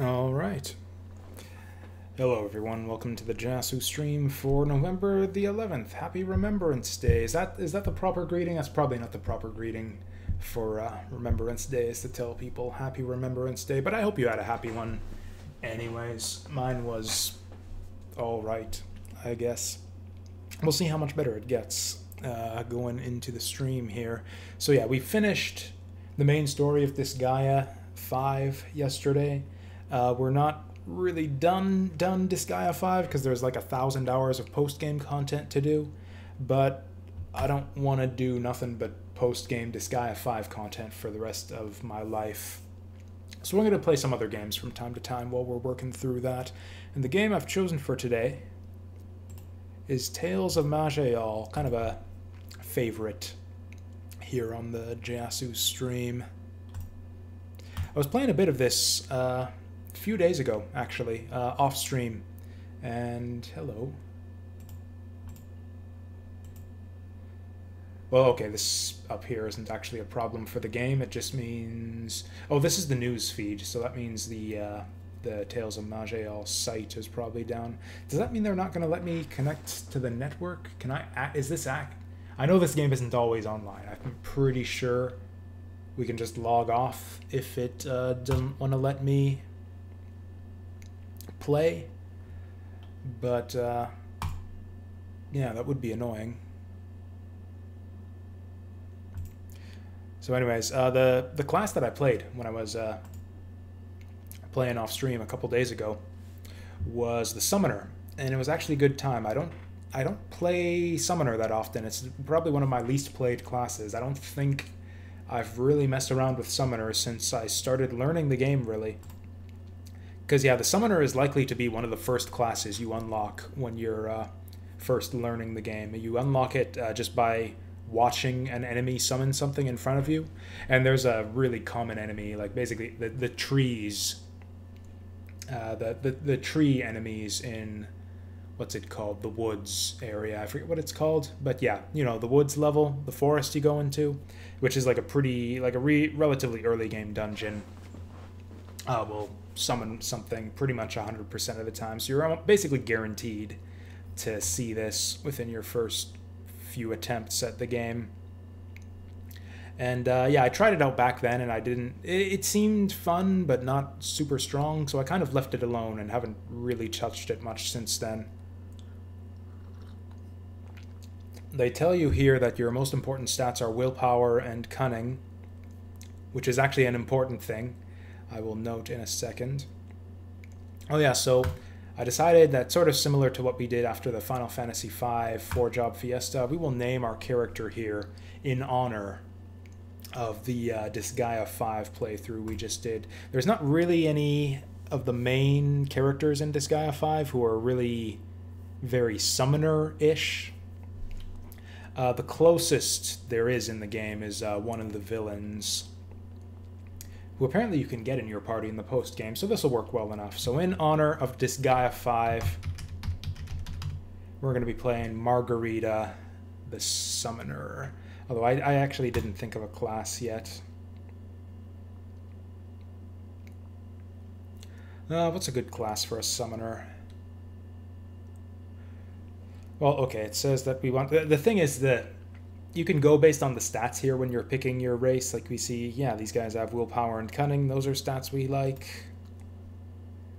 All right. Hello, everyone. Welcome to the Jasu stream for November the 11th. Happy Remembrance Day. Is that the proper greeting? That's probably not the proper greeting for Remembrance Day, is to tell people Happy Remembrance Day. But I hope you had a happy one. Anyways, mine was all right, I guess. We'll see how much better it gets going into the stream here. So yeah, we finished the main story of Disgaea 5 yesterday. We're not really done Disgaea 5 because there's like 1,000 hours of post-game content to do, but I don't want to do nothing but post-game Disgaea 5 content for the rest of my life. So we're going to play some other games from time to time while we're working through that. And the game I've chosen for today is Tales of Maj'Eyal, kind of a favorite here on the Jasu stream. I was playing a bit of this few days ago, actually, off stream. And hello. Well, okay, this up here isn't actually a problem for the game. It just means, oh, this is the news feed, so that means the Tales of Maj'Eyal site is probably down. Does that mean they're not going to let me connect to the network? Can I? Is this I know this game isn't always online. I'm pretty sure we can just log off if it doesn't want to let me play, but yeah, that would be annoying. So anyways, the class that I played when I was playing off stream a couple days ago was the Summoner, and it was actually a good time. I don't play Summoner that often. It's probably one of my least played classes. I don't think I've really messed around with Summoner since I started learning the game, really. Because, yeah, the Summoner is likely to be one of the first classes you unlock when you're first learning the game. You unlock it just by watching an enemy summon something in front of you. And there's a really common enemy, like basically the trees, the tree enemies in, what's it called, the woods area. I forget what it's called, but yeah, you know, the woods level, the forest you go into, which is like a pretty, like a relatively early game dungeon. Well, summon something pretty much 100% of the time, so you're basically guaranteed to see this within your first few attempts at the game. And yeah, I tried it out back then, and I didn't, it seemed fun but not super strong, so I kind of left it alone and haven't really touched it much since then. They tell you here that your most important stats are willpower and cunning, which is actually an important thing I will note in a second. Oh yeah, so I decided that, sort of similar to what we did after the Final Fantasy 5 4-Job Fiesta, we will name our character here in honor of the Disgaea 5 playthrough we just did. There's not really any of the main characters in Disgaea 5 who are really very Summoner-ish. The closest there is in the game is one of the villains, who apparently you can get in your party in the post-game, so this will work well enough. So in honor of Disgaea 5, we're going to be playing Margarita the Summoner. Although I actually didn't think of a class yet. What's a good class for a Summoner? Well, okay, it says that we want... The thing is that you can go based on the stats here when you're picking your race. Like we see, yeah, these guys have willpower and cunning. Those are stats we like.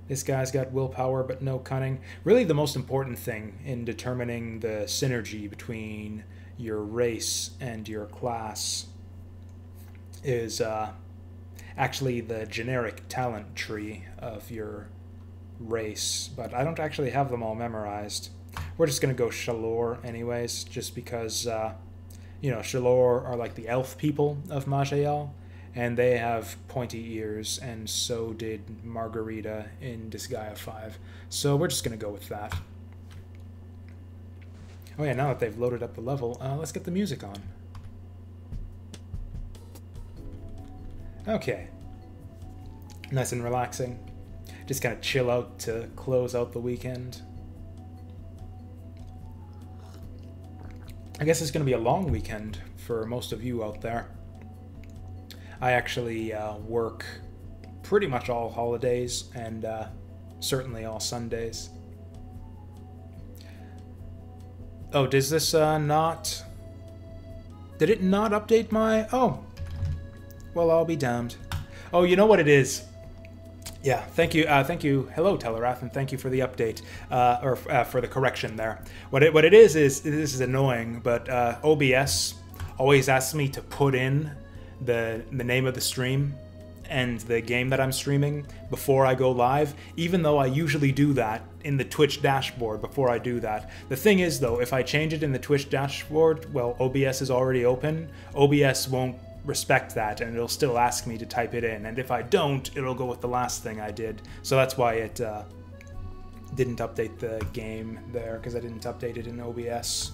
This guy's got willpower but no cunning. Really the most important thing in determining the synergy between your race and your class is actually the generic talent tree of your race. But I don't actually have them all memorized. We're just going to go Shalore anyways, just because... you know, Shalore are like the elf people of Maj'Eyal, and they have pointy ears, and so did Margarita in Disgaea 5. So we're just going to go with that. Oh yeah, now that they've loaded up the level, let's get the music on. Okay. Nice and relaxing. Just kind of chill out to close out the weekend. I guess it's going to be a long weekend for most of you out there. I actually work pretty much all holidays and certainly all Sundays. Oh, does this not... Did it not update my... Oh. Well, I'll be damned. Oh, you know what it is. Yeah, thank you. Thank you. Hello, Telerath, and thank you for the update, or for the correction there. What it is, this is annoying, but OBS always asks me to put in the name of the stream and the game that I'm streaming before I go live, even though I usually do that in the Twitch dashboard before I do that. The thing is, though, if I change it in the Twitch dashboard, well, OBS is already open. OBS won't respect that, and it'll still ask me to type it in, and if I don't, it'll go with the last thing I did. So that's why it didn't update the game there, because I didn't update it in OBS.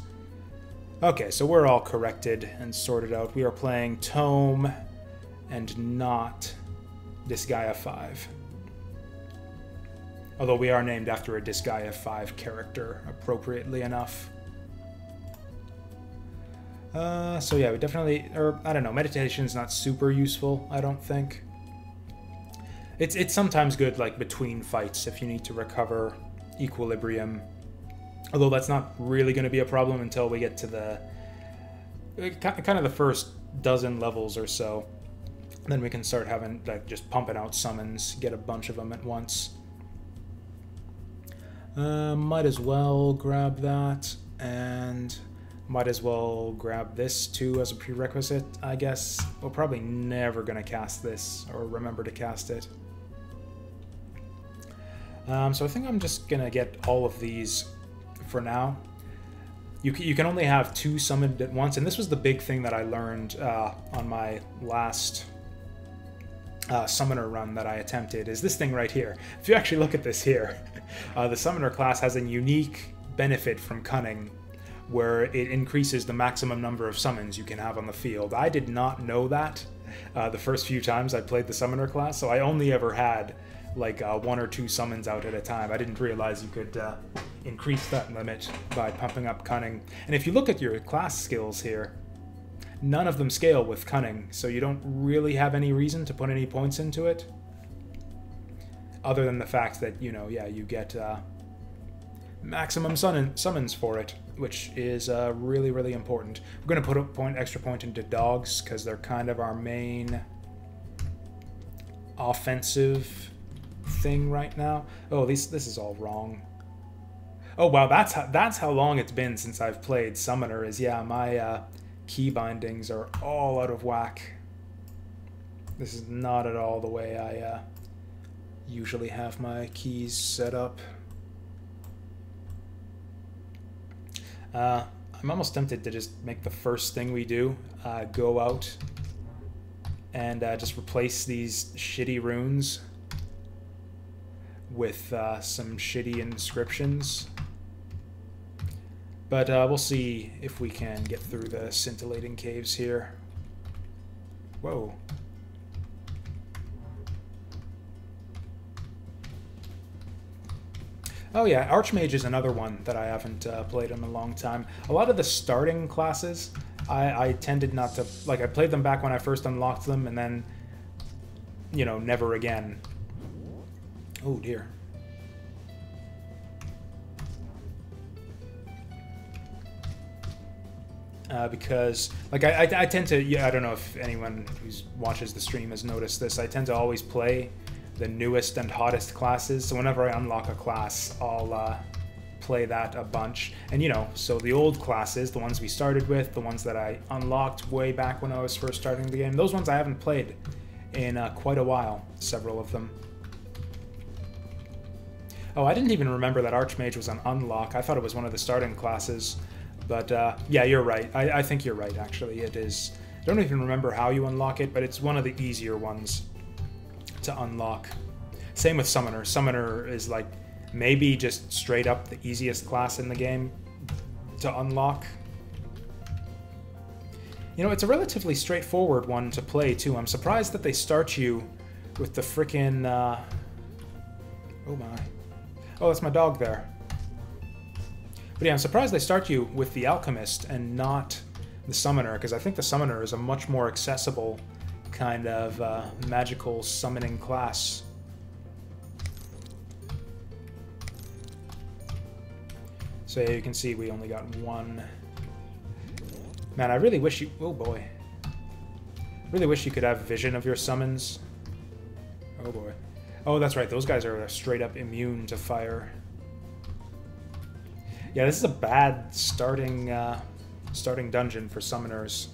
Okay, so we're all corrected and sorted out. We are playing Tome and not Disgaea 5. Although we are named after a Disgaea 5 character, appropriately enough. So yeah, we definitely, or I don't know, meditation's not super useful, I don't think. It's sometimes good, like, between fights if you need to recover equilibrium. Although that's not really going to be a problem until we get to the, kind of the first dozen levels or so. And then we can start having, like, just pumping out summons, get a bunch of them at once. Might as well grab that, and might as well grab this too as a prerequisite, I guess. We're probably never gonna cast this, or remember to cast it. So I think I'm just gonna get all of these for now. You can only have 2 summoned at once, and this was the big thing that I learned on my last Summoner run that I attempted, is this thing right here. If you actually look at this here, the Summoner class has a unique benefit from Cunning, where it increases the maximum number of summons you can have on the field. I did not know that the first few times I played the Summoner class, so I only ever had like 1 or 2 summons out at a time. I didn't realize you could increase that limit by pumping up Cunning. And if you look at your class skills here, none of them scale with Cunning, so you don't really have any reason to put any points into it. Other than the fact that, you know, yeah, you get maximum summons for it, which is really, really important. We're going to put a extra point into dogs, because they're kind of our main offensive thing right now. Oh, this is all wrong. Oh wow, that's how long it's been since I've played Summoner. Is, yeah, my key bindings are all out of whack. This is not at all the way I usually have my keys set up. I'm almost tempted to just make the first thing we do, go out and just replace these shitty runes with some shitty inscriptions. But we'll see if we can get through the scintillating caves here. Whoa. Oh yeah, Archmage is another one that I haven't played in a long time. A lot of the starting classes, I tended not to... Like, I played them back when I first unlocked them, and then, you know, never again. Oh dear. Because, like, I tend to... Yeah, I don't know if anyone who watches the stream has noticed this. I tend to always play the newest and hottest classes, so whenever I unlock a class, I'll play that a bunch. And, you know, so the old classes, the ones we started with, the ones that I unlocked way back when I was first starting the game, those ones I haven't played in quite a while, several of them. Oh, I didn't even remember that Archmage was an unlock. I thought it was one of the starting classes, but yeah, you're right. I think you're right, actually. It is. I don't even remember how you unlock it, but it's one of the easier ones to unlock. Same with Summoner. Summoner is, like, maybe just straight up the easiest class in the game to unlock. You know, it's a relatively straightforward one to play too. I'm surprised that they start you with the frickin' oh my. Oh, that's my dog there. But yeah, I'm surprised they start you with the Alchemist and not the Summoner, because I think the Summoner is a much more accessible kind of magical summoning class. So you can see we only got one. Man, I really wish you... Oh boy. Really wish you could have vision of your summons. Oh boy. Oh, that's right. Those guys are straight up immune to fire. Yeah, this is a bad starting dungeon for summoners.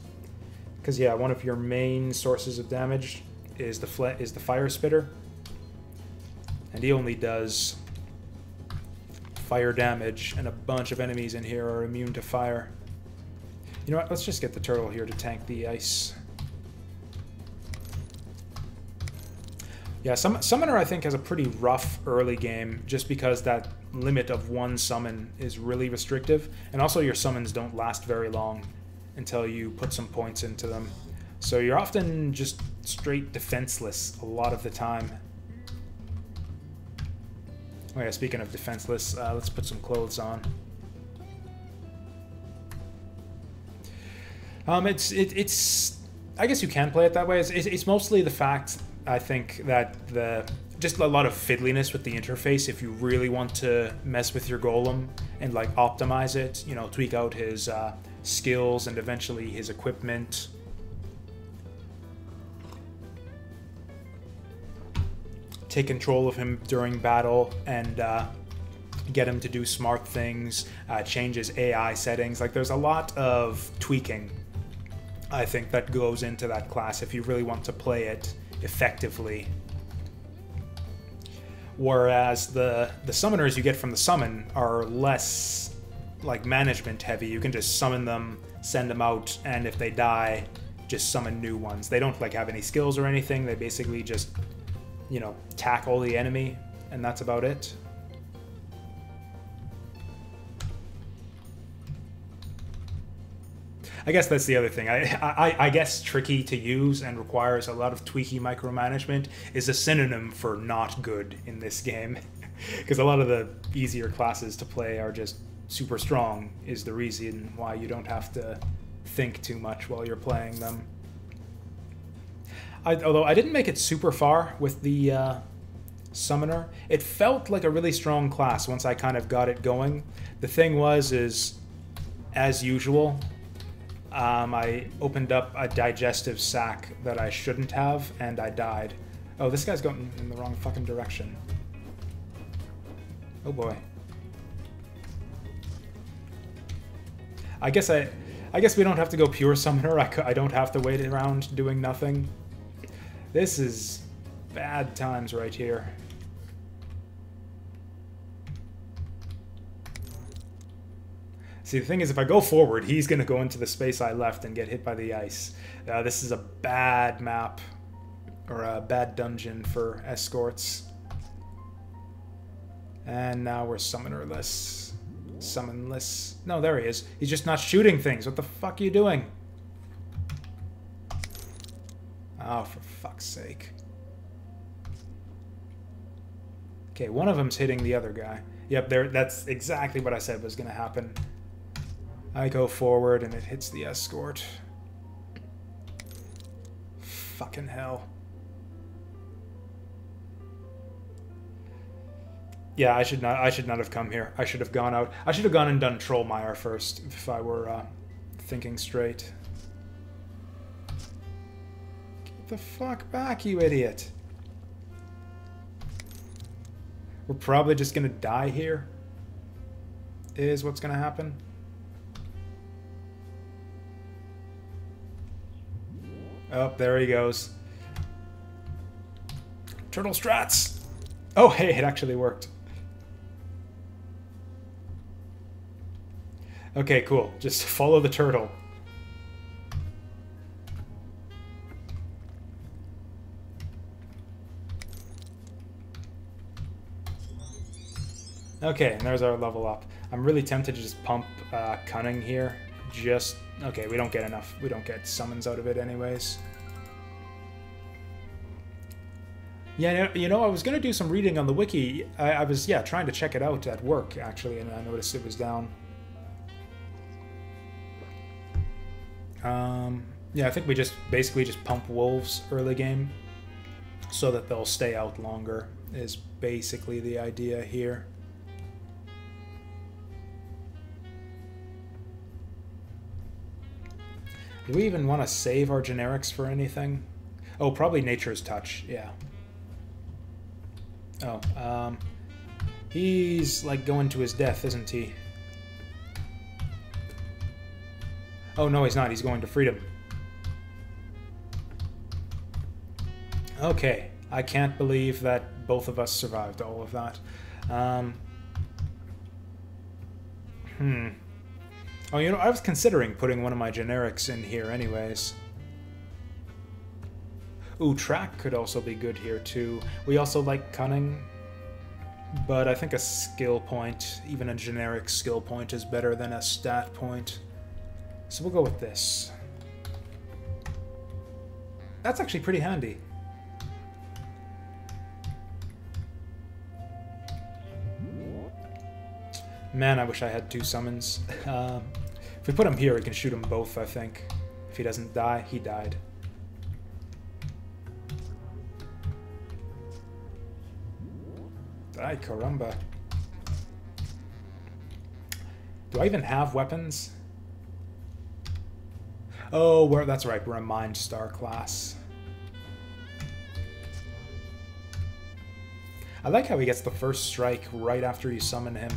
Because yeah, one of your main sources of damage is the fire spitter, and he only does fire damage, and a bunch of enemies in here are immune to fire. You know what? Let's just get the turtle here to tank the ice. Yeah, Summoner I think has a pretty rough early game just because that limit of one summon is really restrictive, and also your summons don't last very long until you put some points into them. So you're often just straight defenseless a lot of the time. Oh yeah, speaking of defenseless, let's put some clothes on. It's I guess you can play it that way. It's mostly the fact, I think, that just a lot of fiddliness with the interface if you really want to mess with your golem and like optimize it, you know, tweak out his skills and eventually his equipment. Take control of him during battle and get him to do smart things, change his AI settings. Like, there's a lot of tweaking, I think, that goes into that class if you really want to play it effectively. Whereas the summoners you get from the summon are less like management heavy. You can just summon them, send them out, and if they die, just summon new ones. They don't like have any skills or anything. They basically just, you know, tackle the enemy, and that's about it. I guess that's the other thing. I guess tricky to use and requires a lot of tweaky micromanagement is a synonym for not good in this game, because a lot of the easier classes to play are just super strong is the reason why you don't have to think too much while you're playing them. Although I didn't make it super far with the Summoner, it felt like a really strong class once I kind of got it going. The thing was is, as usual, I opened up a digestive sac that I shouldn't have, and I died. Oh, this guy's going in the wrong fucking direction. Oh boy. I guess we don't have to go pure summoner. I don't have to wait around doing nothing. This is bad times right here. See, the thing is, if I go forward, he's going to go into the space I left and get hit by the ice. This is a bad map, or a bad dungeon for escorts. And now we're summonerless. Summonless. No, there he is. He's just not shooting things. What the fuck are you doing? Oh, for fuck's sake. Okay, one of them's hitting the other guy. Yep, there. That's exactly what I said was going to happen. I go forward and it hits the escort. Fucking hell. Yeah, I should not have come here. I should have gone out. I should have gone and done Trollmire first if I were thinking straight. Get the fuck back, you idiot. We're probably just gonna die here, is what's gonna happen. Oh, there he goes. Turtle strats! Oh, hey, it actually worked. Okay, cool. Just follow the turtle. Okay, and there's our level up. I'm really tempted to just pump Cunning here. Just... okay, we don't get enough. We don't get summons out of it anyways. Yeah, you know, I was going to do some reading on the wiki. I was, yeah, trying to check it out at work, actually, and I noticed it was down. Yeah, I think we just basically just pump wolves early game so that they'll stay out longer is basically the idea here. Do we even want to save our generics for anything? Oh, probably Nature's Touch, yeah. Oh, he's like going to his death, isn't he? Oh, no, he's not. He's going to freedom. Okay, I can't believe that both of us survived all of that. Oh, you know, I was considering putting one of my generics in here anyways. Ooh, track could also be good here too. We also like cunning, but I think a skill point, even a generic skill point, is better than a stat point. So we'll go with this. That's actually pretty handy. Man, I wish I had two summons. If we put him here, we can shoot them both, I think. If he doesn't die, he died. Ay, caramba. Do I even have weapons? Oh, that's right, we're a Mind Star class. I like how he gets the first strike right after you summon him.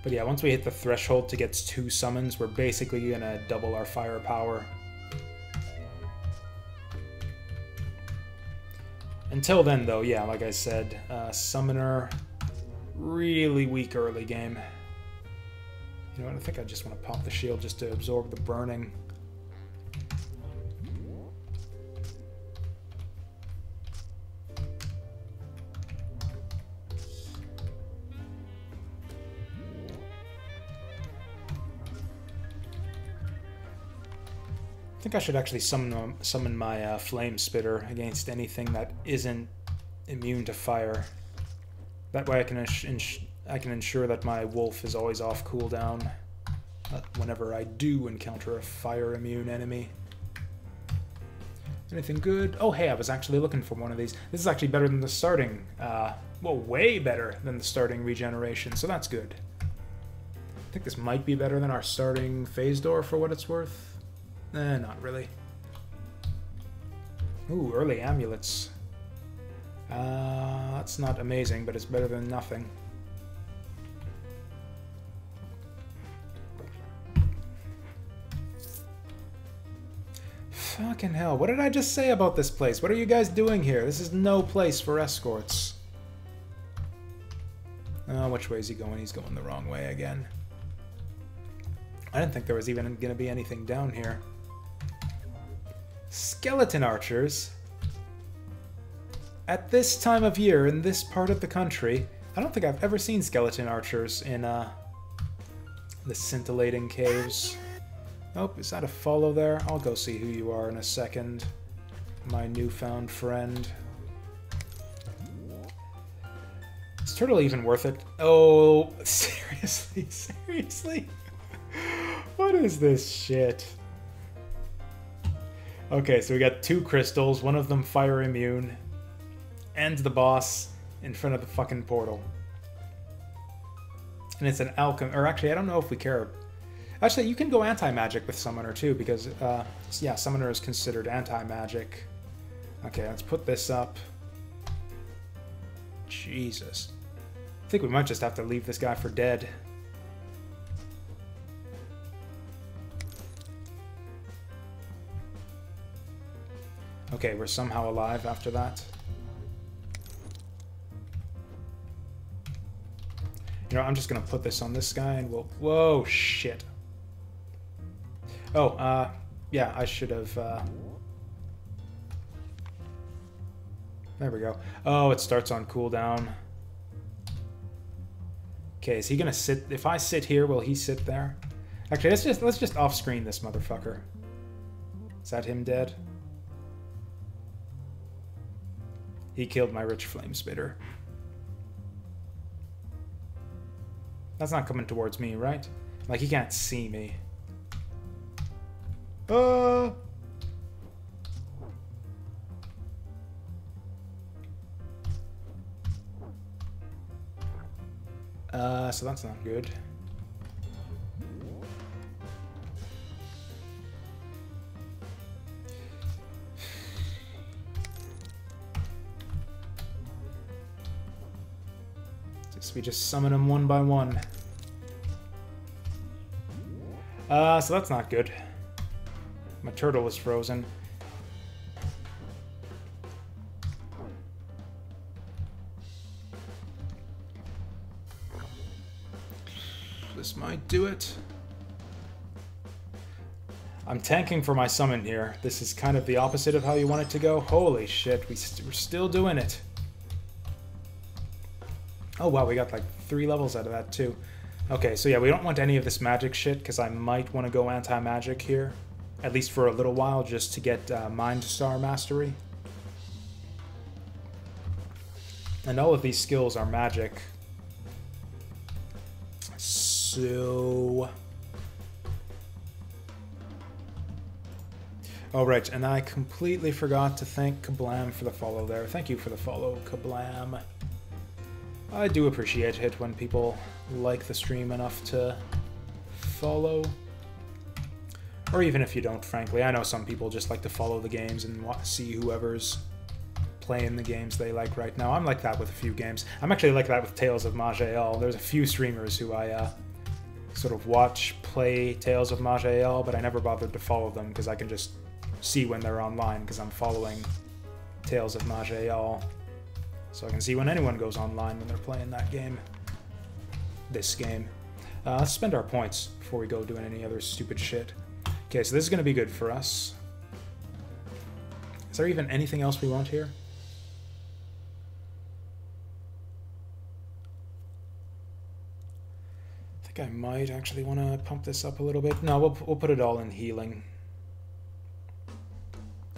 But yeah, once we hit the threshold to get two summons, we're basically gonna double our firepower. Until then, though, yeah, like I said, Summoner, really weak early game. You know what, I think I just want to pop the shield just to absorb the burning. I think I should actually summon my Flame Spitter against anything that isn't immune to fire. That way I can ensure that my wolf is always off cooldown whenever I do encounter a fire immune enemy. Anything good? Oh hey, I was actually looking for one of these. This is actually better than the starting, well, way better than the starting regeneration, so that's good. I think this might be better than our starting Phase Door for what it's worth. Not really. Ooh, early amulets. That's not amazing, but it's better than nothing. Fucking hell, what did I just say about this place? What are you guys doing here? This is no place for escorts. Oh, which way is he going? He's going the wrong way again. I didn't think there was even gonna be anything down here. Skeleton archers? At this time of year, in this part of the country, I don't think I've ever seen skeleton archers in the scintillating caves. Oh, is that a follow there? I'll go see who you are in a second, my newfound friend. Is turtle even worth it? Oh, seriously, seriously? What is this shit? Okay, so we got two crystals, one of them fire immune, and the boss in front of the fucking portal. And it's an alchem... Or actually, I don't know if we care... Actually, you can go anti-magic with Summoner too, because, yeah, Summoner is considered anti-magic. Okay, let's put this up. Jesus. I think we might just have to leave this guy for dead. Okay, we're somehow alive after that. You know, I'm just gonna put this on this guy and we'll... Whoa, shit. Oh, yeah, I should have, There we go. Oh, it starts on cooldown. Okay, is he gonna sit... If I sit here, will he sit there? Actually, let's just off-screen this motherfucker. Is that him dead? He killed my rich flame spitter. That's not coming towards me, right? Like, he can't see me. So that's not good. We just summon them one by one. So that's not good. My turtle was frozen. This might do it. I'm tanking for my summon here. This is kind of the opposite of how you want it to go. Holy shit, we're still doing it. Oh wow, we got like 3 levels out of that too. Okay, so yeah, we don't want any of this magic shit because I might want to go anti-magic here. At least for a little while, just to get Mind Star Mastery. And all of these skills are magic. So... Oh right, and I completely forgot to thank Kablam for the follow there. Thank you for the follow, Kablam. I do appreciate it when people like the stream enough to follow. Or even if you don't, frankly. I know some people just like to follow the games and see whoever's playing the games they like right now. I'm like that with a few games. I'm actually like that with Tales of Maj'Eyal. There's a few streamers who I sort of watch play Tales of Maj'Eyal, but I never bothered to follow them because I can just see when they're online because I'm following Tales of Maj'Eyal. So I can see when anyone goes online when they're playing that game. This game. Let's spend our points before we go doing any other stupid shit. Okay, so this is going to be good for us. Is there even anything else we want here? I think I might actually want to pump this up a little bit. No, we'll put it all in healing.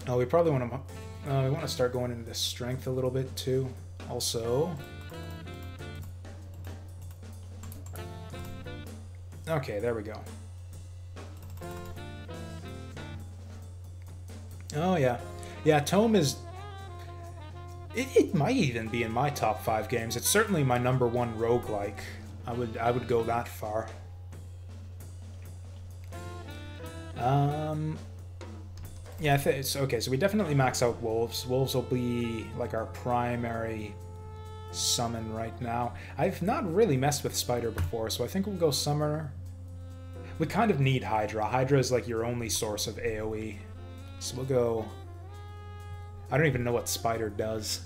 Oh, we probably want to... we want to start going into the strength a little bit too. Also, okay, there we go. Oh yeah, yeah. Tome is. It might even be in my top 5 games. It's certainly my #1 roguelike. I would go that far. Yeah, it's okay, so we definitely max out wolves. Wolves will be like our primary summon right now. I've not really messed with spider before, so I think we'll go summoner. We kind of need Hydra. Hydra is like your only source of AoE. So we'll go... I don't even know what spider does.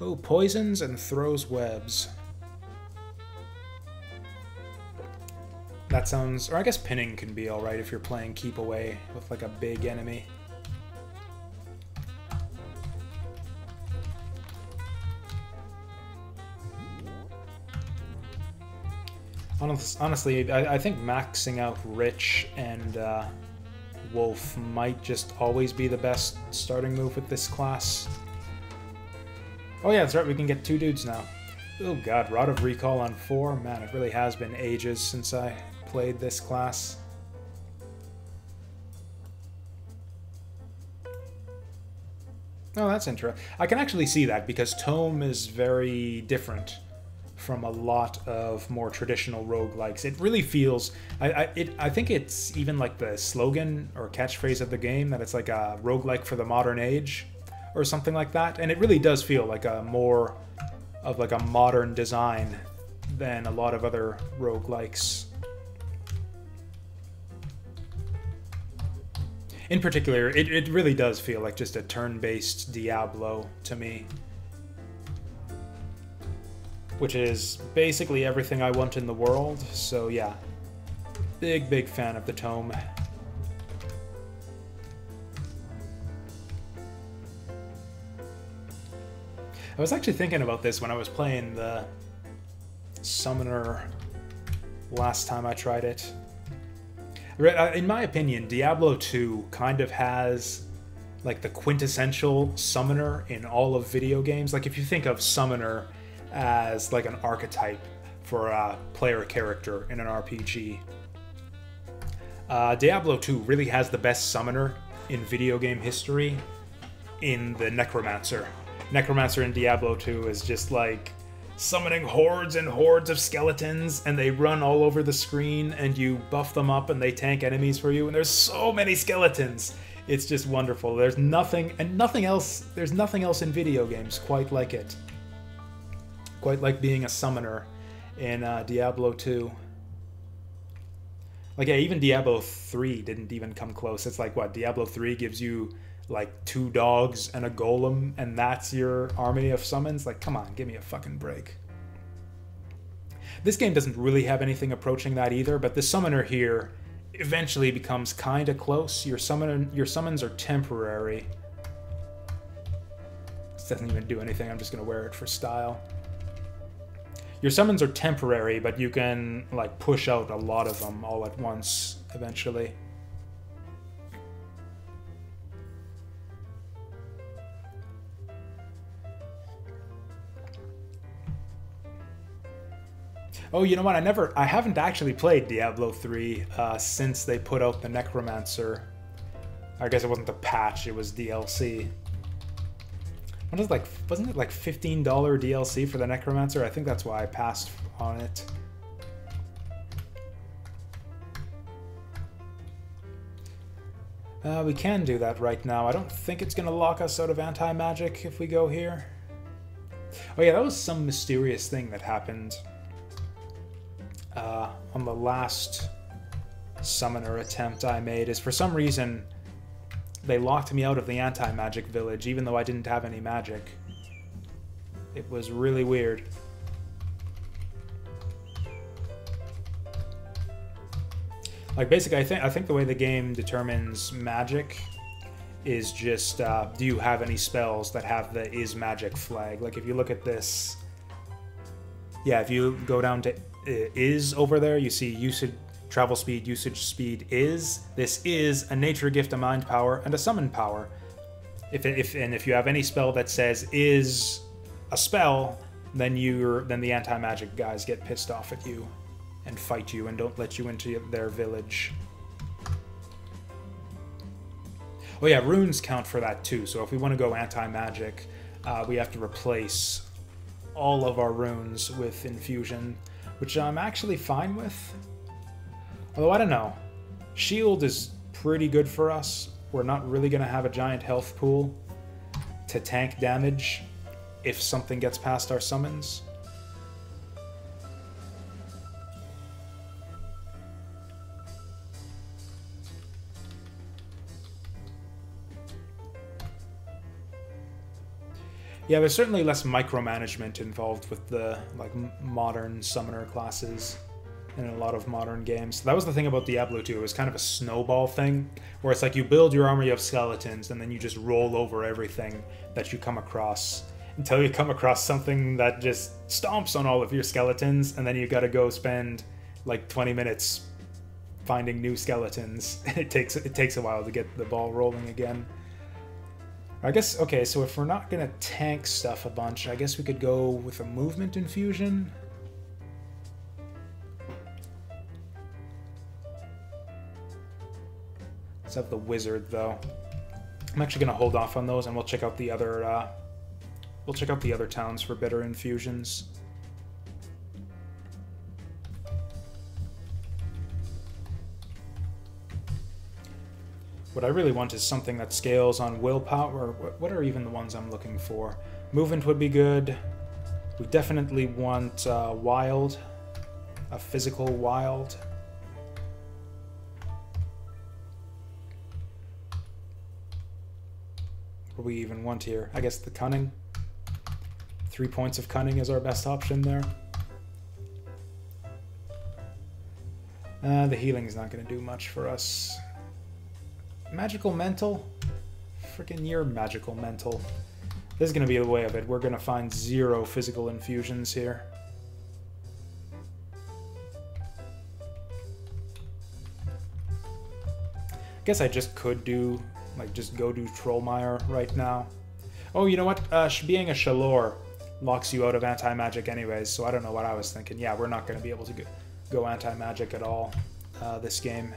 Oh, poisons and throws webs. That sounds... Or I guess pinning can be alright if you're playing keep away with like a big enemy. Honestly, I think maxing out Rich and Wolf might just always be the best starting move with this class. Oh yeah, that's right, we can get 2 dudes now. Oh god, Rod of Recall on 4? Man, it really has been ages since I... played this class. Oh, that's interesting. I can actually see that because Tome is very different from a lot of more traditional roguelikes. It really feels... I think it's even like the slogan or catchphrase of the game that it's like a roguelike for the modern age or something like that. And it really does feel like a more of like a modern design than a lot of other roguelikes. In particular, it really does feel like just a turn-based Diablo to me. Which is basically everything I want in the world, so yeah. Big, big fan of the Tome. I was actually thinking about this when I was playing the Summoner last time I tried it. In my opinion, Diablo 2 kind of has like the quintessential summoner in all of video games. Like if you think of summoner as like an archetype for a player character in an RPG. Diablo 2 really has the best summoner in video game history in the Necromancer. Necromancer in Diablo 2 is just like summoning hordes and hordes of skeletons, and they run all over the screen and you buff them up and they tank enemies for you, and there's so many skeletons. It's just wonderful. There's nothing and nothing else. There's nothing else in video games quite like it. Quite like being a summoner in Diablo 2. Like, yeah, even Diablo 3 didn't even come close. It's like, what, Diablo 3 gives you like 2 dogs and a golem, and that's your army of summons? Like, come on, give me a fucking break. This game doesn't really have anything approaching that either, but the summoner here eventually becomes kind of close. Your summons are temporary. This doesn't even do anything. I'm just going to wear it for style. Your summons are temporary, but you can like push out a lot of them all at once eventually. Oh, you know what? I haven't actually played Diablo 3 since they put out the Necromancer. I guess it wasn't the patch; it was DLC. What is like? Wasn't it like $15 DLC for the Necromancer? I think that's why I passed on it. We can do that right now. I don't think it's gonna lock us out of anti-magic if we go here. Oh yeah, that was some mysterious thing that happened. On the last summoner attempt I made is for some reason they locked me out of the anti-magic village even though I didn't have any magic. It was really weird. Like basically I think the way the game determines magic is just do you have any spells that have the is magic flag? Like if you look at this, yeah, if you go down to is over there, you see usage, travel speed, usage speed is. This is a nature gift, a mind power, and a summon power. If you have any spell that says is a spell, then the anti-magic guys get pissed off at you and fight you and don't let you into their village. Oh yeah, runes count for that too. So if we want to go anti-magic, we have to replace all of our runes with infusion, which I'm actually fine with. Although, I don't know. Shield is pretty good for us. We're not really going to have a giant health pool to tank damage if something gets past our summons. Yeah, there's certainly less micromanagement involved with the like modern summoner classes in a lot of modern games. That was the thing about Diablo 2. It was kind of a snowball thing where it's like you build your army of skeletons and then you just roll over everything that you come across until you come across something that just stomps on all of your skeletons, and then you gotta go spend like 20 minutes finding new skeletons. It takes a while to get the ball rolling again. I guess, okay, so if we're not gonna tank stuff a bunch, I guess we could go with a movement infusion. Let's have the wizard though. I'm actually gonna hold off on those, and we'll check out the other towns for better infusions. What I really want is something that scales on willpower. What are even the ones I'm looking for? Movement would be good. We definitely want wild, a physical wild. What do we even want here? I guess the cunning. 3 points of cunning is our best option there. The healing is not going to do much for us. Magical mental? Freaking your magical mental. This is gonna be the way of it. We're gonna find 0 physical infusions here. I guess I just could do, like, just go do Trollmire right now. Oh, you know what? Being a Shalore, locks you out of anti-magic anyways, so I don't know what I was thinking. Yeah, we're not going to be able to go anti-magic at all this game.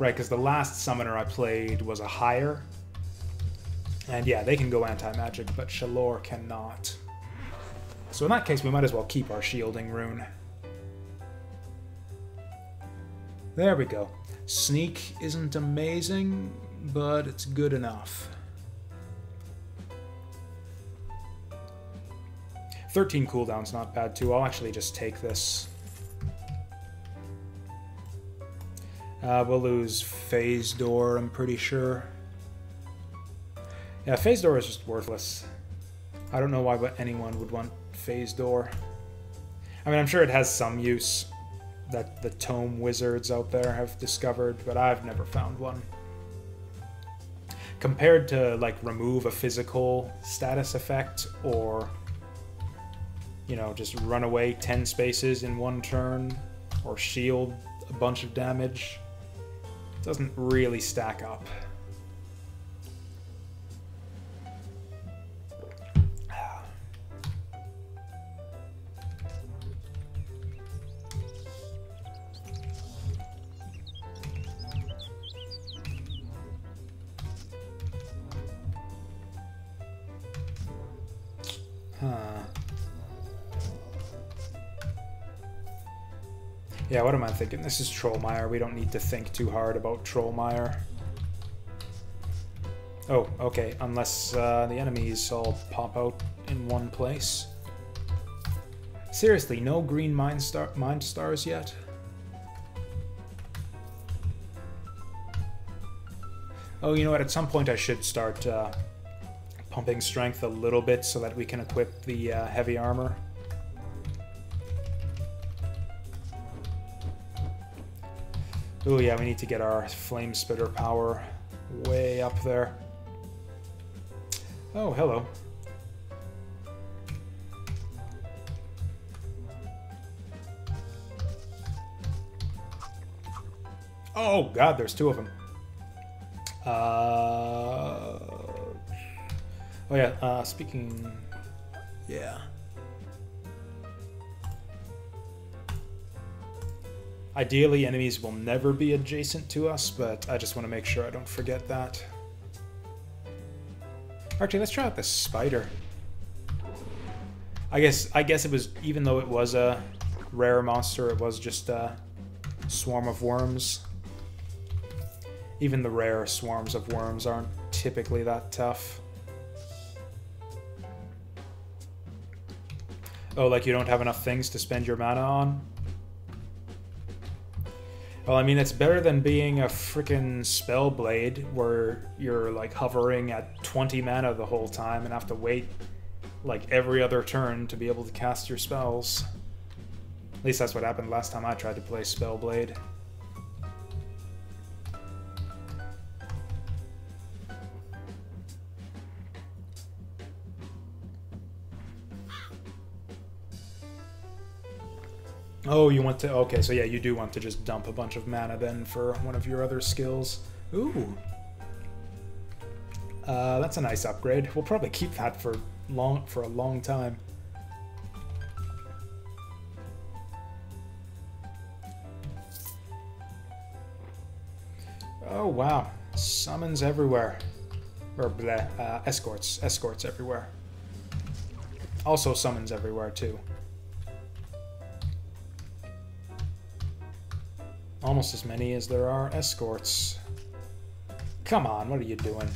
Right, because the last Summoner I played was a higher. And yeah, they can go anti-magic, but Shalore cannot. So in that case, we might as well keep our shielding rune. There we go. Sneak isn't amazing, but it's good enough. 13 cooldown's not bad too. I'll actually just take this. We'll lose Phase Door, I'm pretty sure. Yeah, Phase Door is just worthless. I don't know why anyone would want Phase Door. I mean, I'm sure it has some use that the tome wizards out there have discovered, but I've never found one. Compared to, like, remove a physical status effect or, you know, just run away 10 spaces in one turn or shield a bunch of damage, it doesn't really stack up. Yeah, what am I thinking? This is Trollmire. We don't need to think too hard about Trollmire. Oh, okay. Unless the enemies all pop out in one place. Seriously, no green mind stars yet? Oh, you know what? At some point I should start pumping strength a little bit so that we can equip the heavy armor. Oh yeah, we need to get our flame spitter power way up there. Oh, hello. Oh god, there's two of them. Oh yeah, speaking... Yeah. Ideally, enemies will never be adjacent to us, but I just want to make sure I don't forget that. Actually, let's try out this spider. I guess it was, even though it was a rare monster, it was just a swarm of worms. Even the rare swarms of worms aren't typically that tough. Oh, like you don't have enough things to spend your mana on? Well, I mean, it's better than being a frickin' Spellblade where you're, like, hovering at 20 mana the whole time and have to wait, like, every other turn to be able to cast your spells. At least that's what happened last time I tried to play Spellblade. Oh, you want to... Okay, so yeah, you do want to just dump a bunch of mana then for one of your other skills. Ooh. That's a nice upgrade. We'll probably keep that for a long time. Oh, wow. Summons everywhere. Or bleh, escorts. Escorts everywhere. Also summons everywhere, too. Almost as many as there are escorts. Come on, what are you doing?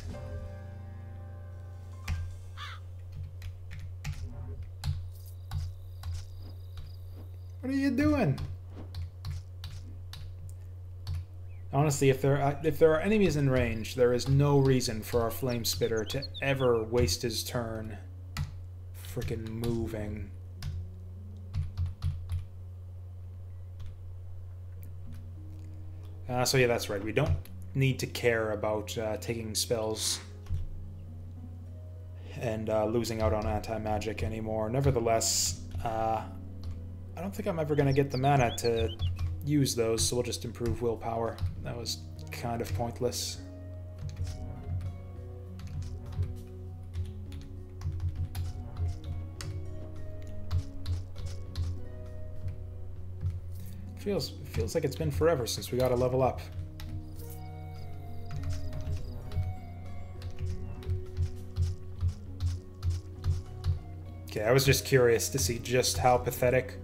What are you doing? Honestly, if there are enemies in range, there is no reason for our flame spitter to ever waste his turn frickin' moving. So yeah, that's right. We don't need to care about taking spells and losing out on anti-magic anymore. Nevertheless, I don't think I'm ever going to get the mana to use those, so we'll just improve willpower. That was kind of pointless. Feels like it's been forever since we got a level up. Okay, I was just curious to see just how pathetic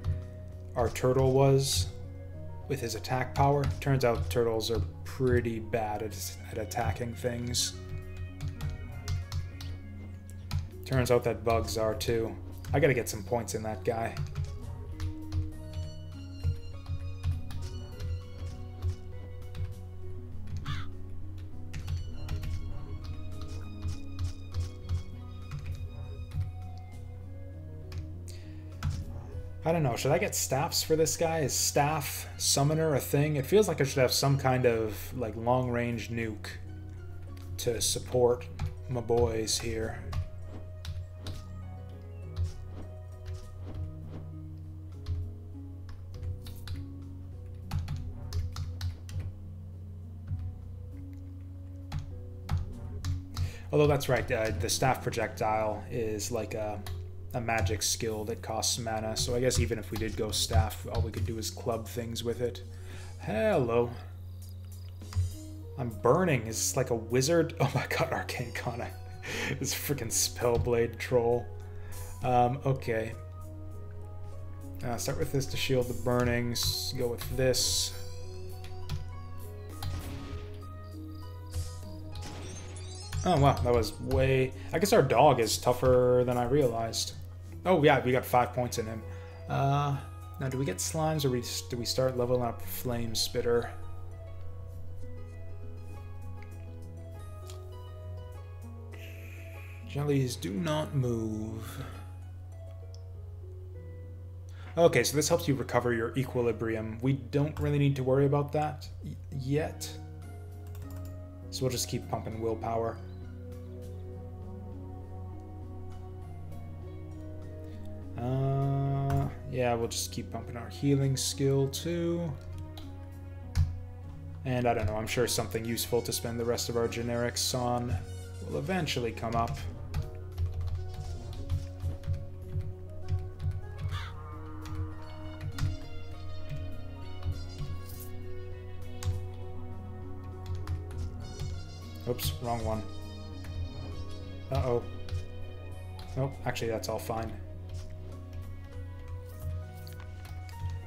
our turtle was with his attack power. Turns out turtles are pretty bad at attacking things. Turns out that bugs are too. I gotta get some points in that guy. I don't know, should I get staffs for this guy? Is staff summoner a thing? It feels like I should have some kind of like long-range nuke to support my boys here. Although that's right, the staff projectile is like a magic skill that costs mana, so I guess even if we did go staff, all we could do is club things with it. Hello. I'm burning. Is this like a wizard? Oh my god, Arcane Connor. This freaking Spellblade troll. Okay. Start with this to shield the burnings. Go with this. Oh wow, that was way... I guess our dog is tougher than I realized. Oh yeah, we got 5 points in him. Now do we get slimes or do we start leveling up Flame Spitter? Jellies do not move. Okay, so this helps you recover your equilibrium. We don't really need to worry about that yet. So we'll just keep pumping willpower. Yeah, we'll just keep pumping our healing skill too. And I don't know, I'm sure something useful to spend the rest of our generics on will eventually come up. Oops, wrong one. Uh-oh. Nope, actually that's all fine.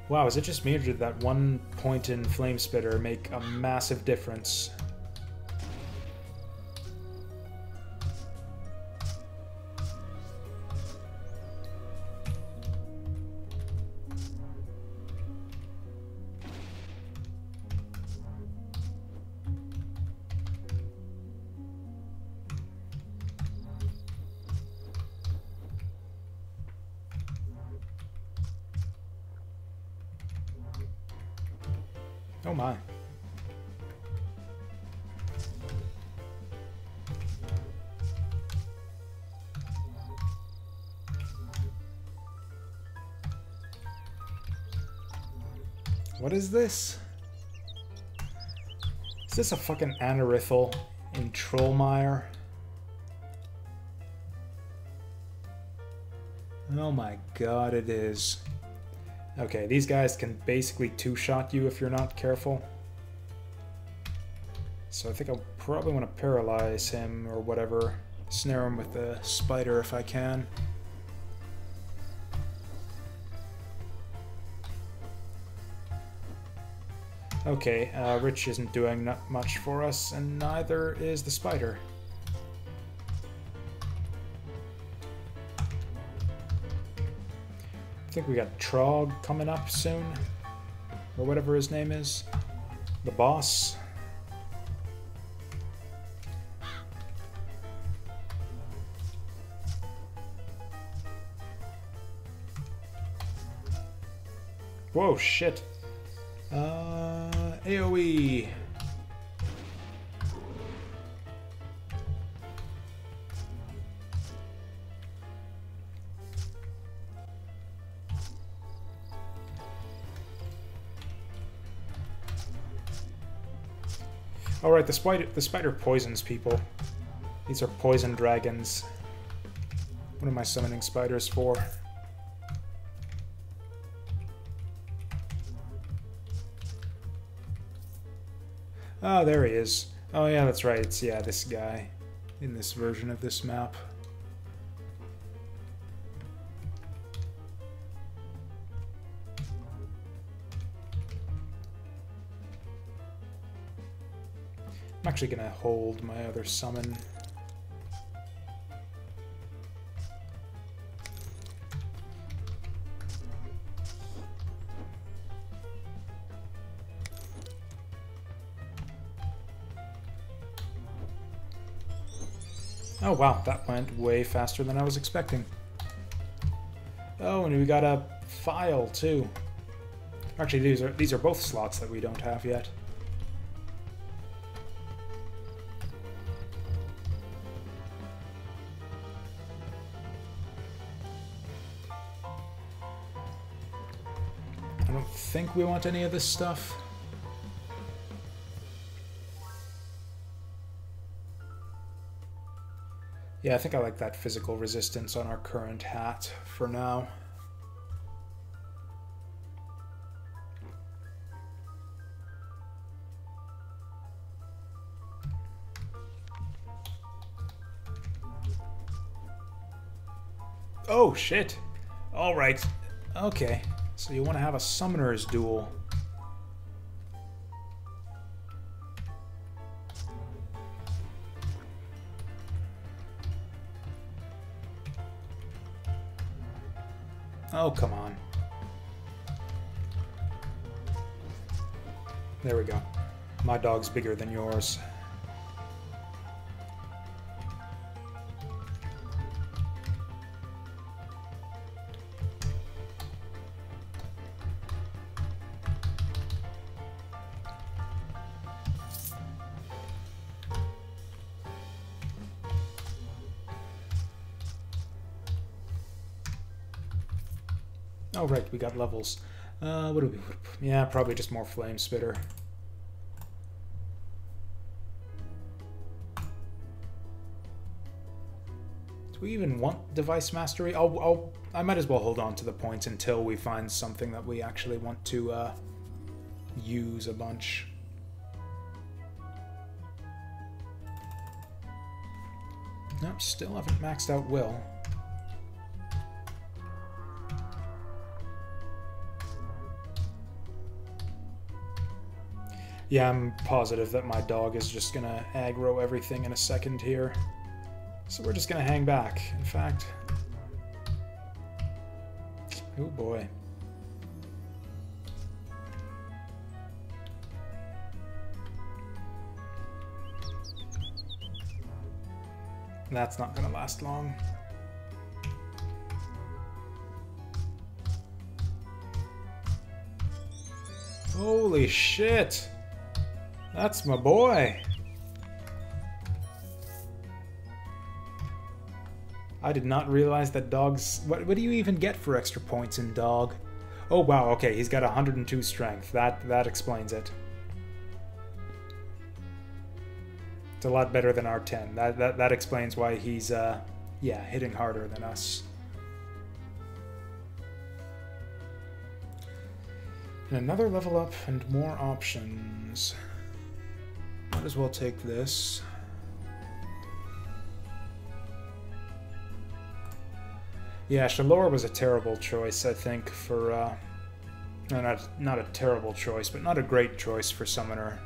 Wow, is it just me or did that 1 point in Flame Spitter make a massive difference? Oh my. What is this? Is this a fucking Anorithal in Trollmire? Oh my god, it is. Okay, these guys can basically two-shot you if you're not careful. So I think I'll probably want to paralyze him or whatever. Snare him with the spider if I can. Okay, Rich isn't doing not much for us, and neither is the spider. I think we got Trog coming up soon, or whatever his name is, the boss. Whoa, shit. AoE. All right, the spider poisons people. These are poison dragons. What am I summoning spiders for? Oh, there he is. Oh yeah, that's right. It's, yeah, this guy in this version of this map. I'm actually gonna hold my other summon. Oh wow, that went way faster than I was expecting. Oh, and we got a file too. Actually, these are both slots that we don't have yet. I don't think we want any of this stuff. Yeah, I think I like that physical resistance on our current hat for now. Oh, shit. All right. Okay. So you want to have a summoner's duel. Oh, come on. There we go. My dog's bigger than yours. Oh, right, we got levels. What do we... Yeah, probably just more Flame Spitter. Do we even want Device Mastery? I might as well hold on to the points until we find something that we actually want to use a bunch. Nope, still haven't maxed out Will. Yeah, I'm positive that my dog is just gonna aggro everything in a second here. So we're just gonna hang back. In fact... Oh boy. That's not gonna last long. Holy shit! That's my boy! I did not realize that dogs... What do you even get for extra points in dog? Oh wow, okay, he's got 102 strength. That explains it. It's a lot better than our 10. That explains why he's, yeah, hitting harder than us. And another level up and more options. Might as well take this. Yeah, Shalore was a terrible choice, I think, for... no, not a terrible choice, but not a great choice for Summoner.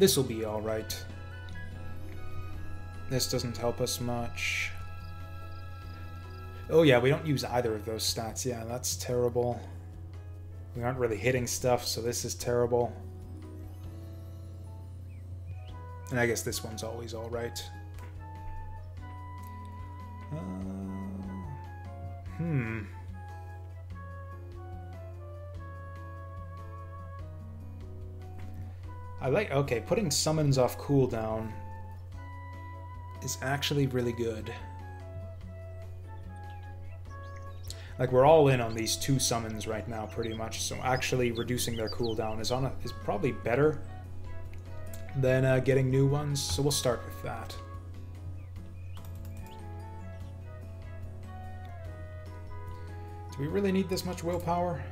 This'll be alright. This doesn't help us much. Oh yeah, we don't use either of those stats. Yeah, that's terrible. We aren't really hitting stuff, so this is terrible. And I guess this one's always all right. I like... Okay, putting summons off cooldown is actually really good. Like, we're all in on these two summons right now, pretty much, so actually reducing their cooldown is probably better than getting new ones, so we'll start with that. Do we really need this much willpower?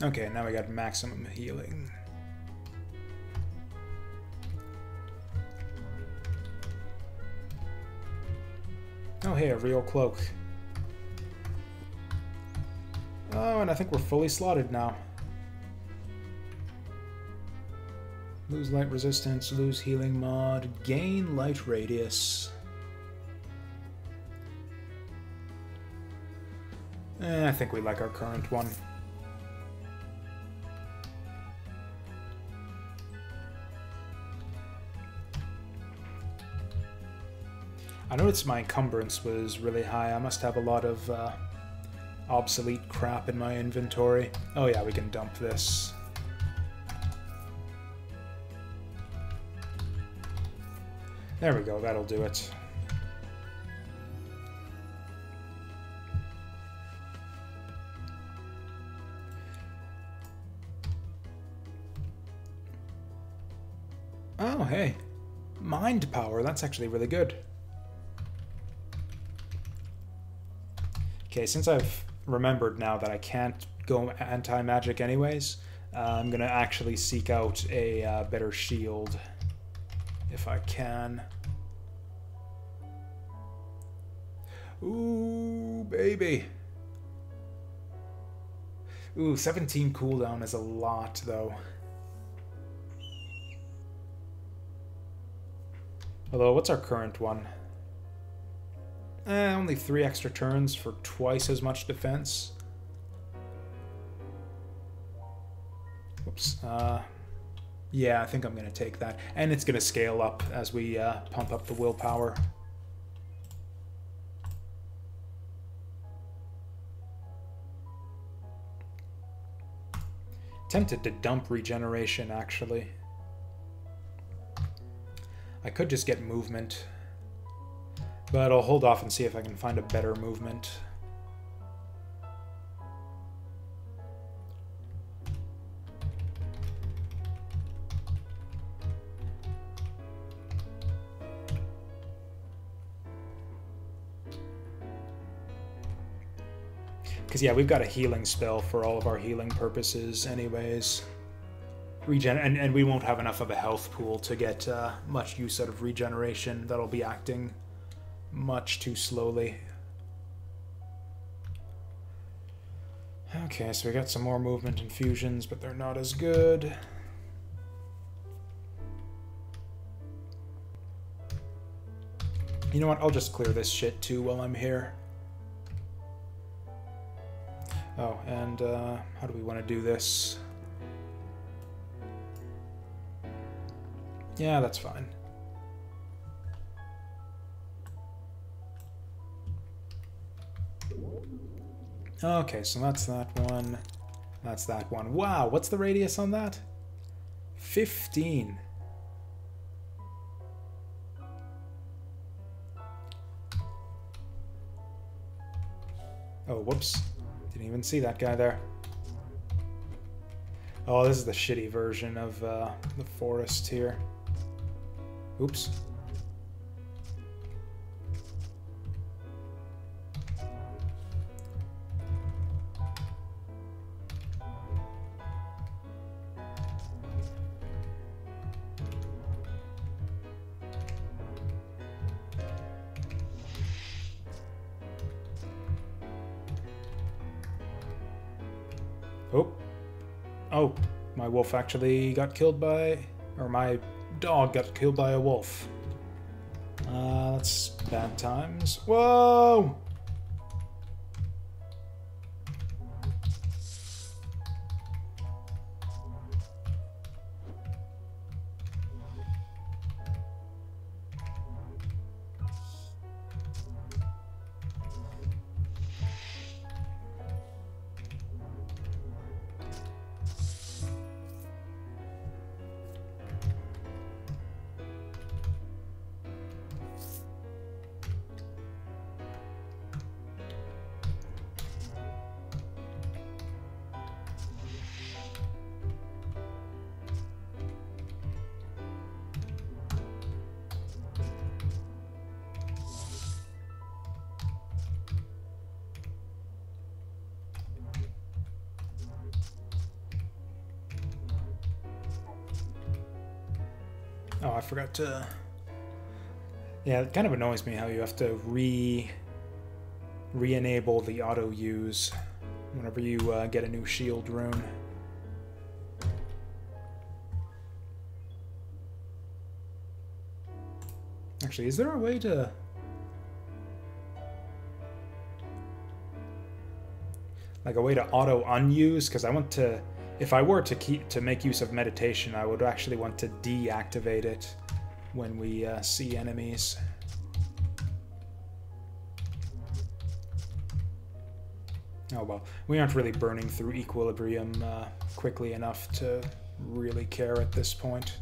Okay, now we got maximum healing. Oh hey, a real cloak. Oh, and I think we're fully slotted now. Lose light resistance, lose healing mod, gain light radius. I think we like our current one. I noticed my encumbrance was really high. I must have a lot of obsolete crap in my inventory. Oh yeah, we can dump this. There we go, that'll do it. Oh hey, mind power, that's actually really good. Okay, since I've remembered now that I can't go anti-magic anyways, I'm gonna actually seek out a better shield if I can. Ooh, baby. Ooh, 17 cooldown is a lot, though. Although, what's our current one? Only 3 extra turns for twice as much defense. Whoops. Yeah, I think I'm going to take that. And it's going to scale up as we pump up the willpower. Tempted to dump regeneration, actually. I could just get movement. But I'll hold off and see if I can find a better movement. Because yeah, we've got a healing spell for all of our healing purposes anyways. Regen and we won't have enough of a health pool to get much use out of regeneration. That'll be acting much too slowly. Okay, so we got some more movement infusions, but they're not as good. You know what? I'll just clear this shit too while I'm here. Oh, and how do we want to do this? Yeah, that's fine. Okay, so that's that one. That's that one. Wow, what's the radius on that? 15. Oh, whoops. Didn't even see that guy there. Oh, this is the shitty version of the forest here. Oops. Oh, my wolf actually got killed by, or my dog got killed by a wolf. That's bad times. Whoa! Oh, I forgot to... Yeah, it kind of annoys me how you have to re-enable the auto-use whenever you get a new shield rune. Actually, is there a way to... like a way to auto-unuse? Because I want to... if I were to make use of meditation, I would actually want to deactivate it when we see enemies. Oh well, we aren't really burning through equilibrium quickly enough to really care at this point.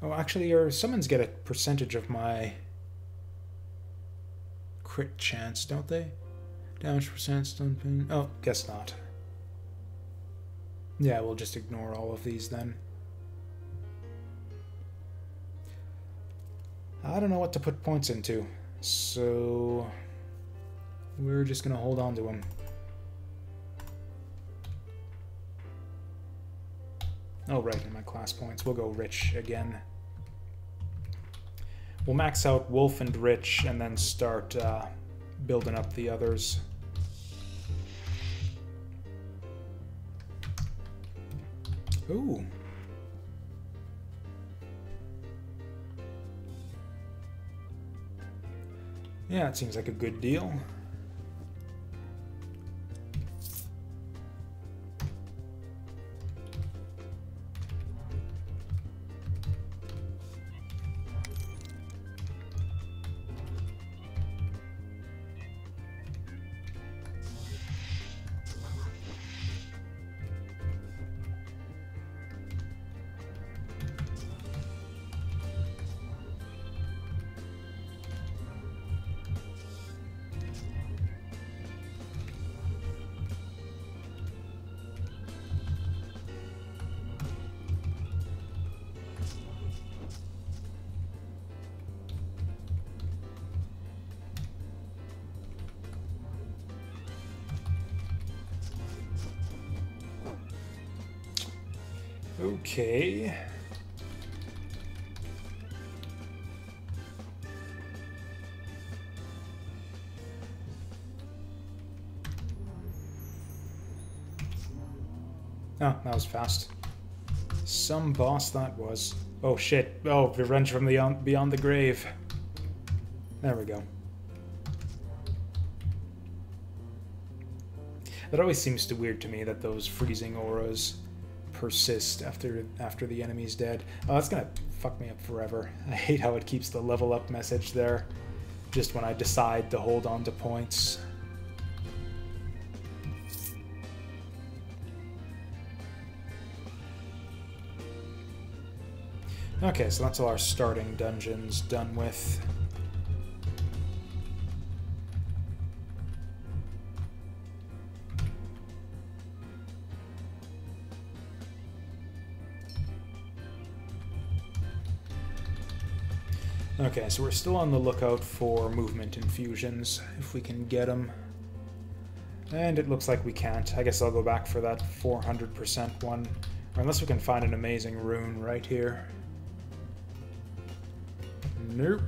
Oh, actually, your summons get a percentage of my crit chance, don't they? Damage percent, stun pin. Oh, guess not. Yeah, we'll just ignore all of these then. I don't know what to put points into, so we're just going to hold on to them. Oh, right, in my class points. We'll go Rich again. We'll max out Wolf and Rich and then start building up the others. Ooh. Yeah, it seems like a good deal. Okay. Oh, that was fast. Some boss that was. Oh shit. Oh, Revenge from Beyond the Grave. There we go. That always seems too weird to me that those freezing auras persist after the enemy's dead. Oh, that's gonna fuck me up forever. I hate how it keeps the level up message there, just when I decide to hold on to points. Okay, so that's all our starting dungeons done with. Okay, so we're still on the lookout for movement infusions, if we can get them. And it looks like we can't. I guess I'll go back for that 400% one, or unless we can find an amazing rune right here. Nope.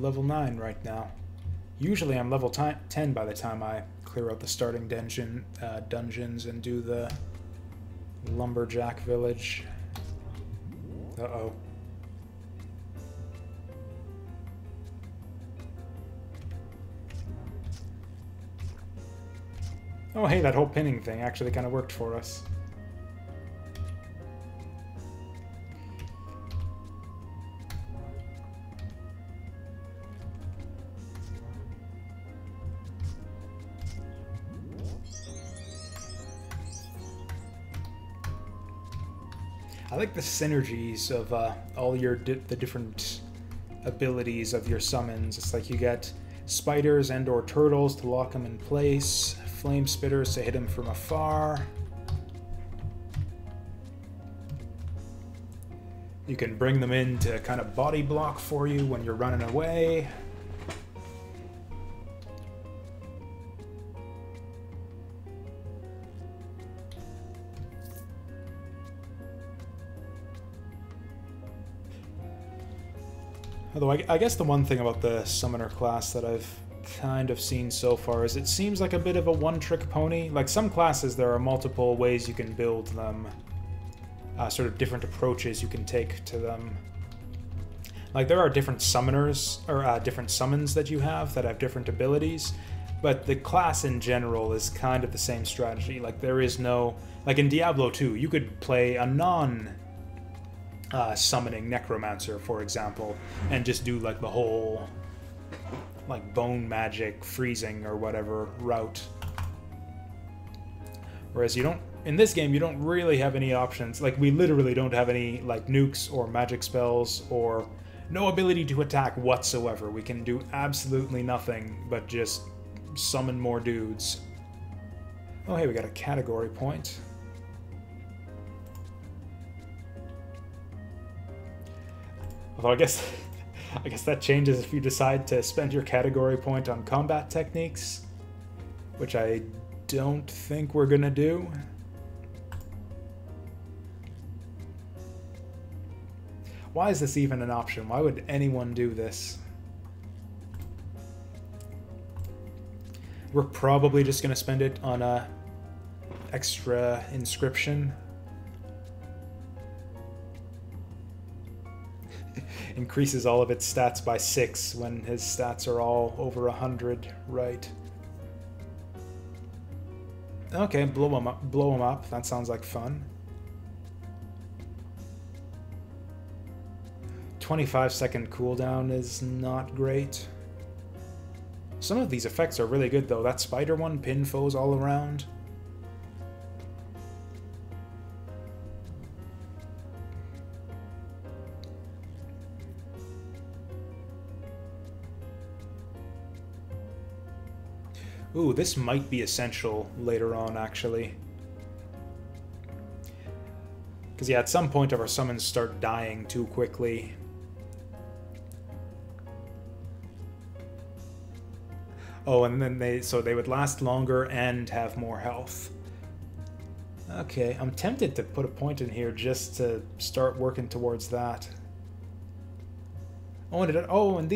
Level 9 right now. Usually I'm level 10 by the time I clear out the starting dungeons and do the Lumberjack Village. Uh-oh. Oh hey, that whole pinning thing actually kind of worked for us. I like the synergies of all your the different abilities of your summons. It's like you get spiders and/or turtles to lock them in place, flame spitters to hit them from afar. You can bring them in to kind of body block for you when you're running away. Although I guess the one thing about the Summoner class that I've kind of seen so far is it seems like a bit of a one-trick pony. Like some classes, there are multiple ways you can build them, sort of different approaches you can take to them. Like there are different summoners, or different summons that you have that have different abilities, but the class in general is kind of the same strategy. Like there is no, like in Diablo 2, you could play a summoning Necromancer, for example, and just do like the whole like bone magic freezing or whatever route, whereas you don't in this game. You don't really have any options. Like we literally don't have any like nukes or magic spells or no ability to attack whatsoever. We can do absolutely nothing but just summon more dudes. Oh hey, we got a category point. Although I guess that changes if you decide to spend your category point on combat techniques, which I don't think we're gonna do. Why is this even an option? Why would anyone do this? We're probably just gonna spend it on a extra inscription. Increases all of its stats by 6 when his stats are all over 100, right? Okay, blow him up. Blow him up. That sounds like fun. 25-second cooldown is not great. Some of these effects are really good though. That spider one, pin foes all around. Ooh, this might be essential later on, actually. Because, yeah, at some point our summons start dying too quickly. Oh, and then so they would last longer and have more health. Okay, I'm tempted to put a point in here just to start working towards that. Oh, and,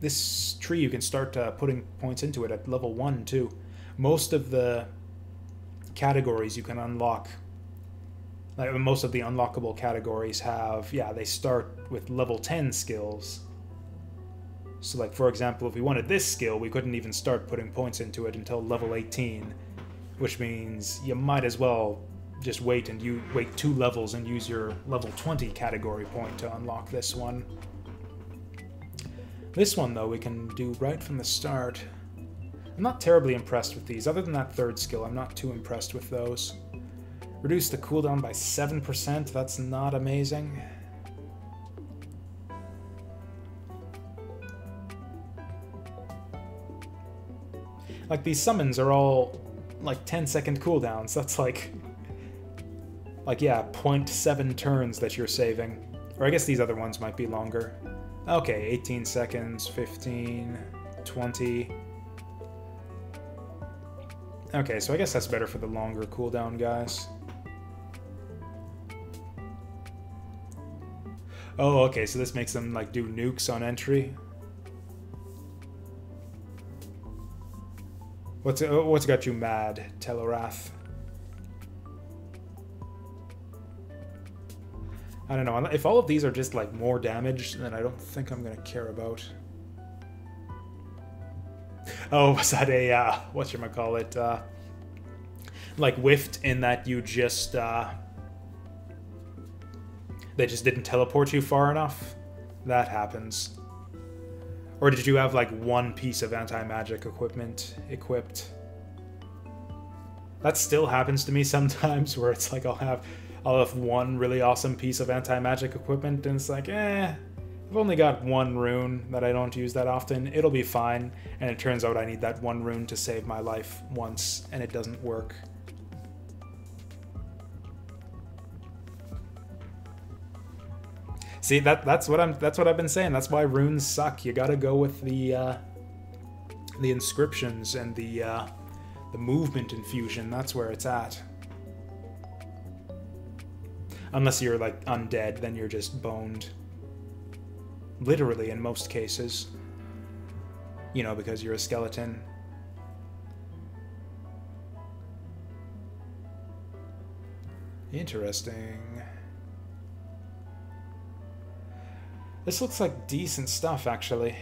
this tree, you can start putting points into it at level 1, too. Most of the categories you can unlock, like most of the unlockable categories have, yeah, they start with level 10 skills. So, like, for example, if we wanted this skill, we couldn't even start putting points into it until level 18, which means you might as well just wait and you wait 2 levels and use your level 20 category point to unlock this one. This one, though, we can do right from the start. I'm not terribly impressed with these. Other than that third skill, I'm not too impressed with those. Reduce the cooldown by 7%. That's not amazing. Like, these summons are all, like, 10-second cooldowns. That's like, yeah, 0.7 turns that you're saving. Or I guess these other ones might be longer. Okay, 18 seconds, 15, 20. Okay, so I guess that's better for the longer cooldown, guys. Oh, okay, so this makes them, like, do nukes on entry. What's got you mad, Telerath? I don't know, if all of these are just like more damage, then I don't think I'm gonna care about. oh, was that a, whatchamacallit, like whiffed in that you just, they just didn't teleport you far enough? That happens. Or did you have like one piece of anti-magic equipment equipped? That still happens to me sometimes, where it's like I'll have one really awesome piece of anti-magic equipment, and it's like, eh, I've only got one rune that I don't use that often. It'll be fine. And it turns out I need that one rune to save my life once, and it doesn't work. See, that's what I've been saying. That's why runes suck. You gotta go with the inscriptions and the movement infusion. That's where it's at. Unless you're like undead, then you're just boned. Literally, in most cases. You know, because you're a skeleton. Interesting. This looks like decent stuff, actually.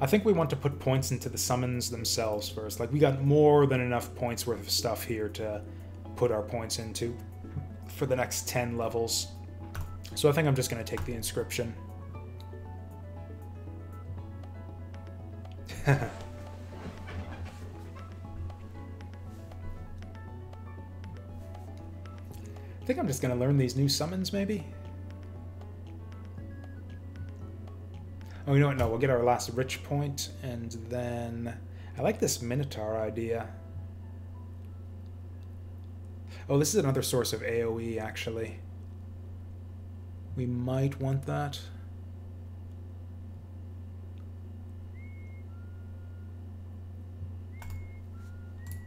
I think we want to put points into the summons themselves first. Like, we got more than enough points worth of stuff here to put our points into for the next 10 levels. So I think I'm just going to take the inscription. I think I'm just gonna learn these new summons, maybe? Oh, you know what? No, we'll get our last rich point, and then... I like this Minotaur idea. Oh, this is another source of AoE, actually. We might want that.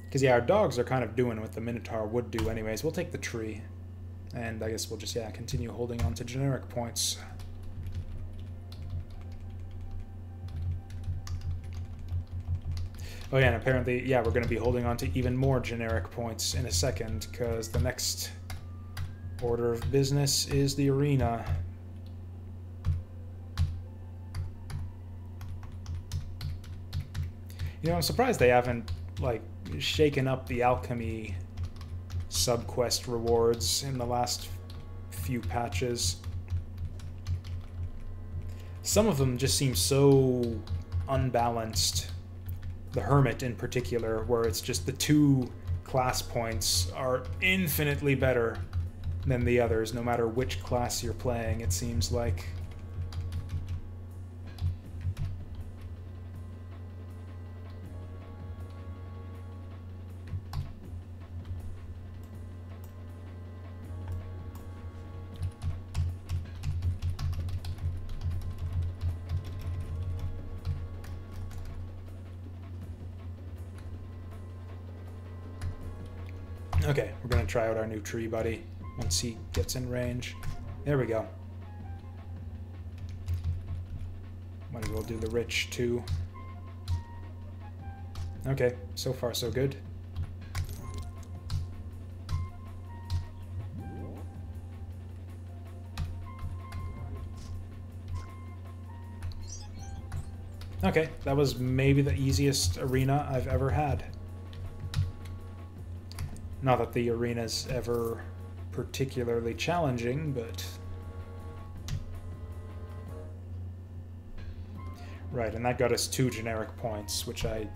Because, yeah, our dogs are kind of doing what the Minotaur would do anyways. We'll take the tree. And I guess we'll just, yeah, continue holding on to generic points. Oh, yeah, and apparently, yeah, we're going to be holding on to even more generic points in a second, because the next order of business is the arena. You know, I'm surprised they haven't, like, shaken up the alchemy subquest rewards in the last few patches. Some of them just seem so unbalanced. The Hermit in particular, where it's just the two class points are infinitely better than the others, no matter which class you're playing, it seems like. Okay, we're gonna try out our new tree buddy once he gets in range. There we go. Might as well do the rich too. Okay, so far so good. Okay, that was maybe the easiest arena I've ever had. Not that the arena's ever particularly challenging, but... Right, and that got us 2 generic points, which I...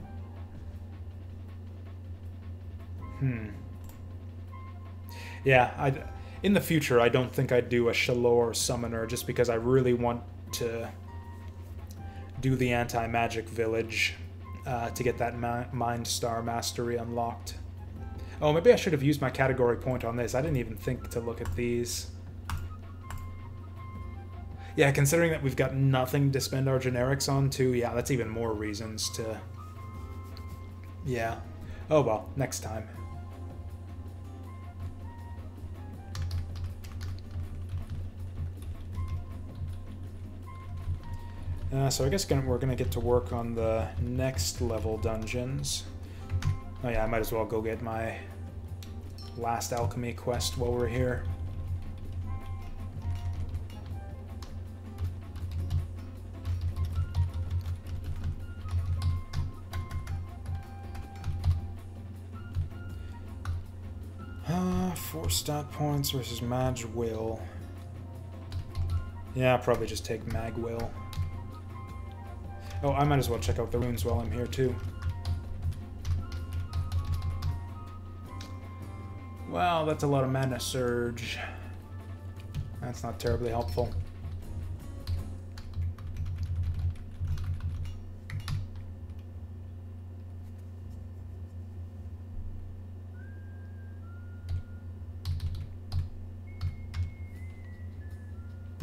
Yeah, in the future, I don't think I'd do a Shalore Summoner, just because I really want to do the anti-magic village to get that Mind Star Mastery unlocked. Oh, maybe I should have used my category point on this. I didn't even think to look at these. Yeah, considering that we've got nothing to spend our generics on, too. Yeah, that's even more reasons to... Yeah. Oh, well. Next time. So I guess we're going to get to work on the next level dungeons. Oh yeah, I might as well go get my last alchemy quest while we're here. Force stat points versus Maj Will. Yeah, I'll probably just take Mag Will. Oh, I might as well check out the runes while I'm here too. Well, that's a lot of mana surge. That's not terribly helpful.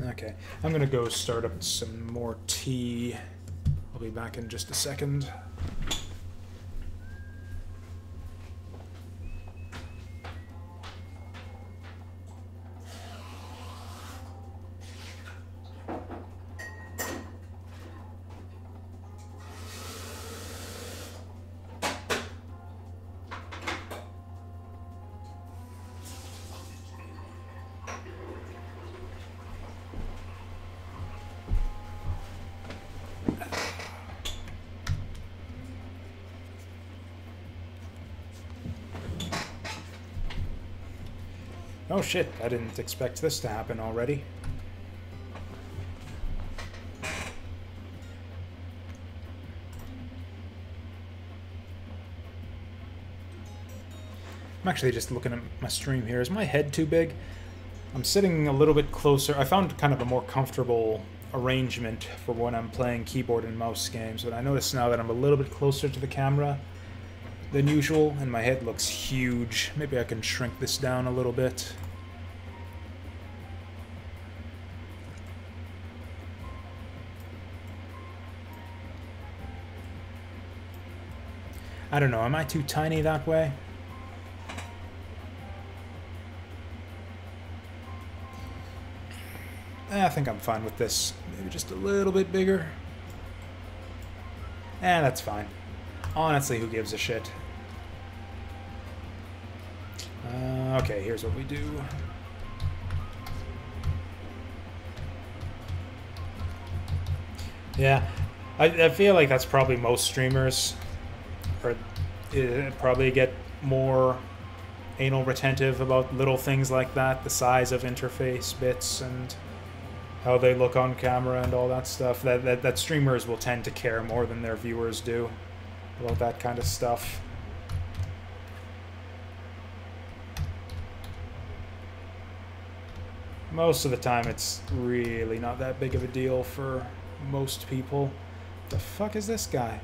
Okay, I'm gonna go start up some more tea. I'll be back in just a second. Oh shit, I didn't expect this to happen already. I'm actually just looking at my stream here. Is my head too big? I'm sitting a little bit closer. I found kind of a more comfortable arrangement for when I'm playing keyboard and mouse games, but I notice now that I'm a little bit closer to the camera than usual, and my head looks huge. Maybe I can shrink this down a little bit. I don't know, am I too tiny that way? I think I'm fine with this. Maybe just a little bit bigger. That's fine. Honestly, who gives a shit? Okay, here's what we do. Yeah, I feel like that's probably most streamers, or probably get more anal retentive about little things like that, the size of interface bits and how they look on camera and all that stuff. That streamers will tend to care more than their viewers do about that kind of stuff. Most of the time it's really not that big of a deal for most people. The fuck is this guy?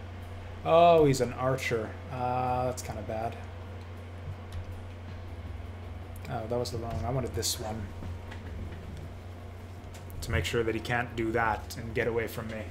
Oh, he's an archer. That's kind of bad. Oh, that was the wrong one. I wanted this one. To make sure that he can't do that and get away from me.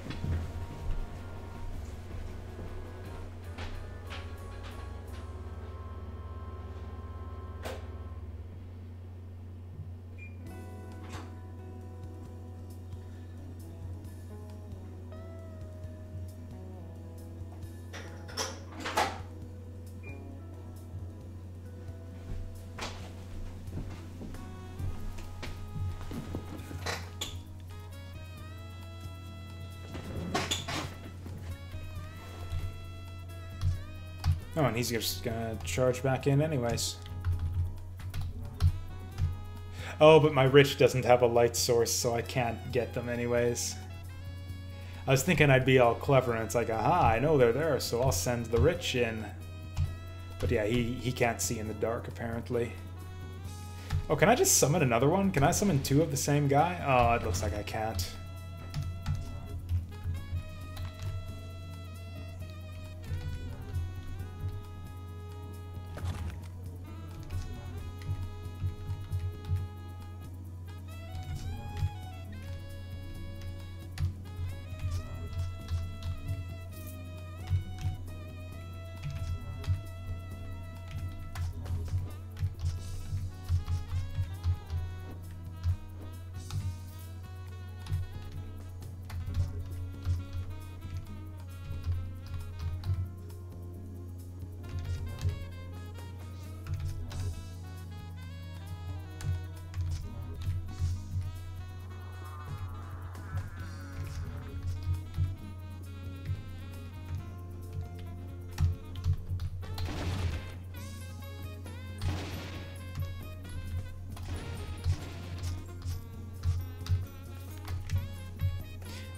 Oh, and he's just gonna charge back in anyways. Oh, but my Rich doesn't have a light source, so I can't get them anyways. I was thinking I'd be all clever, and it's like, aha, I know they're there, so I'll send the Rich in. But yeah, he can't see in the dark, apparently. Oh, can I just summon another one? Can I summon two of the same guy? Oh, it looks like I can't.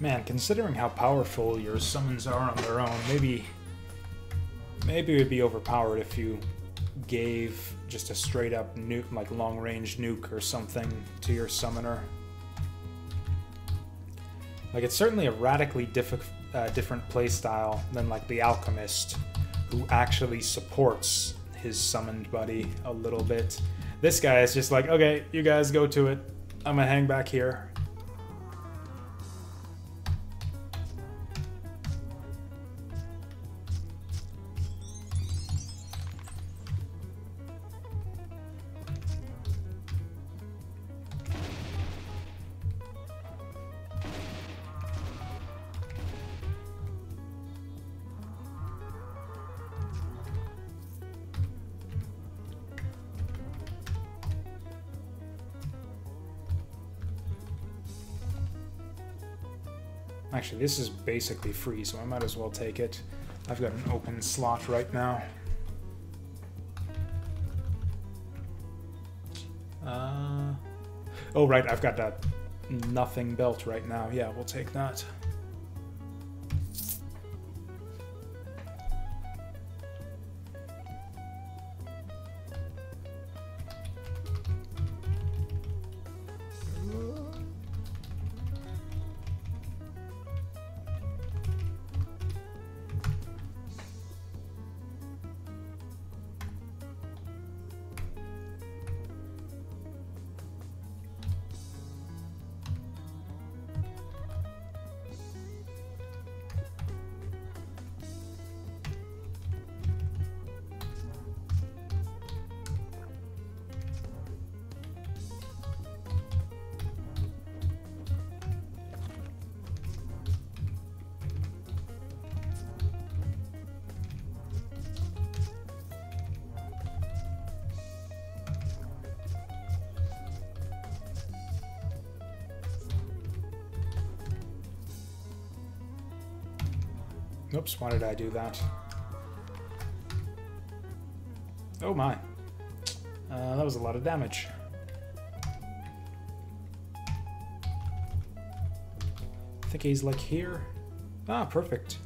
Man, considering how powerful your summons are on their own, maybe it would be overpowered if you gave just a straight up nuke, like long range nuke or something, to your summoner. Like, it's certainly a radically different playstyle than like the Alchemist, who actually supports his summoned buddy a little bit. This guy is just like, okay, you guys go to it. I'm gonna hang back here. Actually, this is basically free, so I might as well take it. I've got an open slot right now. Oh, right, I've got that nothing belt right now. Yeah, we'll take that. Oops, why did I do that? Oh my. That was a lot of damage. I think he's like here. Ah, perfect.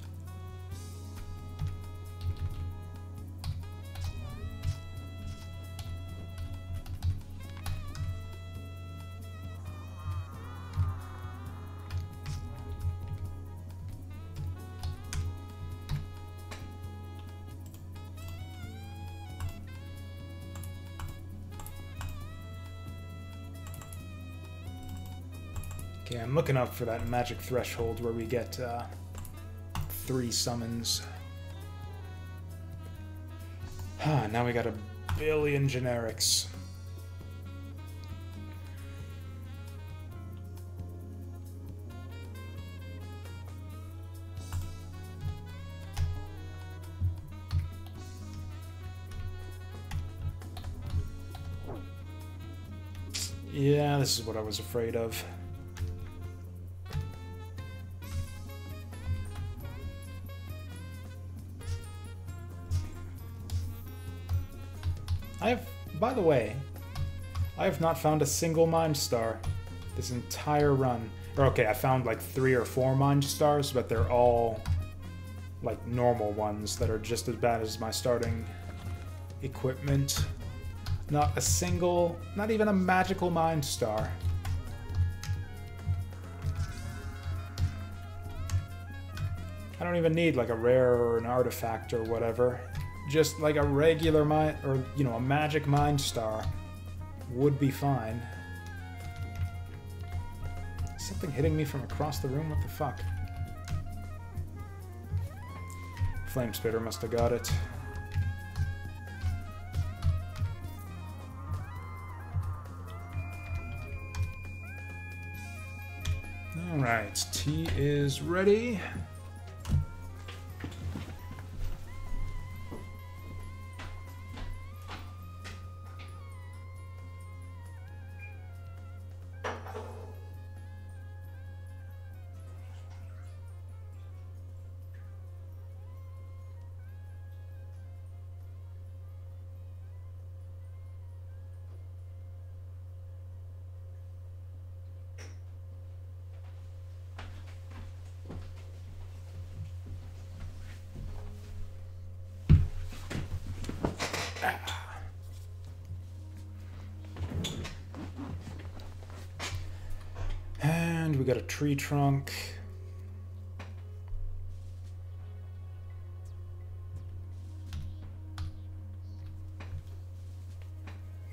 I'm looking up for that magic threshold where we get 3 summons. Now we got a billion generics. Yeah, this is what I was afraid of. By the way, I have not found a single Mind Star this entire run. Or okay, I found like 3 or 4 Mind Stars, but they're all like normal ones that are just as bad as my starting equipment. Not a single, not even a magical Mind Star. I don't even need like a rare or an artifact or whatever. Just like a regular mind, or, you know, a magic mind star would be fine. Is something hitting me from across the room? What the fuck? Flame Spitter must have got it. Alright, tea is ready. we got a tree trunk.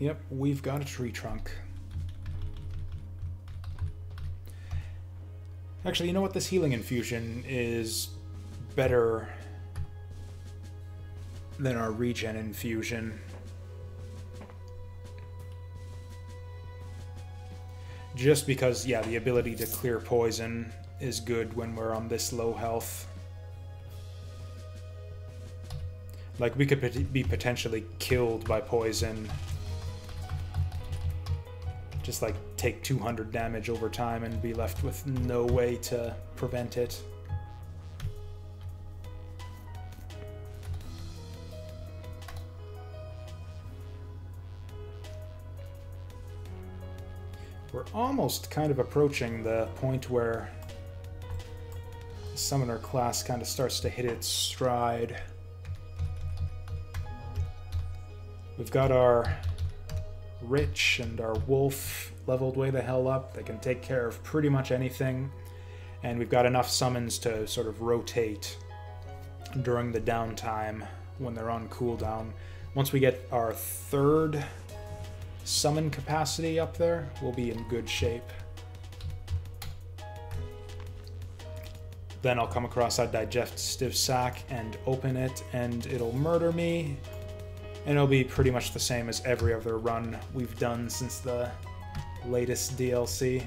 Yep, we've got a tree trunk. Actually, you know what? This healing infusion is better than our regen infusion. Just because, yeah, the ability to clear poison is good when we're on this low health. Like, we could be potentially killed by poison. Just like take 200 damage over time and be left with no way to prevent it. We're almost kind of approaching the point where the Summoner class kind of starts to hit its stride. We've got our Rich and our Wolf leveled way the hell up. They can take care of pretty much anything. And we've got enough summons to sort of rotate during the downtime when they're on cooldown. Once we get our third summon capacity up there, we'll be in good shape. Then I'll come across that digestive sac and open it and it'll murder me. And it'll be pretty much the same as every other run we've done since the latest DLC.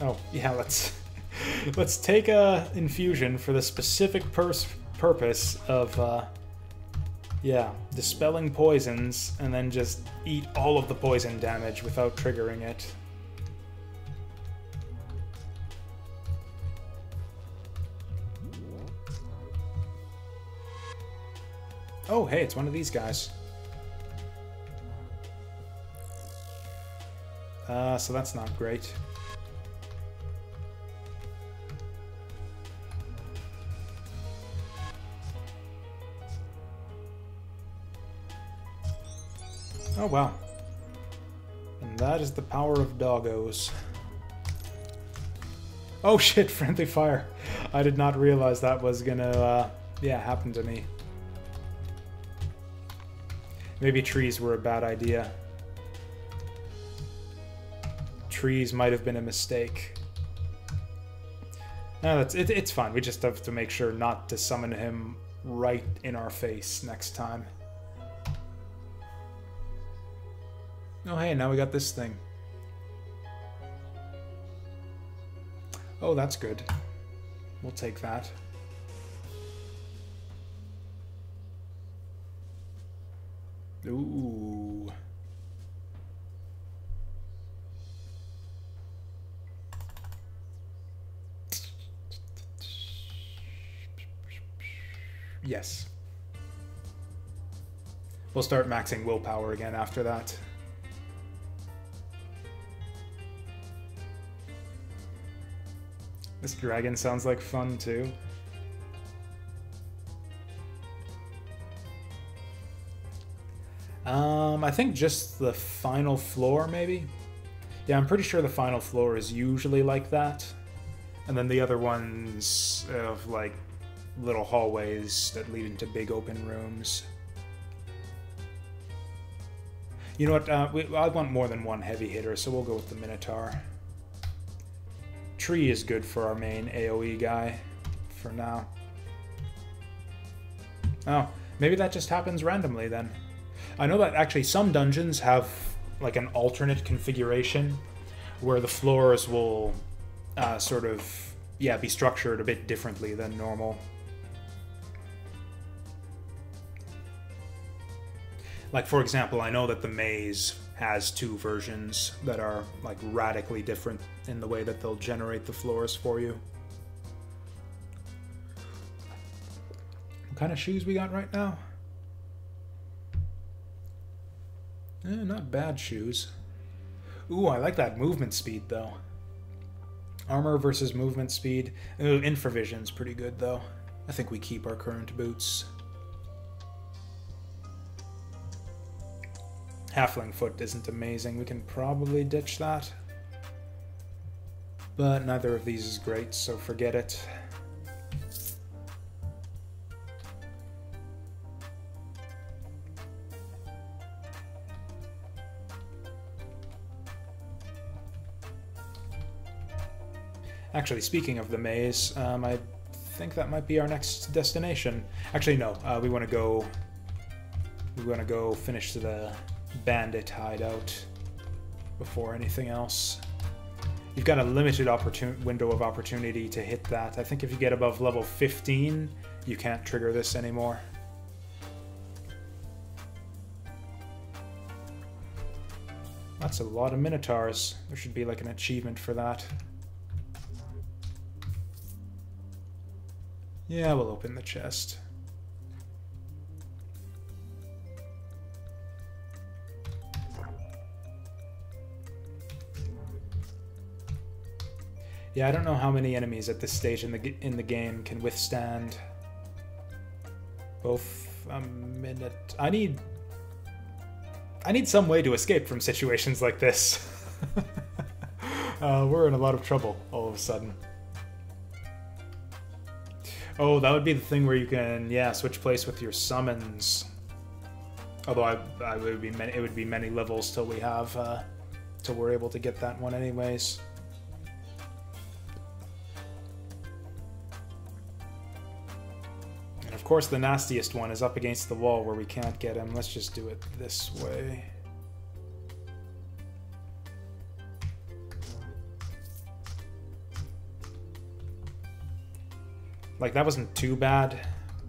Oh, yeah, let's take a infusion for the specific purpose of, dispelling poisons, and then just eat all of the poison damage without triggering it. Oh, hey, it's one of these guys. So that's not great. Oh, wow. And that is the power of doggos. Oh shit, friendly fire. I did not realize that was gonna, happen to me. Maybe trees were a bad idea. Trees might have been a mistake. No, it's fine. We just have to make sure not to summon him right in our face next time. Oh, hey, now we got this thing. Oh, that's good. We'll take that. Ooh. Yes. We'll start maxing willpower again after that. This dragon sounds like fun, too. I think just the final floor, maybe? Yeah, I'm pretty sure the final floor is usually like that. And then the other ones have, like, little hallways that lead into big open rooms. You know what? I want more than one heavy hitter, so we'll go with the Minotaur. Tree is good for our main AoE guy for now. Oh, maybe that just happens randomly then. I know that actually some dungeons have like an alternate configuration where the floors will be structured a bit differently than normal. Like, for example, I know that the maze has two versions that are like radically different in the way that they'll generate the floors for you. What kind of shoes we got right now? Eh, not bad shoes. Ooh, I like that movement speed, though. Armor versus movement speed. Infravision's pretty good, though. I think we keep our current boots. Halfling foot isn't amazing. We can probably ditch that. But neither of these is great, so forget it. Actually, speaking of the maze, I think that might be our next destination. Actually, no. We want to go finish the bandit hideout before anything else. You've got a limited window of opportunity to hit that. I think if you get above level 15, you can't trigger this anymore. That's a lot of minotaurs. There should be like an achievement for that. Yeah, we'll open the chest. Yeah, I don't know how many enemies at this stage in the game can withstand both a minute. I need some way to escape from situations like this. We're in a lot of trouble all of a sudden. Oh, that would be the thing where you can, yeah, switch place with your summons. Although I would be many, it would be many levels till we have, till we're able to get that one, anyways. And of course, the nastiest one is up against the wall where we can't get him. Let's just do it this way. Like, that wasn't too bad.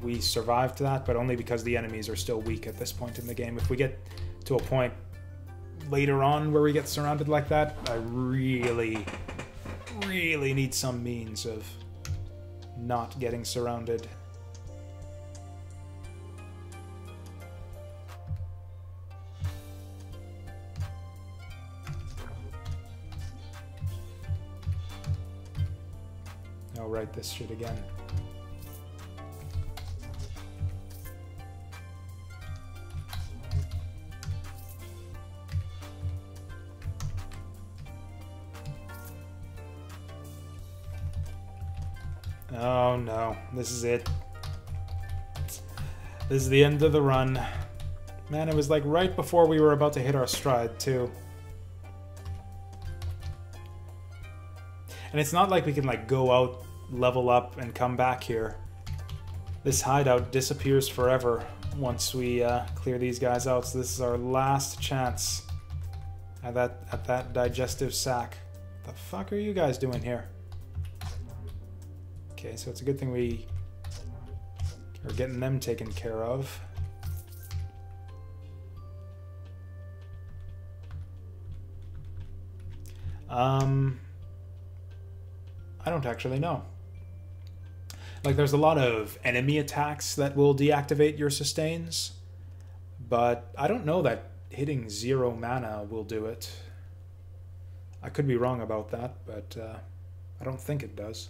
We survived that, but only because the enemies are still weak at this point in the game. If we get to a point later on where we get surrounded like that, I really, really need some means of not getting surrounded. I'll write this shit again. Oh no, this is it. This is the end of the run. Man, it was like right before we were about to hit our stride, too. And it's not like we can, like, go out, level up, and come back here. This hideout disappears forever once we clear these guys out, so this is our last chance at that digestive sack. The fuck are you guys doing here? Okay, so it's a good thing we are getting them taken care of. I don't actually know. Like, there's a lot of enemy attacks that will deactivate your sustains, but I don't know that hitting 0 mana will do it. I could be wrong about that, but I don't think it does.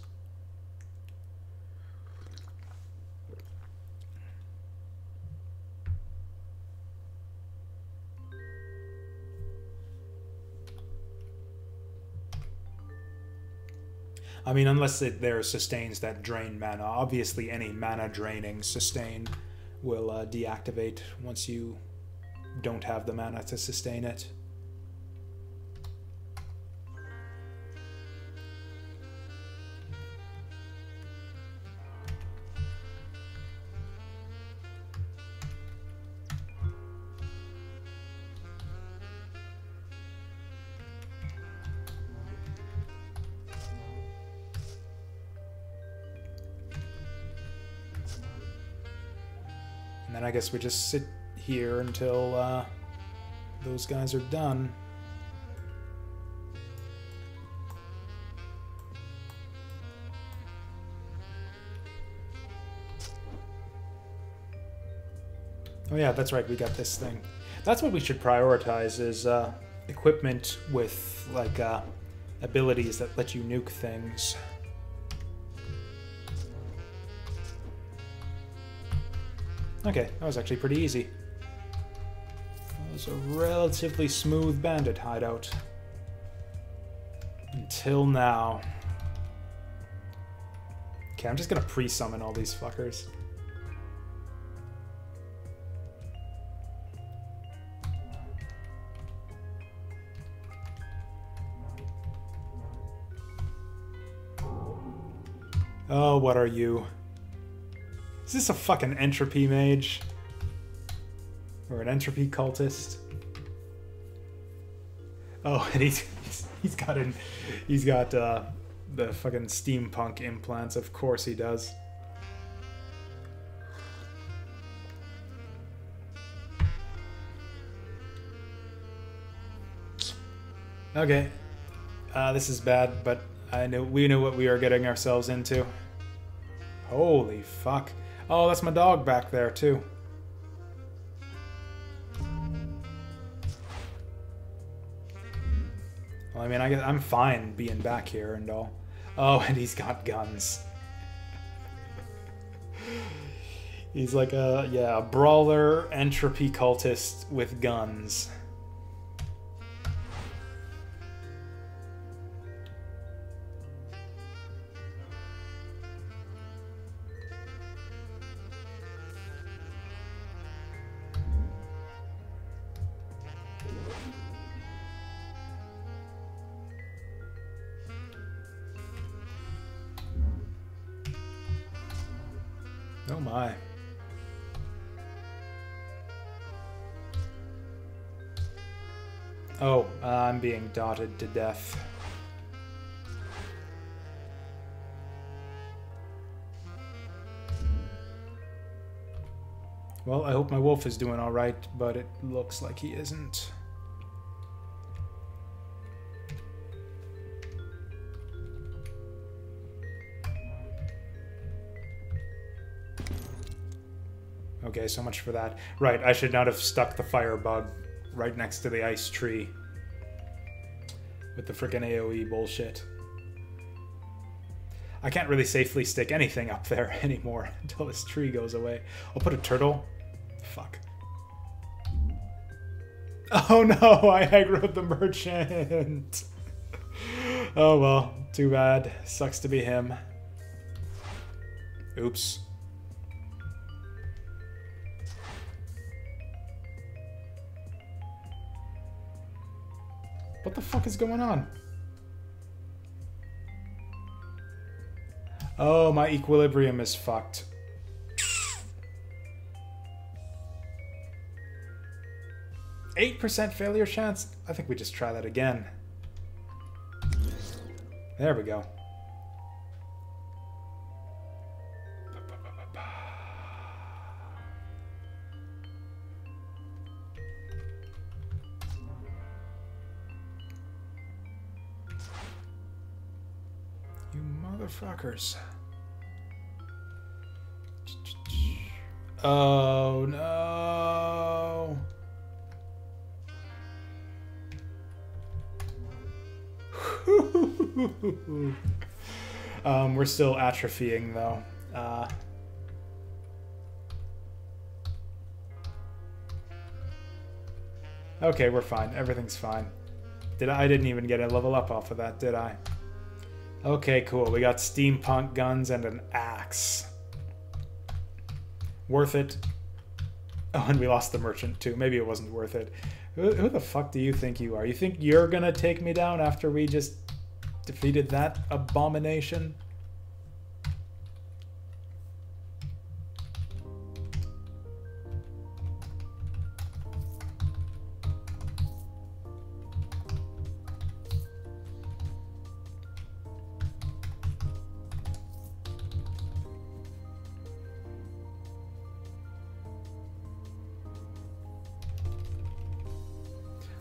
I mean, unless there are sustains that drain mana. Obviously, any mana-draining sustain will deactivate once you don't have the mana to sustain it. I guess we just sit here until those guys are done. Oh yeah, that's right, we got this thing. That's what we should prioritize, is equipment with, like, abilities that let you nuke things. Okay, that was actually pretty easy. That was a relatively smooth bandit hideout. Until now. Okay, I'm just gonna pre-summon all these fuckers. Oh, what are you? Is this a fucking entropy mage? Or an entropy cultist? Oh, and he's got the fucking steampunk implants. Of course he does. Okay, this is bad, but we knew what we were getting ourselves into. Holy fuck. Oh, that's my dog back there, too. Well, I mean, I guess I'm fine being back here and all. Oh, and he's got guns. He's like a brawler entropy cultist with guns. Oh, I'm being dotted to death. Well, I hope my wolf is doing all right, but it looks like he isn't. Okay, so much for that. Right, I should not have stuck the firebug right next to the ice tree with the frickin' AoE bullshit. I can't really safely stick anything up there anymore until this tree goes away. I'll put a turtle. Fuck. Oh no, I aggroed the merchant. Oh well, too bad. Sucks to be him. Oops. What the fuck is going on? Oh, my equilibrium is fucked. Pfft. 8% failure chance? I think we just try that again. There we go. Fuckers. Oh no. We're still atrophying though. Okay, we're fine. Everything's fine. I didn't even get a level up off of that, did I? Okay, cool. We got steampunk guns and an axe. Worth it. Oh, and we lost the merchant, too. Maybe it wasn't worth it. Who the fuck do you think you are? You think you're gonna take me down after we just defeated that abomination?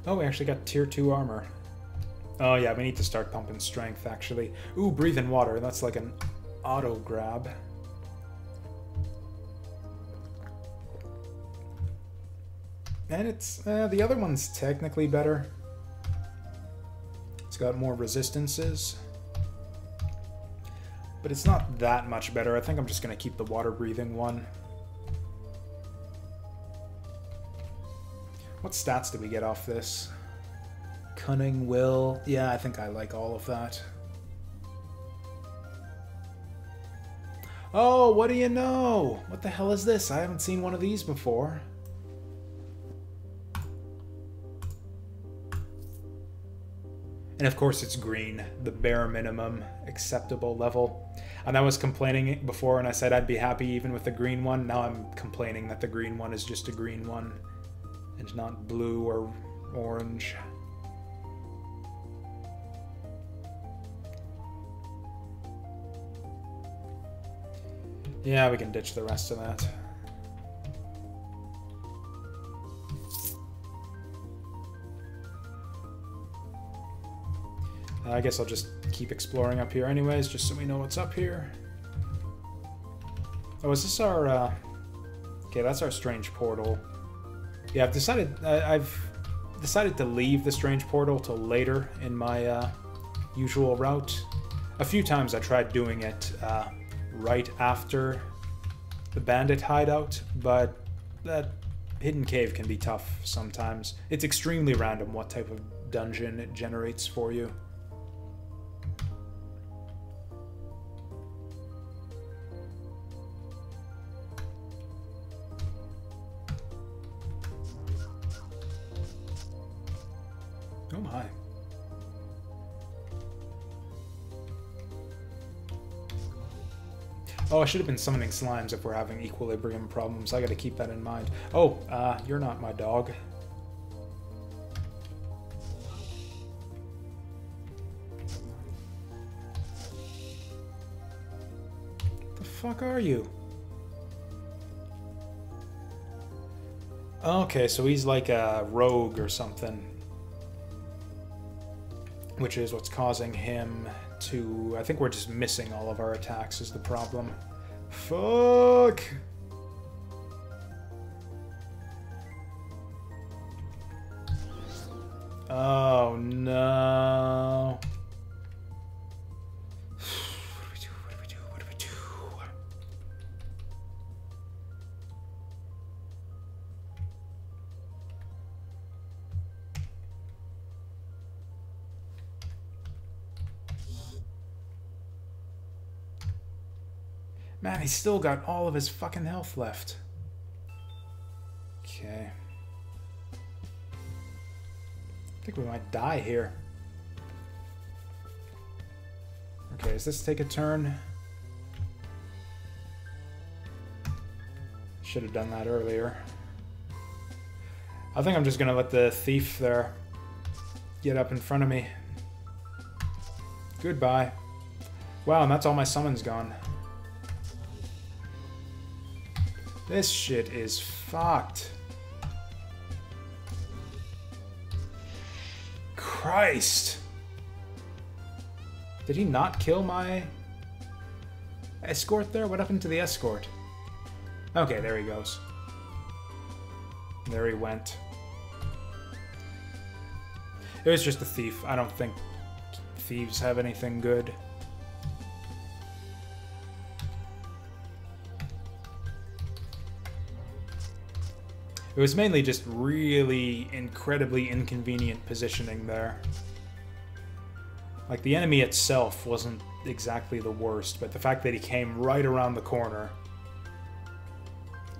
Oh, we actually got tier 2 armor. Oh yeah, we need to start pumping strength, actually. Ooh, breathe in water. That's like an auto grab. And it's the other one's technically better. It's got more resistances. But it's not that much better. I think I'm just going to keep the water-breathing one. What stats did we get off this? Cunning, will. Yeah, I think I like all of that. Oh, what do you know? What the hell is this? I haven't seen one of these before. And of course it's green, the bare minimum acceptable level. And I was complaining before and I said I'd be happy even with the green one. Now I'm complaining that the green one is just a green one and not blue or orange. Yeah, we can ditch the rest of that. I guess I'll just keep exploring up here anyways, just so we know what's up here. Oh, is this our... Okay, that's our strange portal. Yeah, I've decided to leave the strange portal till later in my usual route. A few times I tried doing it right after the bandit hideout, but that hidden cave can be tough sometimes. It's extremely random what type of dungeon it generates for you. Oh my. Oh, I should have been summoning slimes if we're having equilibrium problems. I gotta keep that in mind. Oh, you're not my dog. The fuck are you? Okay, so he's like a rogue or something. Which is what's causing him to... I think we're just missing all of our attacks is the problem. Fuck! Oh, no. What do we do? What do we do? What do we do? Man, he's still got all of his fucking health left. Okay. I think we might die here. Okay, does this take a turn? Should have done that earlier. I think I'm just gonna let the thief there get up in front of me. Goodbye. Wow, and that's all my summons gone. This shit is fucked. Christ! Did he not kill my escort there? What happened to the escort? Okay, there he goes. There he went. It was just a thief. I don't think thieves have anything good. It was mainly just really incredibly inconvenient positioning there. Like, the enemy itself wasn't exactly the worst, but the fact that he came right around the corner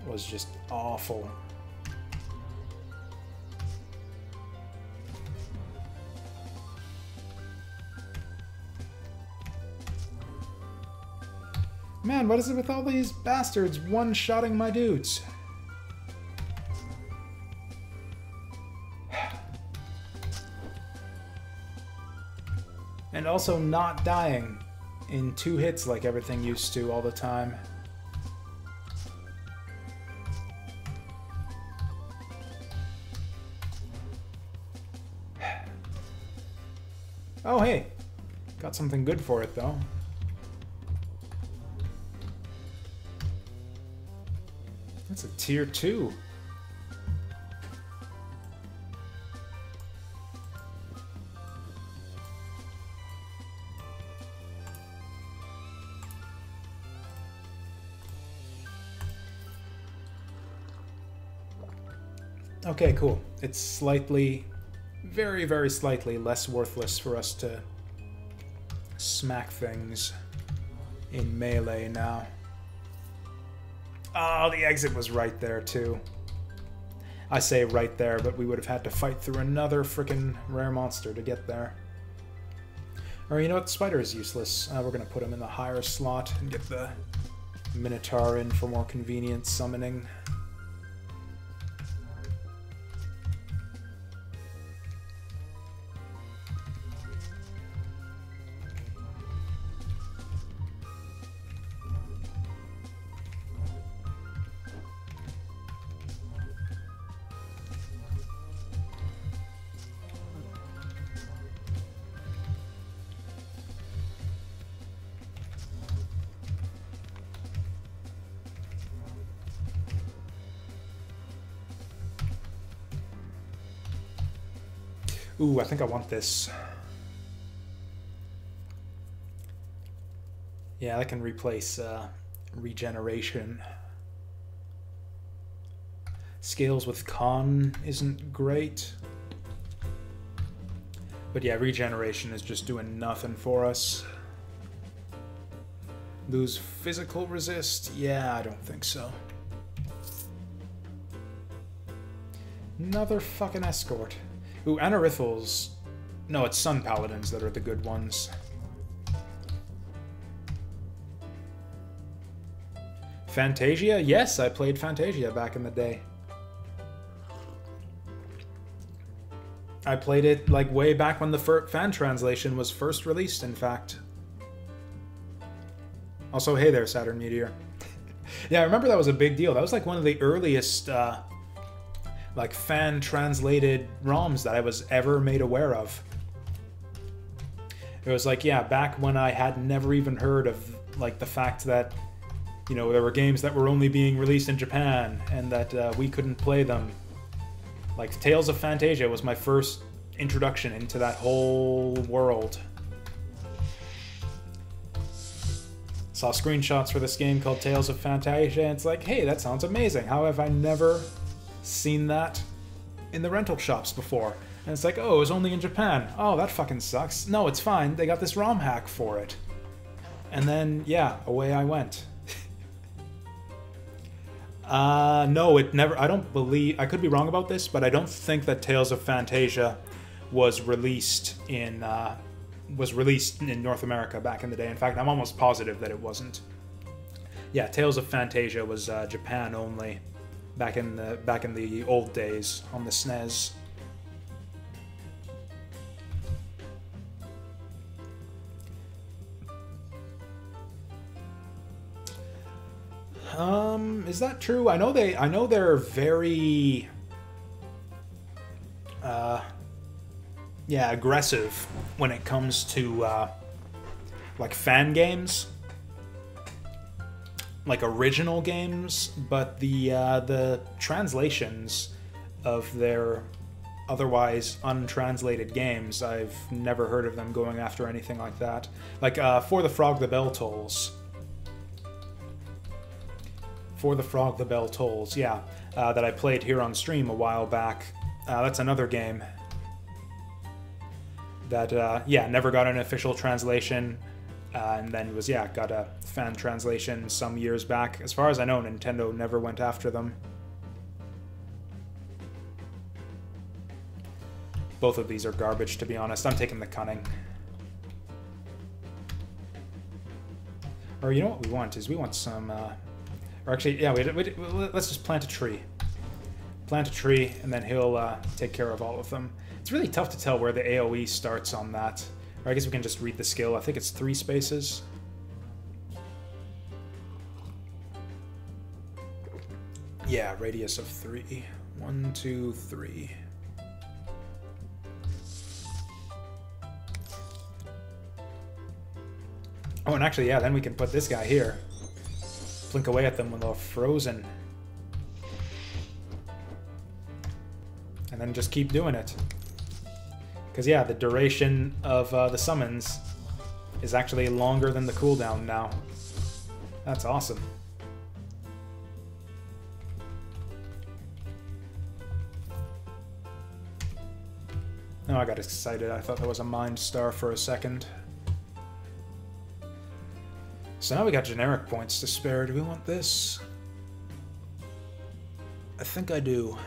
was just awful. Man, what is it with all these bastards one-shotting my dudes? And also not dying in two hits like everything used to all the time. Oh hey, got something good for it though. That's a tier 2. Okay, cool. It's slightly, very, very slightly less worthless for us to smack things in melee now. Oh, the exit was right there, too. I say right there, but we would have had to fight through another freaking rare monster to get there. Or you know what? The spider is useless. We're going to put him in the higher slot and get the Minotaur in for more convenient summoning. Ooh, I think I want this. Yeah, I can replace regeneration. Scales with con isn't great. But yeah, regeneration is just doing nothing for us. Lose physical resist? Yeah, I don't think so. Another fucking escort. Ooh, Anorithals. No, it's Sun Paladins that are the good ones. Phantasia? Yes, I played Phantasia back in the day. I played it, like, way back when the fan translation was first released, in fact. Also, hey there, Saturn Meteor. Yeah, I remember that was a big deal. That was, like, one of the earliest, like fan-translated ROMs that I was ever made aware of. It was like, yeah, back when I had never even heard of, like, the fact that, you know, there were games that were only being released in Japan and that we couldn't play them. Like, Tales of Phantasia was my first introduction into that whole world. Saw screenshots for this game called Tales of Phantasia, and it's like, hey, that sounds amazing. How have I never seen that in the rental shops before? And it's like, oh, it was only in Japan. Oh, that fucking sucks. No, it's fine. They got this ROM hack for it. And then, yeah, away I went. No, it never... I don't believe... I could be wrong about this, but I don't think that Tales of Phantasia was released in North America back in the day. In fact, I'm almost positive that it wasn't. Yeah, Tales of Phantasia was Japan only. Back in the old days on the SNES. Is that true? I know they're very yeah, aggressive when it comes to like fan games. Like original games, but the translations of their otherwise untranslated games, I've never heard of them going after anything like that. Like For the Frog the Bell Tolls. For the Frog the Bell Tolls, yeah, that I played here on stream a while back. That's another game that yeah, never got an official translation. And then was, yeah, got a fan translation some years back. As far as I know, Nintendo never went after them. Both of these are garbage, to be honest. I'm taking the cunning. Or you know what we want is we want some... or actually, yeah, let's just plant a tree. Plant a tree, and then he'll take care of all of them. It's really tough to tell where the AoE starts on that. Or I guess we can just read the skill. I think it's 3 spaces. Yeah, radius of 3. 1, 2, 3. Oh, and actually, yeah, then we can put this guy here. Blink away at them when they're frozen. And then just keep doing it. Because, yeah, the duration of the summons is actually longer than the cooldown now. That's awesome. Oh, I got excited. I thought that was a Mind Star for a second. So now we got generic points to spare. Do we want this? I think I do.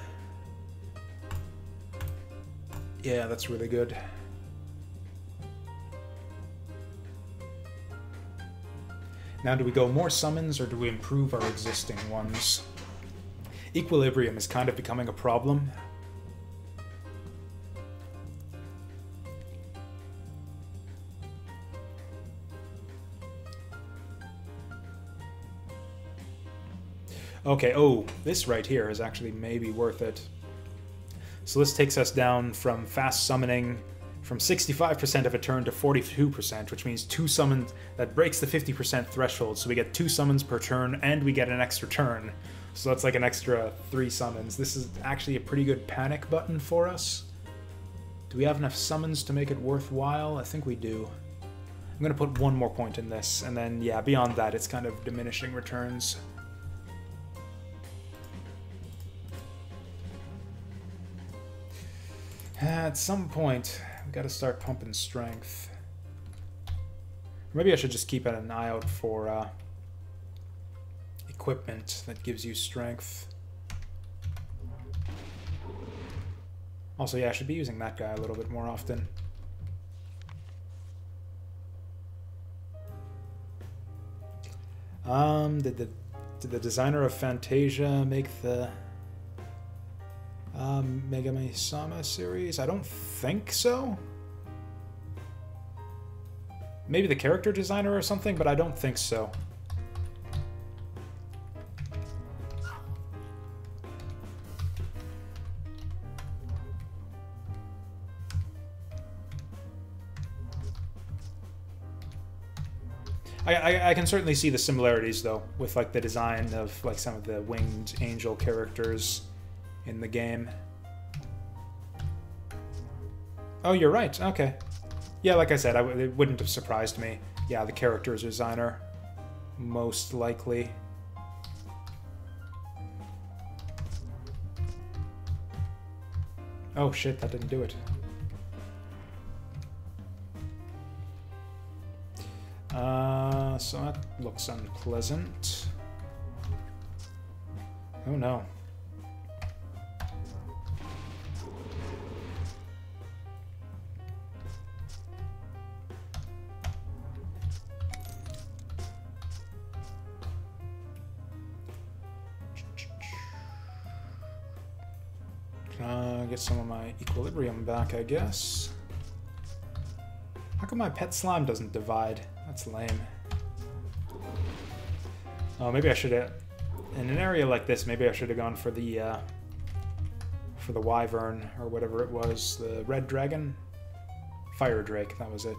Yeah, that's really good. Now, do we go more summons, or do we improve our existing ones? Equilibrium is kind of becoming a problem. Okay, oh, this right here is actually maybe worth it. So this takes us down from fast summoning from 65% of a turn to 42%, which means 2 summons. That breaks the 50% threshold, so we get 2 summons per turn, and we get an extra turn. So that's like an extra 3 summons. This is actually a pretty good panic button for us. Do we have enough summons to make it worthwhile? I think we do. I'm gonna put 1 more point in this, and then, yeah, beyond that, it's kind of diminishing returns. At some point, we gotta start pumping strength. Maybe I should just keep an eye out for equipment that gives you strength. Also, yeah, I should be using that guy a little bit more often. Did the designer of Phantasia make the Megami-sama series? I don't think so. Maybe the character designer or something, but I don't think so. I can certainly see the similarities, though, with like the design of like some of the winged angel characters in the game. Oh, you're right. Okay. Yeah, like I said, it wouldn't have surprised me. Yeah, the character's designer, most likely. Oh shit, that didn't do it. So that looks unpleasant. Oh no. Get some of my equilibrium back, I guess. How come my pet slime doesn't divide? That's lame. Oh, maybe I should have... In an area like this, maybe I should have gone for the wyvern, or whatever it was. The red dragon? Fire drake, that was it.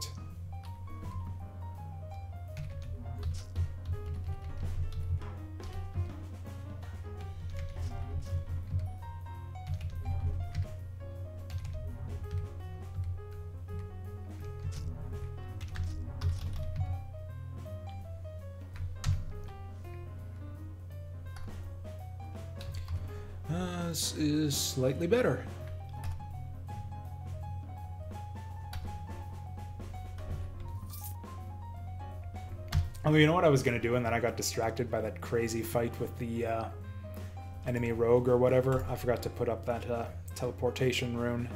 Is slightly better. Oh, you know what I was gonna do, and then I got distracted by that crazy fight with the enemy rogue or whatever. I forgot to put up that teleportation rune.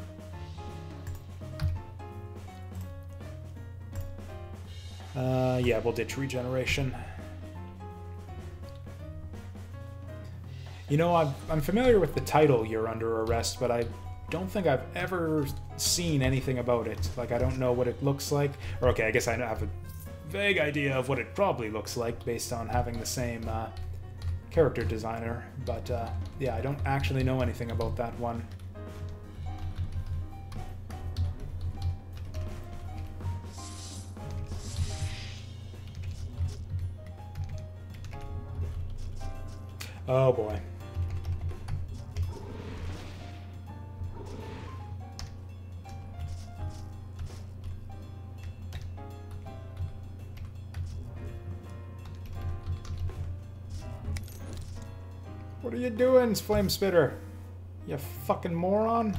Yeah, we'll ditch regeneration. You know, I'm familiar with the title, You're Under Arrest, but I don't think I've ever seen anything about it. Like, I don't know what it looks like. Or, okay, I guess I have a vague idea of what it probably looks like based on having the same character designer. But, yeah, I don't actually know anything about that one. Oh, boy. What are you doing, Flame Spitter? You fucking moron.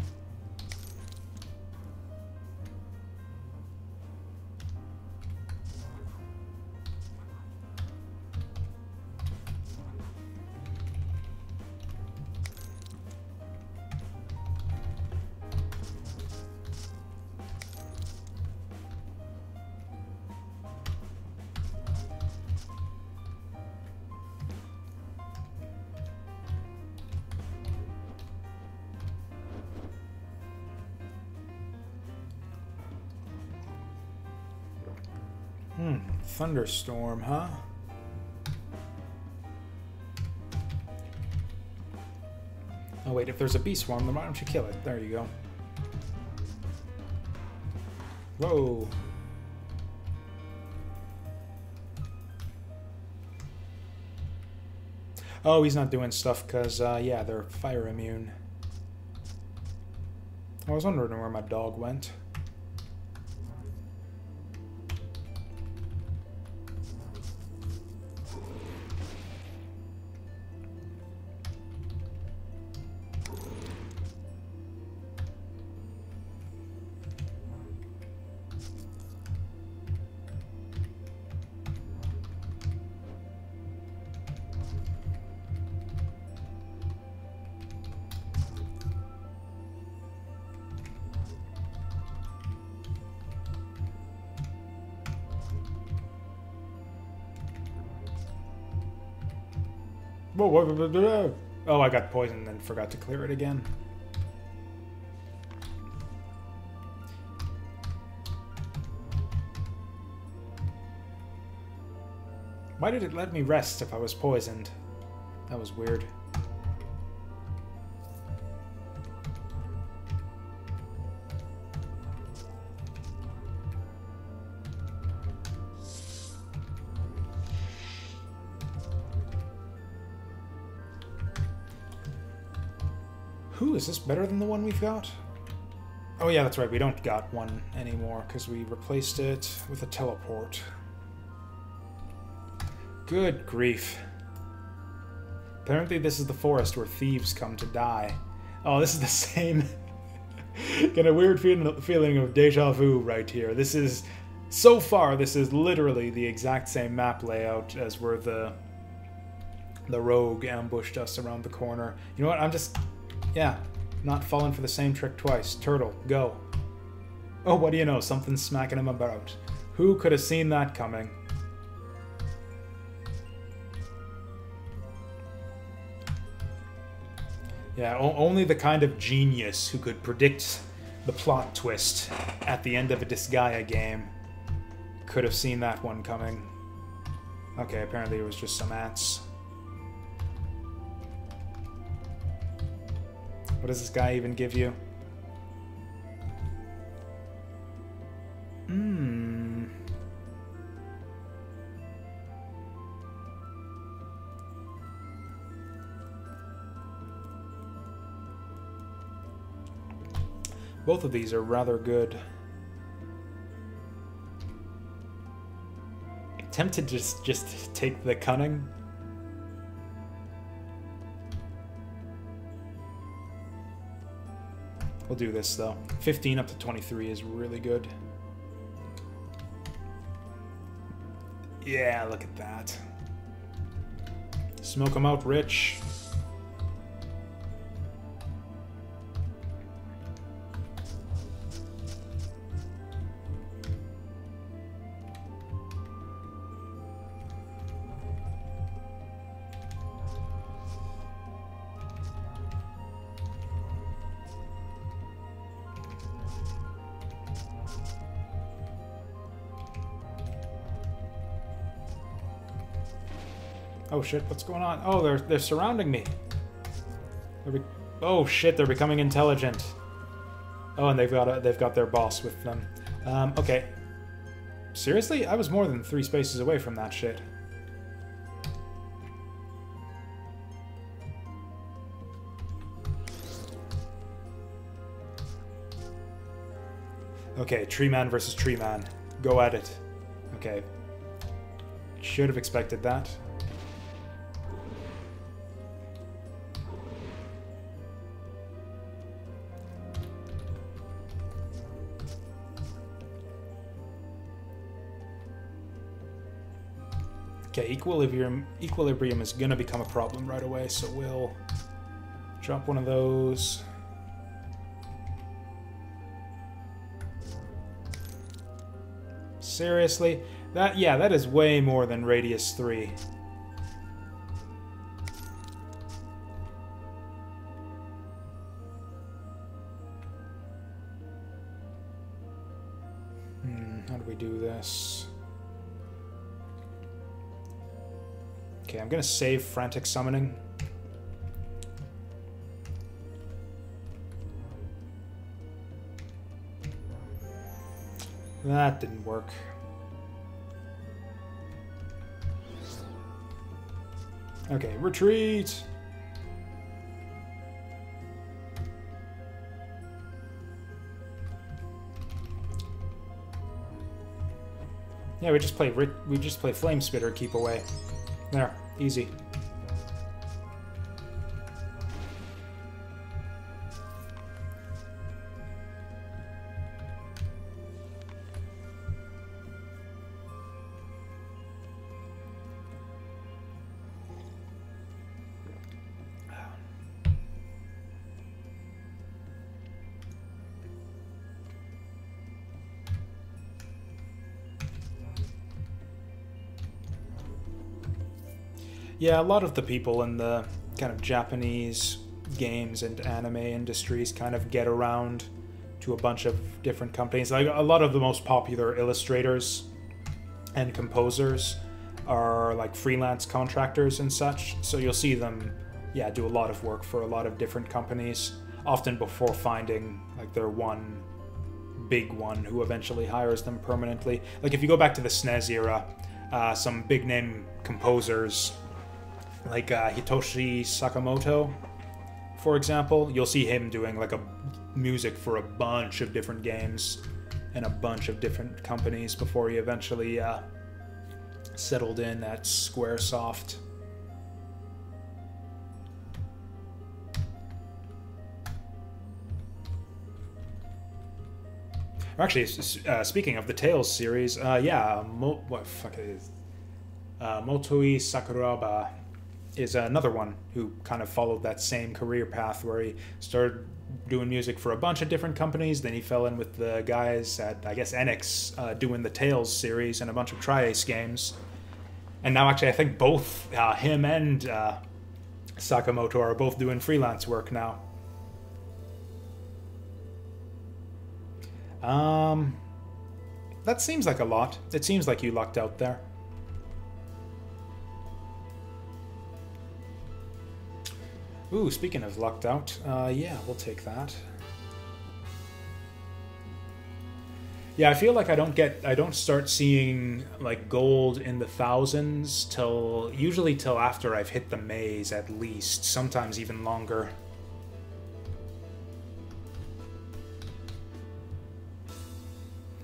Thunderstorm, huh? Oh wait, if there's a bee swarm, then why don't you kill it? There you go. Whoa. Oh, he's not doing stuff because, yeah, they're fire immune. I was wondering where my dog went. Oh, I got poisoned and forgot to clear it again. Why did it let me rest if I was poisoned? That was weird. Is this better than the one we've got? Oh yeah, that's right, we don't got one anymore because we replaced it with a teleport. Good grief. Apparently this is the forest where thieves come to die. Oh, this is the same. Got a weird feeling of deja vu right here. This is, so far, this is literally the exact same map layout as where the rogue ambushed us around the corner. You know what, I'm just... Yeah, not falling for the same trick twice. Turtle, go. Oh, what do you know? Something's smacking him about. Who could have seen that coming? Yeah, only the kind of genius who could predict the plot twist at the end of a Disgaea game could have seen that one coming. Okay, apparently it was just some ants. What does this guy even give you? Hmm. Both of these are rather good. Tempted to just take the cunning. We'll do this though. 15 up to 23 is really good. Yeah, look at that. Smoke them out, Rich. Oh shit, what's going on? Oh, they're surrounding me. Oh shit, they're becoming intelligent. Oh, and they've got their boss with them. Okay. Seriously? I was more than 3 spaces away from that shit. Okay, Tree Man versus Tree Man. Go at it. Okay. Should have expected that. Okay, equilibrium is gonna become a problem right away, so we'll drop one of those. Seriously? That, yeah, that is way more than radius 3. How do we do this? Okay, I'm gonna save Frantic Summoning. That didn't work. Okay, retreat! Yeah, we just play Flame Spitter, keep away. There, easy. Yeah, a lot of the people in the kind of Japanese games and anime industries kind of get around to a bunch of different companies. Like, a lot of the most popular illustrators and composers are like freelance contractors and such. So you'll see them, yeah, do a lot of work for a lot of different companies, often before finding like their one big one who eventually hires them permanently. Like if you go back to the SNES era, some big name composers like Hitoshi Sakamoto, for example, you'll see him doing like a music for a bunch of different games and a bunch of different companies before he eventually settled in at Squaresoft. Actually, speaking of the Tales series, yeah, Motoi Sakuraba is another one who kind of followed that same career path where he started doing music for a bunch of different companies, then he fell in with the guys at, I guess, Enix, doing the Tales series and a bunch of Tri-Ace games. And now, actually, I think both him and Sakamoto are both doing freelance work now. That seems like a lot. It seems like you lucked out there. Ooh, speaking of lucked out, yeah, we'll take that. Yeah, I feel like I don't start seeing like gold in the thousands usually till after I've hit the maze at least, sometimes even longer.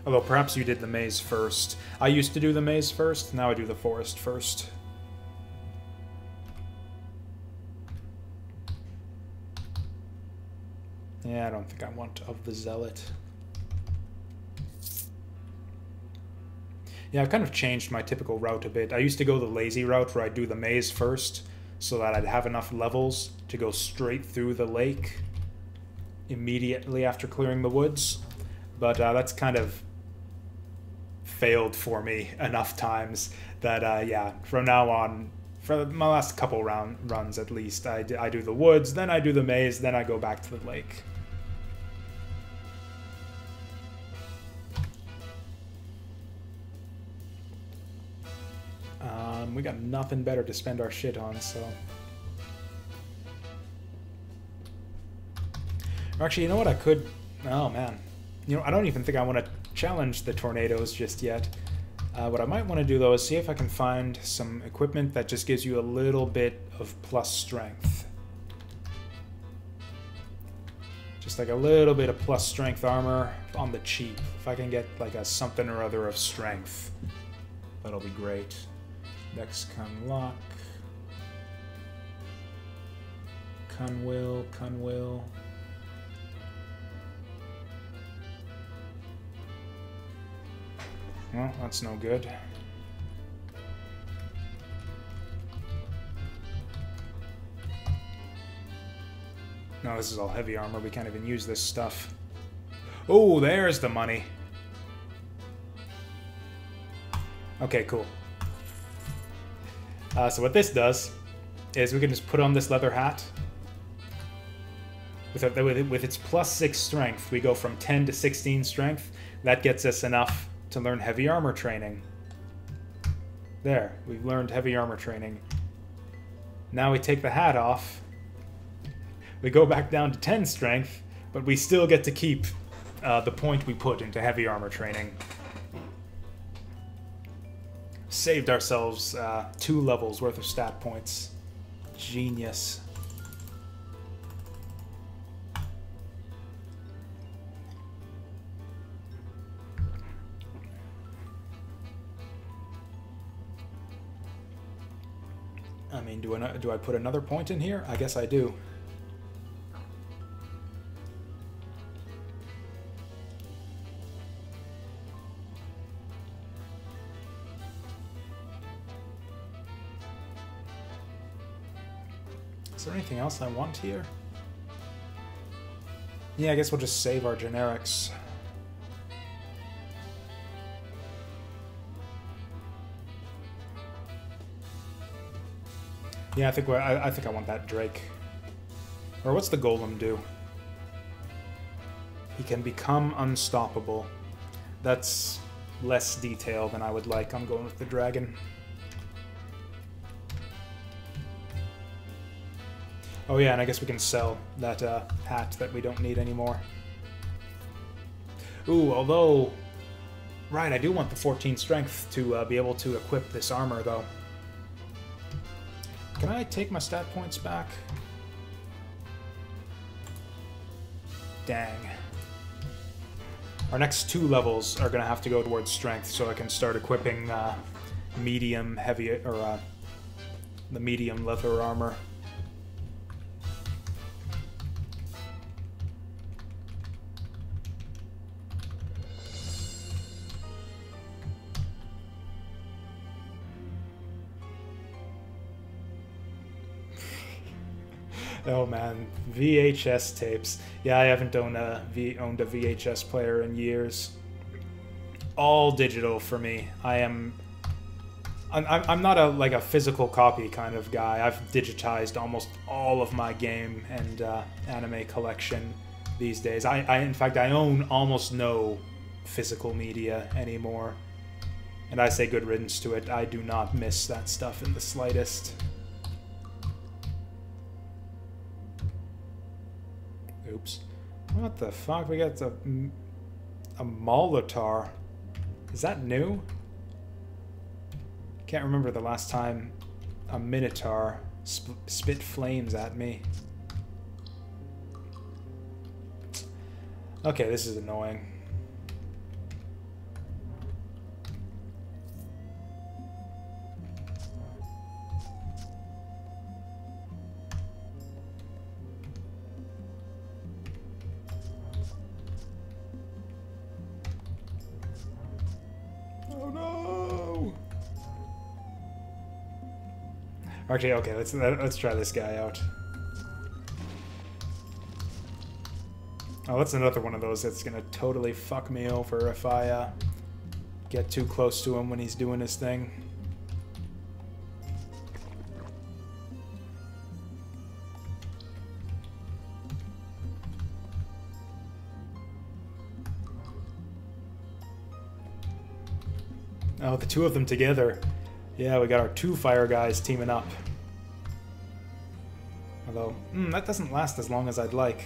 Although perhaps you did the maze first. I used to do the maze first, now I do the forest first. Yeah, I don't think I want of the Zealot. Yeah, I've kind of changed my typical route a bit. I used to go the lazy route where I'd do the maze first so that I'd have enough levels to go straight through the lake immediately after clearing the woods. But that's kind of failed for me enough times that, yeah, from now on, for my last couple runs at least, I do the woods, then I do the maze, then I go back to the lake. We got nothing better to spend our shit on, so... Actually, you know what I could... Oh, man. You know, I don't even think I want to challenge the tornadoes just yet. What I might want to do, though, is see if I can find some equipment that just gives you a little bit of plus strength. Just like a little bit of plus strength armor on the cheap. If I can get like a something or other of strength, that'll be great. Dex, con lock. Con will, con will. Well, that's no good. No, this is all heavy armor. We can't even use this stuff. Oh, there's the money. Okay, cool. So what this does is we can just put on this leather hat. With its plus 6 strength, we go from 10 to 16 strength. That gets us enough to learn heavy armor training. There, we've learned heavy armor training. Now we take the hat off. We go back down to 10 strength, but we still get to keep the point we put into heavy armor training. Saved ourselves 2 levels worth of stat points. Genius. I mean, do I put another point in here? I guess I do. Is there anything else I want here? Yeah, I guess we'll just save our generics. Yeah, I think I want that Drake. Or what's the Golem do? He can become unstoppable. That's less detail than I would like. I'm going with the dragon. Oh yeah, and I guess we can sell that hat that we don't need anymore. Ooh, although... Right, I do want the 14 strength to be able to equip this armor, though. Can I take my stat points back? Dang. Our next 2 levels are gonna have to go towards strength, so I can start equipping medium, heavy, or the medium leather armor. Oh man, VHS tapes. Yeah, I haven't owned a VHS player in years. All digital for me. I'm not like a physical copy kind of guy. I've digitized almost all of my game and anime collection these days. In fact I own almost no physical media anymore. And I say good riddance to it. I do not miss that stuff in the slightest. Oops. What the fuck? We got a Molotar. Is that new? Can't remember the last time a Minotaur spit flames at me. Okay, this is annoying. Actually, okay, let's try this guy out. Oh, that's another one of those that's gonna totally fuck me over if I get too close to him when he's doing his thing. Oh, the 2 of them together. Yeah, we got our 2 fire guys teaming up. Although, that doesn't last as long as I'd like.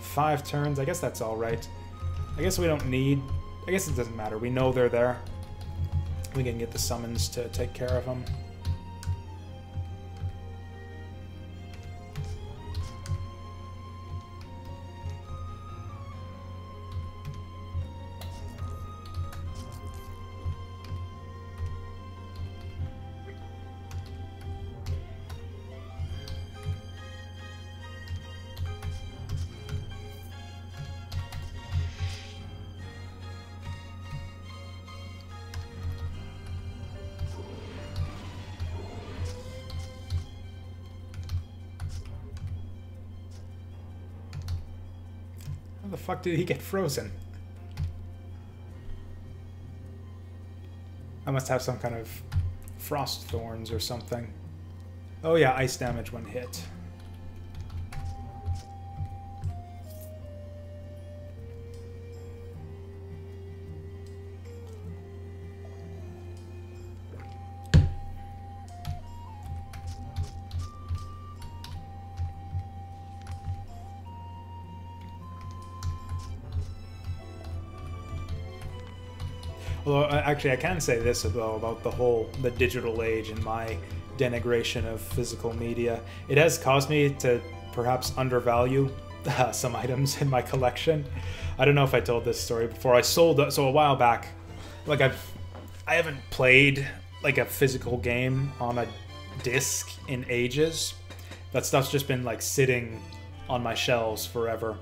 5 turns, I guess that's alright. I guess we don't need... I guess it doesn't matter, we know they're there. We can get the summons to take care of them. Fuck, did he get frozen? I must have some kind of frost thorns or something. Oh yeah, ice damage when hit. Although, actually, I can say this about the whole digital age and my denigration of physical media. It has caused me to perhaps undervalue some items in my collection. I don't know if I told this story before. I sold, so a while back, like I haven't played like a physical game on a disc in ages. That stuff's just been like sitting on my shelves forever.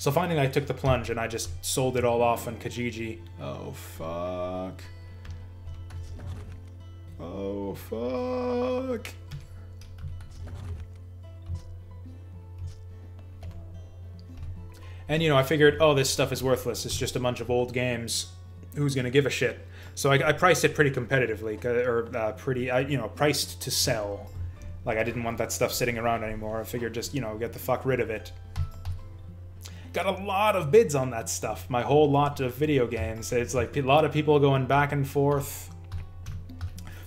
So finally I took the plunge and I just sold it all off on Kijiji. Oh fuck. Oh fuck. And you know, I figured, oh, this stuff is worthless. It's just a bunch of old games. Who's gonna give a shit? So I priced it pretty competitively, or priced to sell. Like, I didn't want that stuff sitting around anymore. I figured just, you know, get the fuck rid of it. Got a lot of bids on that stuff. My whole lot of video games. It's like a lot of people going back and forth.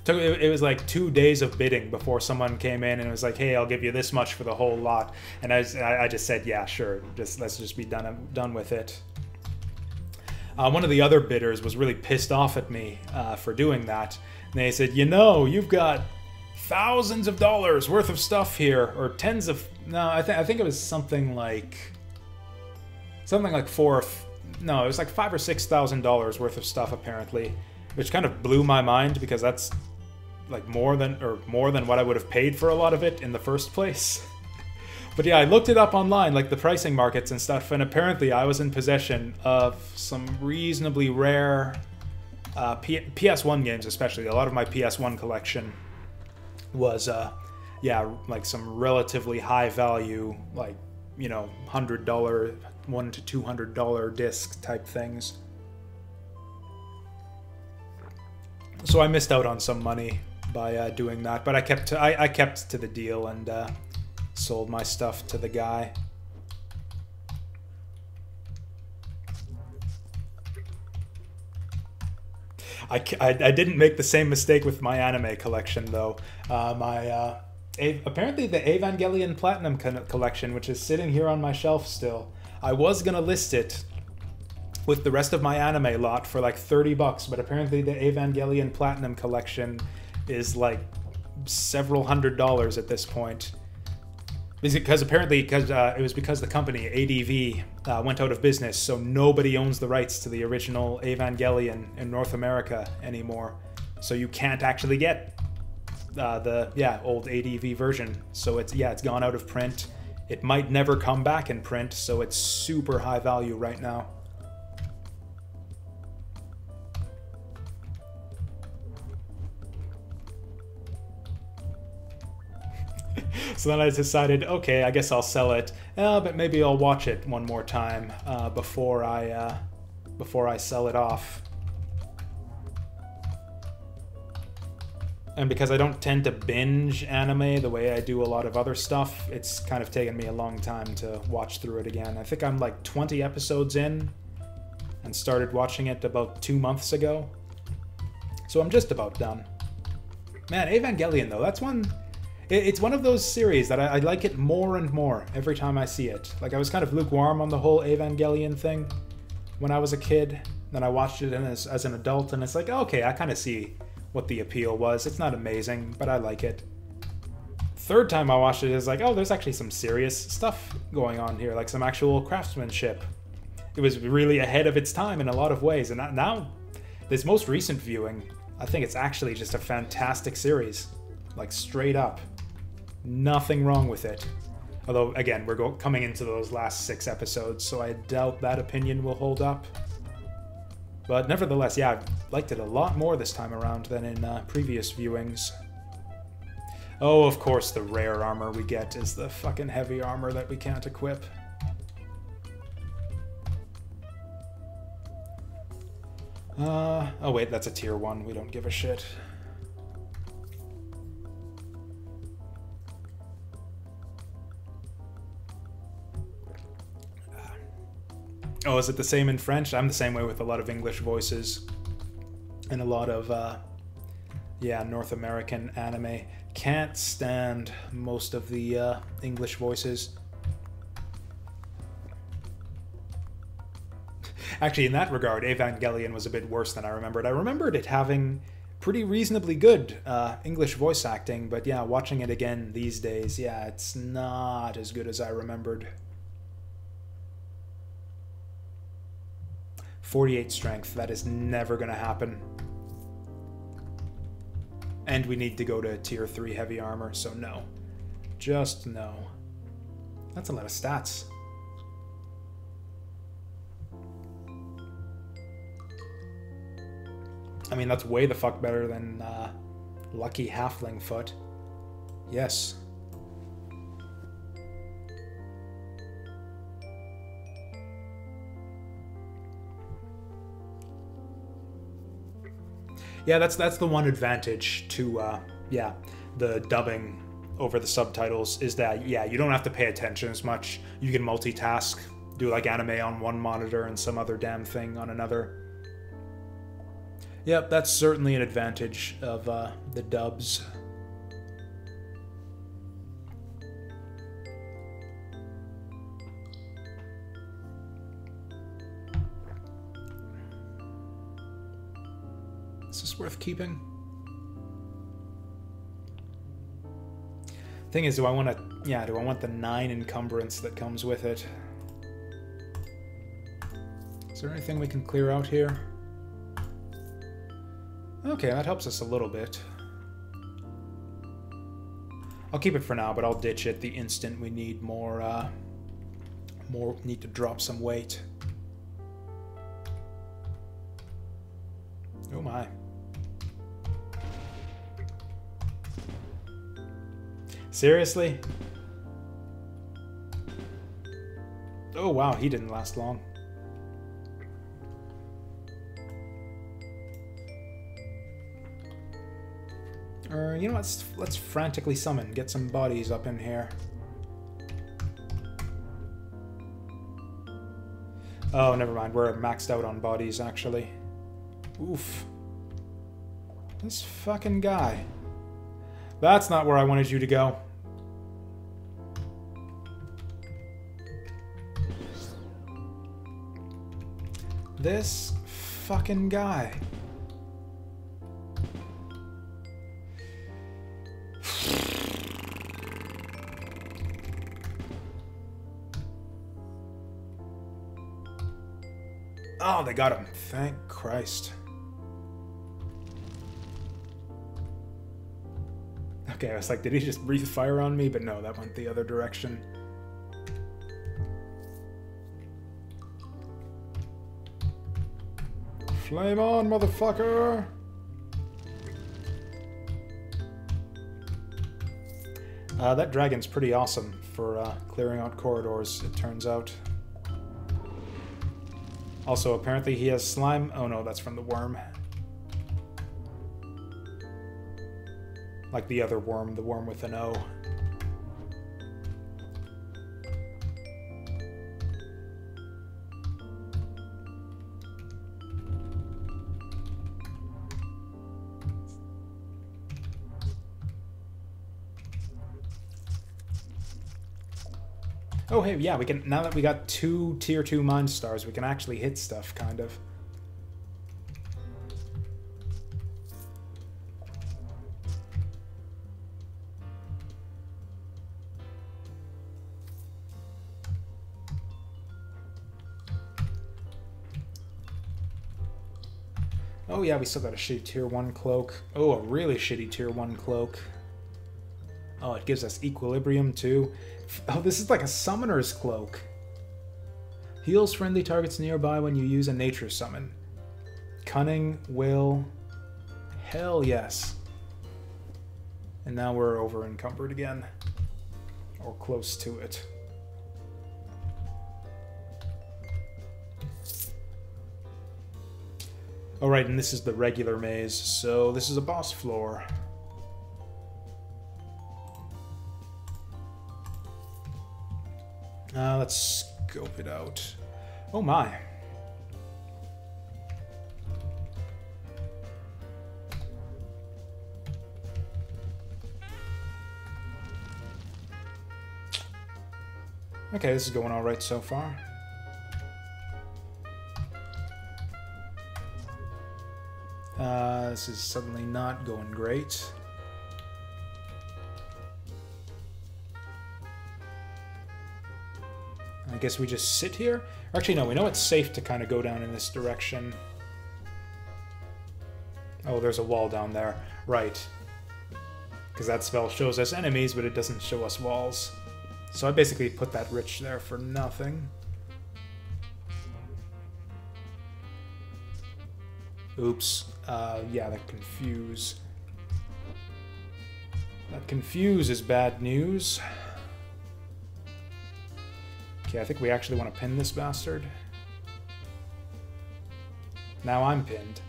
It was like 2 days of bidding before someone came in and was like, hey, I'll give you this much for the whole lot. And I just said, yeah, sure. Just, let's just be done with it. One of the other bidders was really pissed off at me for doing that. And they said, you know, you've got thousands of dollars worth of stuff here, or tens of... No, I think it was something like... Something like no, it was like $5,000 or $6,000 worth of stuff, apparently. Which kind of blew my mind, because that's like more than what I would have paid for a lot of it in the first place. But yeah, I looked it up online, like the pricing markets and stuff, and apparently I was in possession of some reasonably rare PS1 games, especially. A lot of my PS1 collection was, yeah, like some relatively high value, like, you know, $100, $100 to $200 disc type things. So I missed out on some money by doing that, but I kept to the deal and sold my stuff to the guy. I didn't make the same mistake with my anime collection though. Apparently the Evangelion Platinum Collection, which is sitting here on my shelf still, I was gonna list it with the rest of my anime lot for like 30 bucks, but apparently the Evangelion Platinum Collection is like several $100s at this point. Because apparently, it was because the company, ADV, went out of business, so nobody owns the rights to the original Evangelion in North America anymore. So you can't actually get the, yeah, old ADV version. So it's, yeah, it's gone out of print. It might never come back in print, so it's super high value right now. So then I decided, okay, I guess I'll sell it, but maybe I'll watch it one more time before I sell it off. And because I don't tend to binge anime the way I do a lot of other stuff, it's kind of taken me a long time to watch through it again. I think I'm like 20 episodes in and started watching it about 2 months ago. So I'm just about done. Man, Evangelion though, that's one... It's one of those series that I like it more and more every time I see it. Like, I was kind of lukewarm on the whole Evangelion thing when I was a kid. Then I watched it as an adult, and it's like, okay, I kind of see what the appeal was. It's not amazing, but I like it. Third time I watched it, it's like, oh, there's actually some serious stuff going on here, like some actual craftsmanship. It was really ahead of its time in a lot of ways, and now, this most recent viewing, I think it's actually just a fantastic series. Like, straight up. Nothing wrong with it. Although, again, we're coming into those last 6 episodes, so I doubt that opinion will hold up. But nevertheless, yeah, I've liked it a lot more this time around than in previous viewings. Oh, of course, the rare armor we get is the fucking heavy armor that we can't equip. Oh wait, that's a tier 1. We don't give a shit. Oh, is it the same in French? I'm the same way with a lot of English voices and a lot of, yeah, North American anime. Can't stand most of the English voices. Actually, in that regard, Evangelion was a bit worse than I remembered. I remembered it having pretty reasonably good English voice acting, but yeah, watching it again these days, yeah, it's not as good as I remembered. 48 strength, that is never gonna happen. And we need to go to tier 3 heavy armor, so no. Just no. That's a lot of stats. I mean, that's way the fuck better than Lucky Halfling Foot. Yes. Yeah, that's the one advantage to yeah, the dubbing over the subtitles is that, yeah, you don't have to pay attention as much. You can multitask, do like anime on one monitor and some other damn thing on another. Yep, that's certainly an advantage of the dubs. Is this worth keeping? Thing is, do I want to, yeah, do I want the 9 encumbrance that comes with it? Is there anything we can clear out here? Okay, that helps us a little bit. I'll keep it for now, but I'll ditch it the instant we need more, need to drop some weight. Oh my. Seriously? Oh wow, he didn't last long. Or, you know, let's frantically summon, get some bodies up in here. Oh, never mind, we're maxed out on bodies, actually. Oof. This fucking guy. That's not where I wanted you to go. This fucking guy. Oh, they got him. Thank Christ. Okay, I was like, did he just breathe fire on me? But no, that went the other direction. Flame on, motherfucker! That dragon's pretty awesome for clearing out corridors, it turns out. Also, apparently he has slime. Oh no, that's from the worm. Like the other worm, the worm with an O. Oh hey, yeah, we can, now that we got 2 tier 2 mind stars, we can actually hit stuff, kind of. Oh yeah, we still got a shitty tier 1 cloak. Oh, a really shitty tier 1 cloak. Oh, it gives us equilibrium too. Oh, this is like a summoner's cloak. Heals friendly targets nearby when you use a nature summon. Cunning, will, hell yes. And now we're over encumbered again, or close to it. All right, and this is the regular maze, so this is a boss floor. Let's scope it out. Oh my. Okay, this is going all right so far. This is suddenly not going great. I guess we just sit here? Actually, no, we know it's safe to kind of go down in this direction. Oh, there's a wall down there. Right. Because that spell shows us enemies, but it doesn't show us walls. So I basically put that rich there for nothing. Oops. Yeah, that confuse. That confuse is bad news. Okay, I think we actually want to pin this bastard. Now I'm pinned.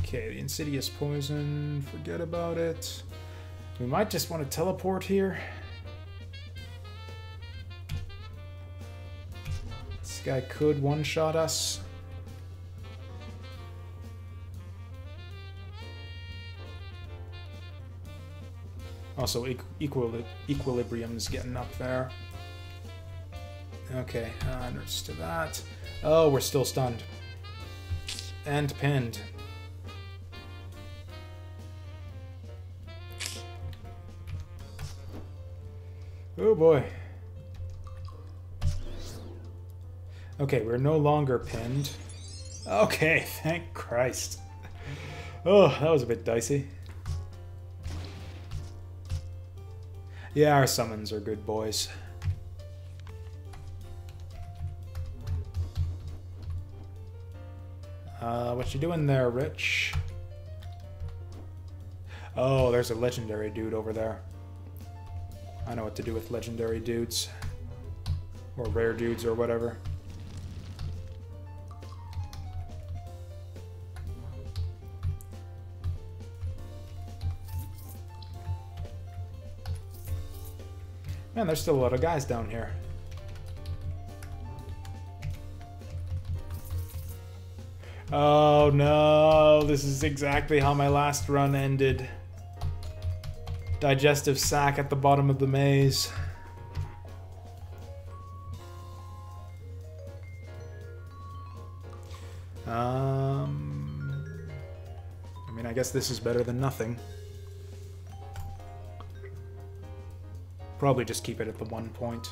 Okay, the insidious poison, forget about it. We might just want to teleport here. This guy could one-shot us. Also, equilibrium's getting up there. Okay, nerds to that. Oh, we're still stunned. And pinned. Oh boy. Okay, we're no longer pinned. Okay, thank Christ. Oh, that was a bit dicey. Yeah, our summons are good, boys. What you doing there, Rich? Oh, there's a legendary dude over there. I know what to do with legendary dudes. Or rare dudes or whatever. Man, there's still a lot of guys down here. Oh no, this is exactly how my last run ended. Digestive sack at the bottom of the maze. I mean, I guess this is better than nothing. Probably just keep it at the 1 point.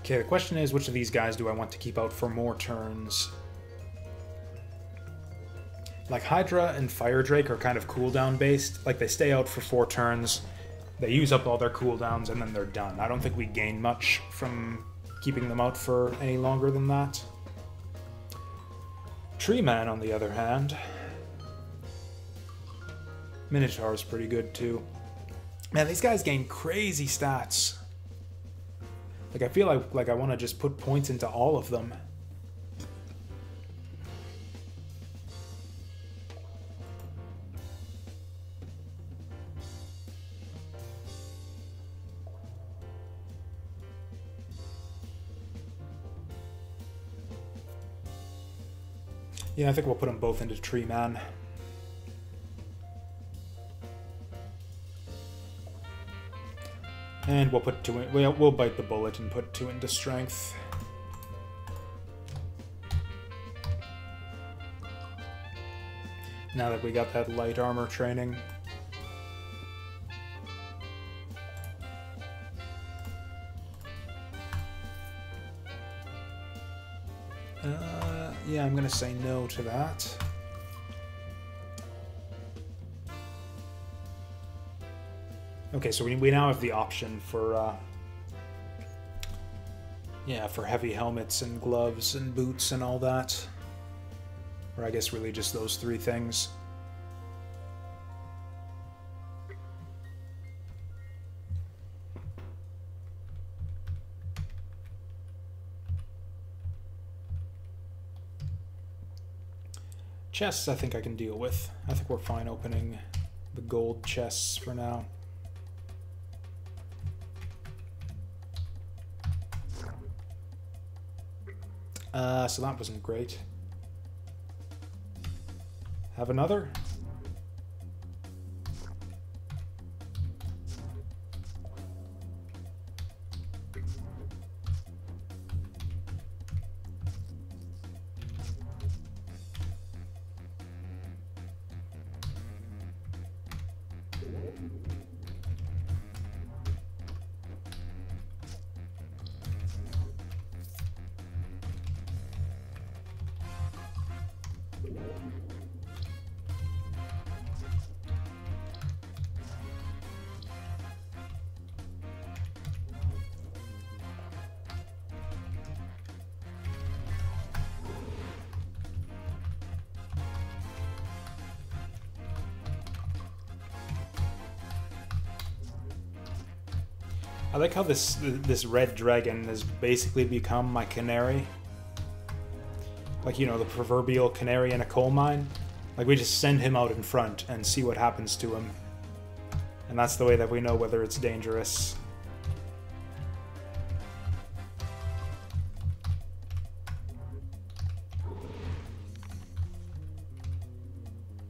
Okay, the question is, which of these guys do I want to keep out for more turns? Like, Hydra and Firedrake are kind of cooldown-based. Like, they stay out for 4 turns, they use up all their cooldowns, and then they're done. I don't think we gain much from keeping them out for any longer than that. Tree Man, on the other hand... Minotaur's pretty good, too. Man, these guys gain crazy stats. Like, I feel like I want to just put points into all of them. Yeah, I think we'll put them both into Tree Man. And we'll put 2 in, we'll bite the bullet and put 2 into Strength. Now that we got that light armor training. Yeah, I'm gonna say no to that. Okay, so we now have the option for, yeah, for heavy helmets and gloves and boots and all that. Or I guess really just those 3 things. Chests I think I can deal with. I think we're fine opening the gold chests for now. So that wasn't great. Have another? I like how this red dragon has basically become my canary. Like, you know, the proverbial canary in a coal mine. Like, we just send him out in front and see what happens to him. And that's the way that we know whether it's dangerous.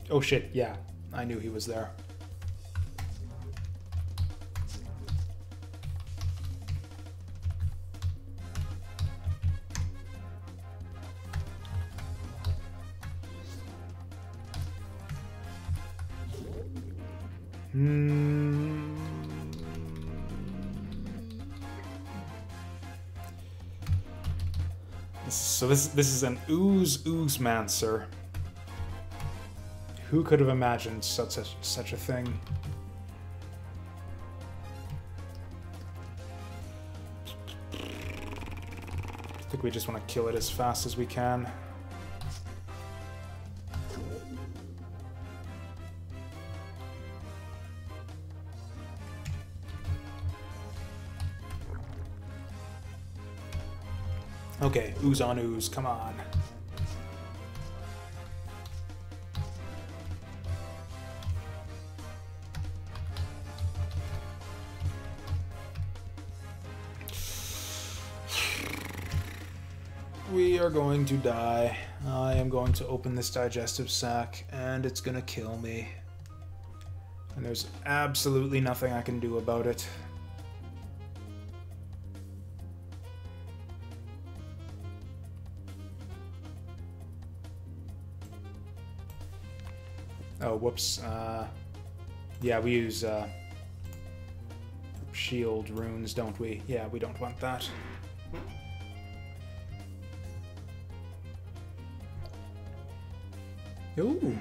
Oh shit, yeah. I knew he was there. So this is an Oozemancer. Who could have imagined such a thing? I think we just want to kill it as fast as we can. Okay, ooze on ooze, come on. We are going to die. I am going to open this digestive sac, and it's gonna kill me. And there's absolutely nothing I can do about it. Oh, whoops. Yeah, we use shield runes, don't we? Yeah, we don't want that. Ooh.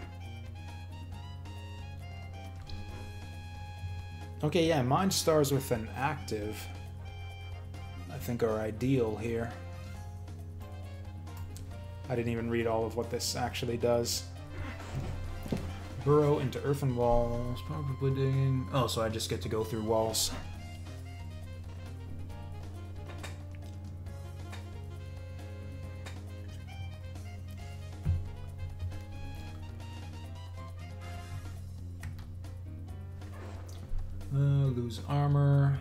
Okay, yeah, mine stars with an active, I think, are ideal here. I didn't even read all of what this actually does. Burrow into earthen walls, probably digging... Oh, so I just get to go through walls. Lose armor.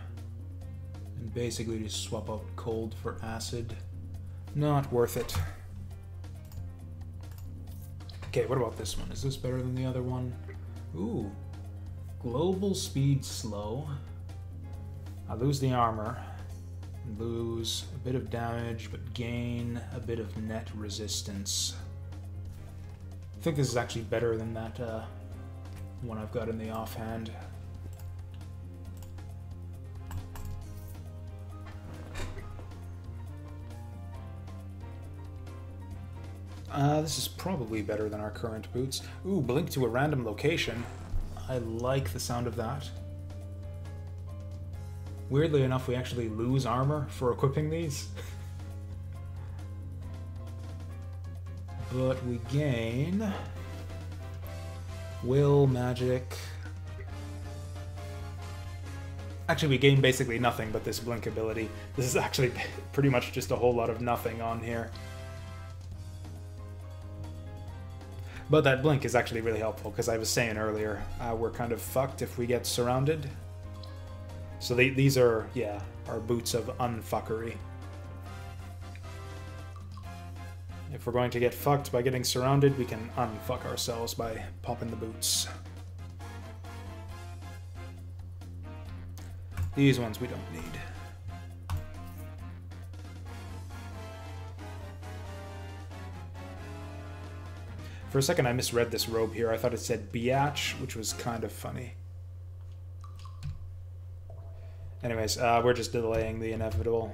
And basically just swap out cold for acid. Not worth it. Okay, what about this one? Is this better than the other one? Ooh. Global speed slow. I lose the armor. Lose a bit of damage, but gain a bit of net resistance. I think this is actually better than that one I've got in the offhand. This is probably better than our current boots. Ooh, blink to a random location. I like the sound of that. Weirdly enough, we actually lose armor for equipping these. But we gain... will, magic... Actually, we gain basically nothing but this blink ability. This is actually pretty much just a whole lot of nothing on here. But that blink is actually really helpful, because I was saying earlier, we're kind of fucked if we get surrounded. So these are, yeah, our boots of unfuckery. If we're going to get fucked by getting surrounded, we can unfuck ourselves by popping the boots. These ones we don't need. For a second I misread this robe here. I thought it said biatch, which was kind of funny. Anyways, we're just delaying the inevitable.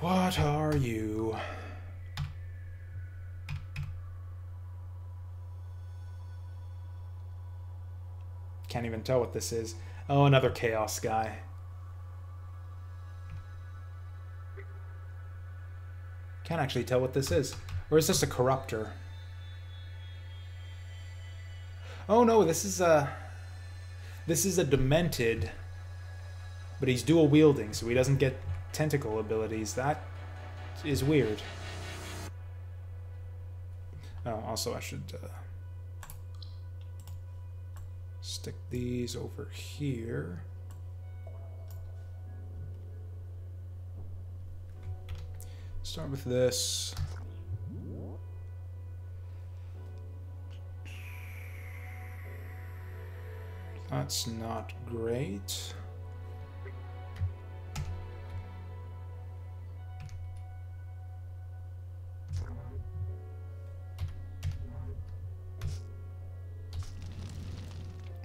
What are you? Can't even tell what this is. Oh, another chaos guy. Can't actually tell what this is. Or is this a corruptor? Oh no, this is a demented, but he's dual wielding, so he doesn't get tentacle abilities. That is weird. Oh, also I should stick these over here. Start with this. That's not great.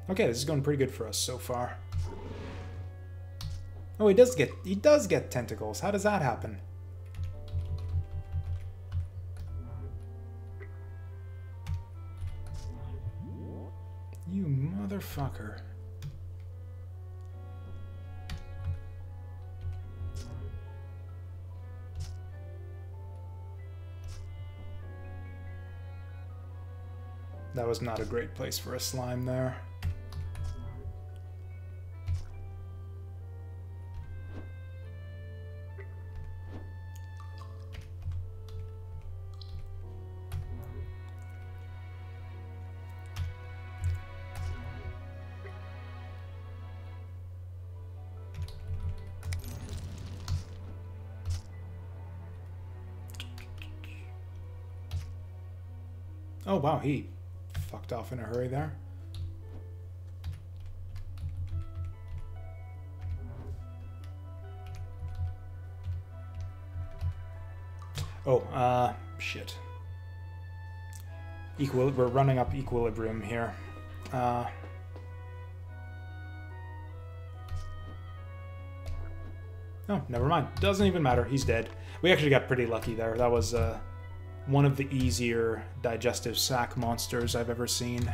Okay, this is going pretty good for us so far. Oh, he does get tentacles. How does that happen? You motherfucker. That was not a great place for a slime there. Oh wow, he fucked off in a hurry there. Oh, shit. We're running up equilibrium here. Oh, never mind. Doesn't even matter. He's dead. We actually got pretty lucky there. That was one of the easier digestive sac monsters I've ever seen.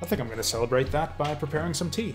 I think I'm going to celebrate that by preparing some tea.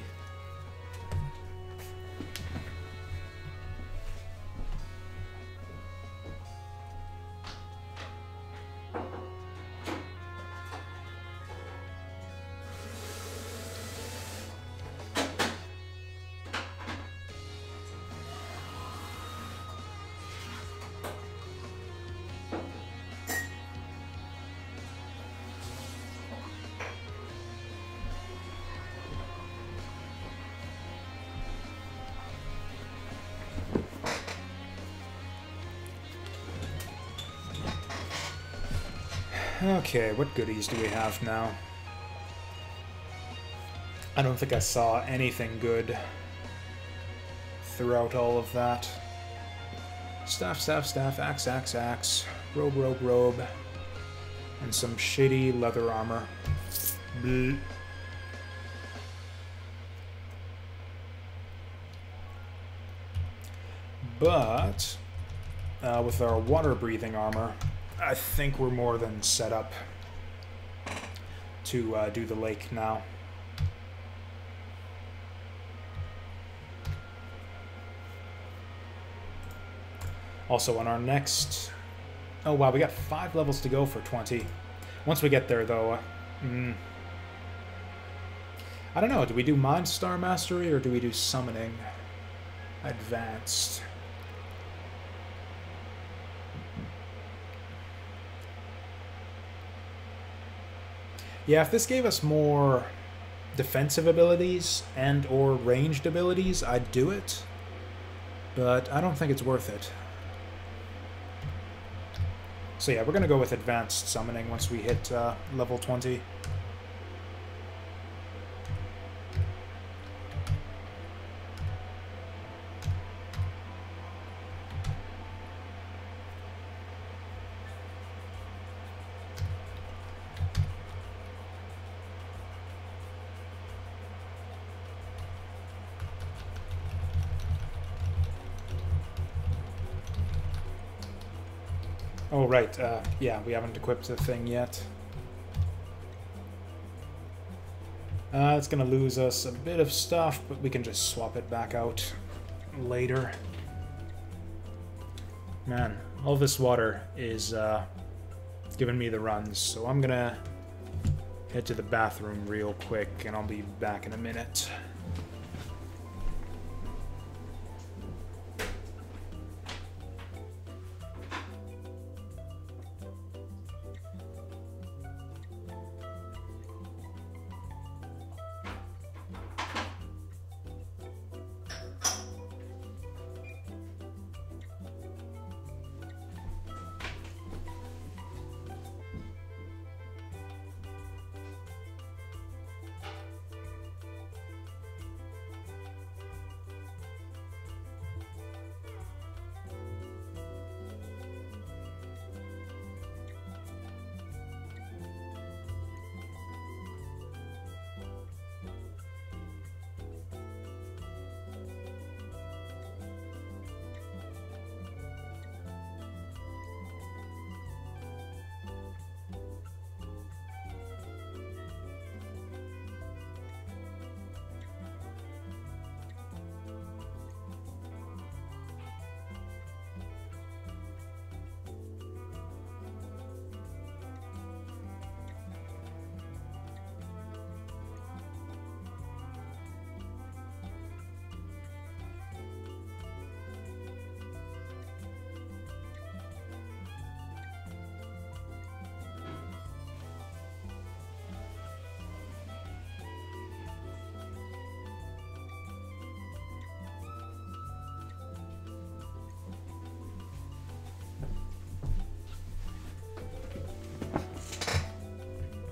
Okay, what goodies do we have now? I don't think I saw anything good throughout all of that. Staff, staff, staff, axe, axe, axe, robe, robe, robe, and some shady leather armor. Bleh. But with our water-breathing armor, I think we're more than set up to do the lake now. Also on our next... Oh wow, we got 5 levels to go for 20. Once we get there though... I don't know, do we do Mind Star Mastery or do we do Summoning Advanced? Yeah, if this gave us more defensive abilities and or ranged abilities, I'd do it. But I don't think it's worth it. So yeah, we're going to go with advanced summoning once we hit level 20. Oh, right, yeah, we haven't equipped the thing yet. It's gonna lose us a bit of stuff, but we can just swap it back out later. Man, all this water is giving me the runs, so I'm gonna head to the bathroom real quick, and I'll be back in a minute.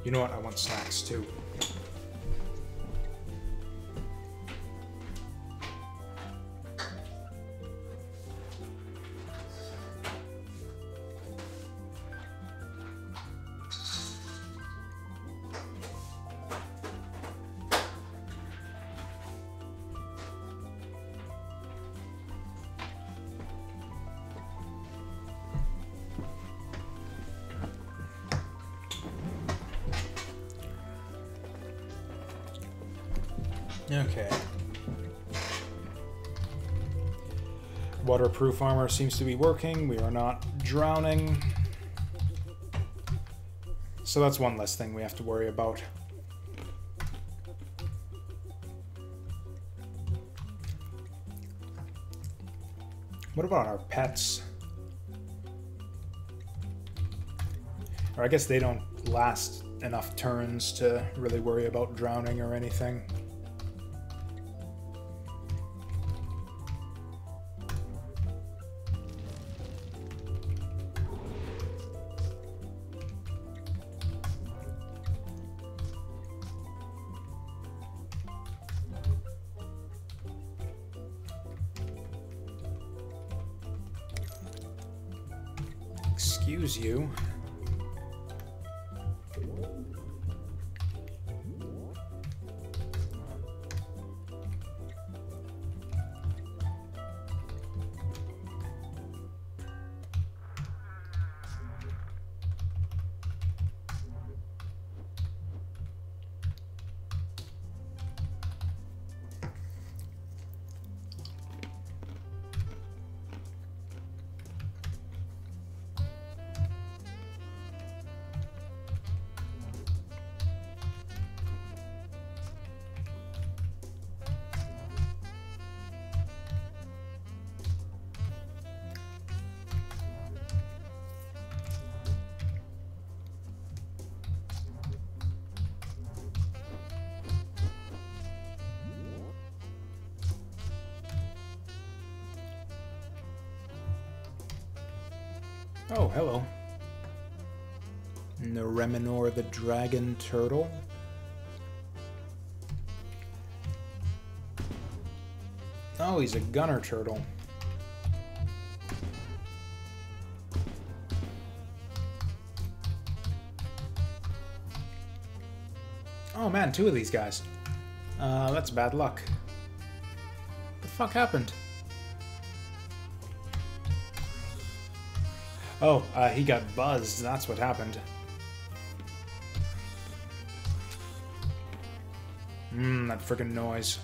You know what? I want snacks too. Okay. Waterproof armor seems to be working. We are not drowning. So that's one less thing we have to worry about. What about our pets? Or I guess they don't last enough turns to really worry about drowning or anything. You. Oh, hello. Nereminor the Dragon Turtle. Oh, he's a gunner turtle. Oh man, two of these guys. That's bad luck. What the fuck happened? Oh, he got buzzed, that's what happened. That frickin' noise.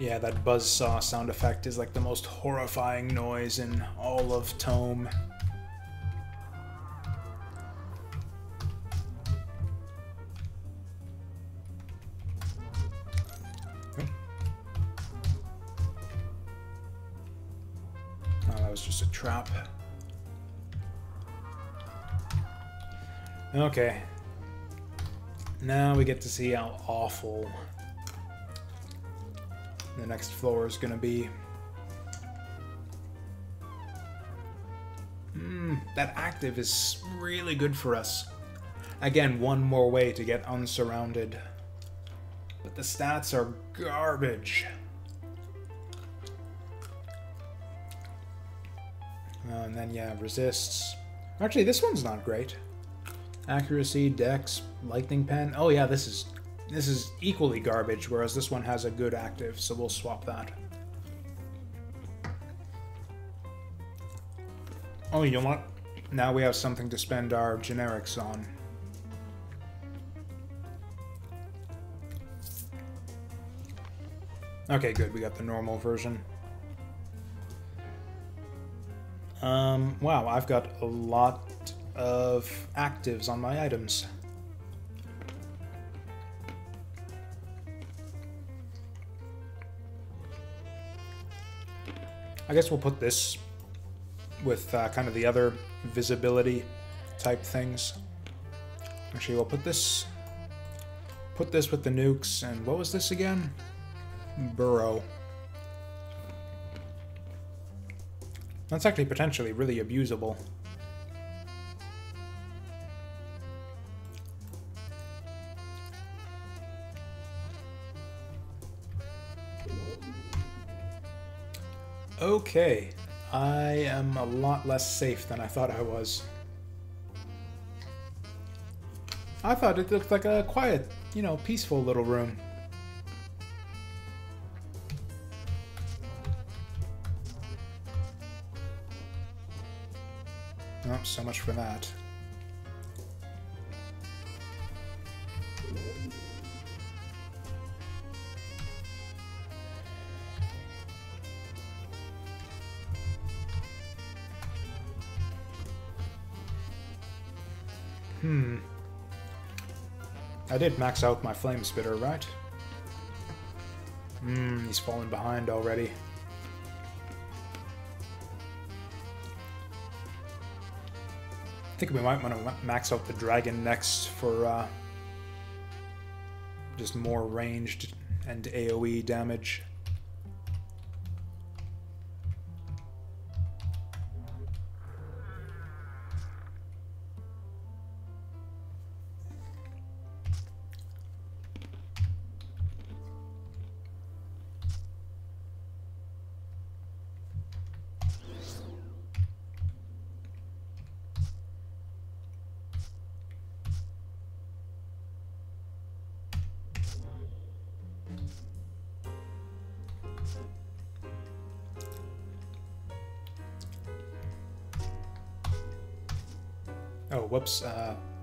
Yeah, that buzzsaw sound effect is like the most horrifying noise in all of Tome. Oh, that was just a trap. Okay. Now we get to see how awful the next floor is gonna be. That active is really good for us. Again, one more way to get unsurrounded. But the stats are garbage. And then yeah, resists. Actually, this one's not great. Accuracy, dex, lightning pen. Oh yeah, this is equally garbage, whereas this one has a good active, so we'll swap that. Oh, you know what? Now we have something to spend our generics on. Okay, good, we got the normal version. Wow, I've got a lot of actives on my items. I guess we'll put this with kind of the other visibility type things. Actually, we'll put this with the nukes, and what was this again? Burrow. That's actually potentially really abusable. Okay, I am a lot less safe than I thought I was. I thought it looked like a quiet, you know, peaceful little room. Oh, so much for that. I did max out my flame spitter, right? He's fallen behind already. I think we might want to max out the dragon next for just more ranged and AoE damage.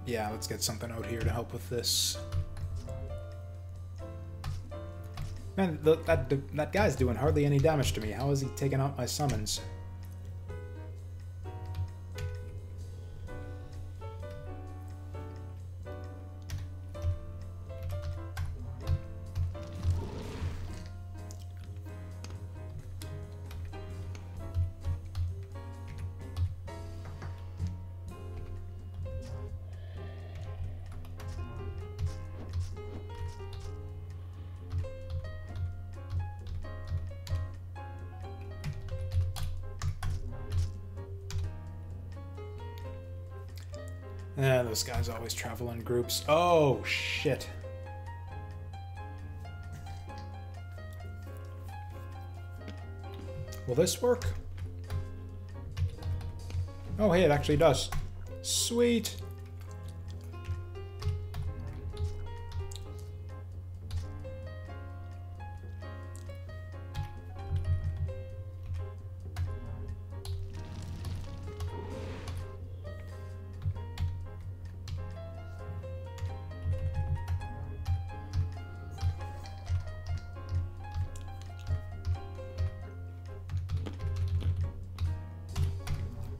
Yeah, let's get something out here to help with this. Man, that guy's doing hardly any damage to me. How is he taking out my summons? Yeah, those guys always travel in groups. Oh, shit. Will this work? Oh, hey, it actually does. Sweet.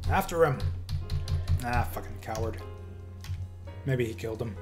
After him. Ah, fucking coward. Maybe he killed him.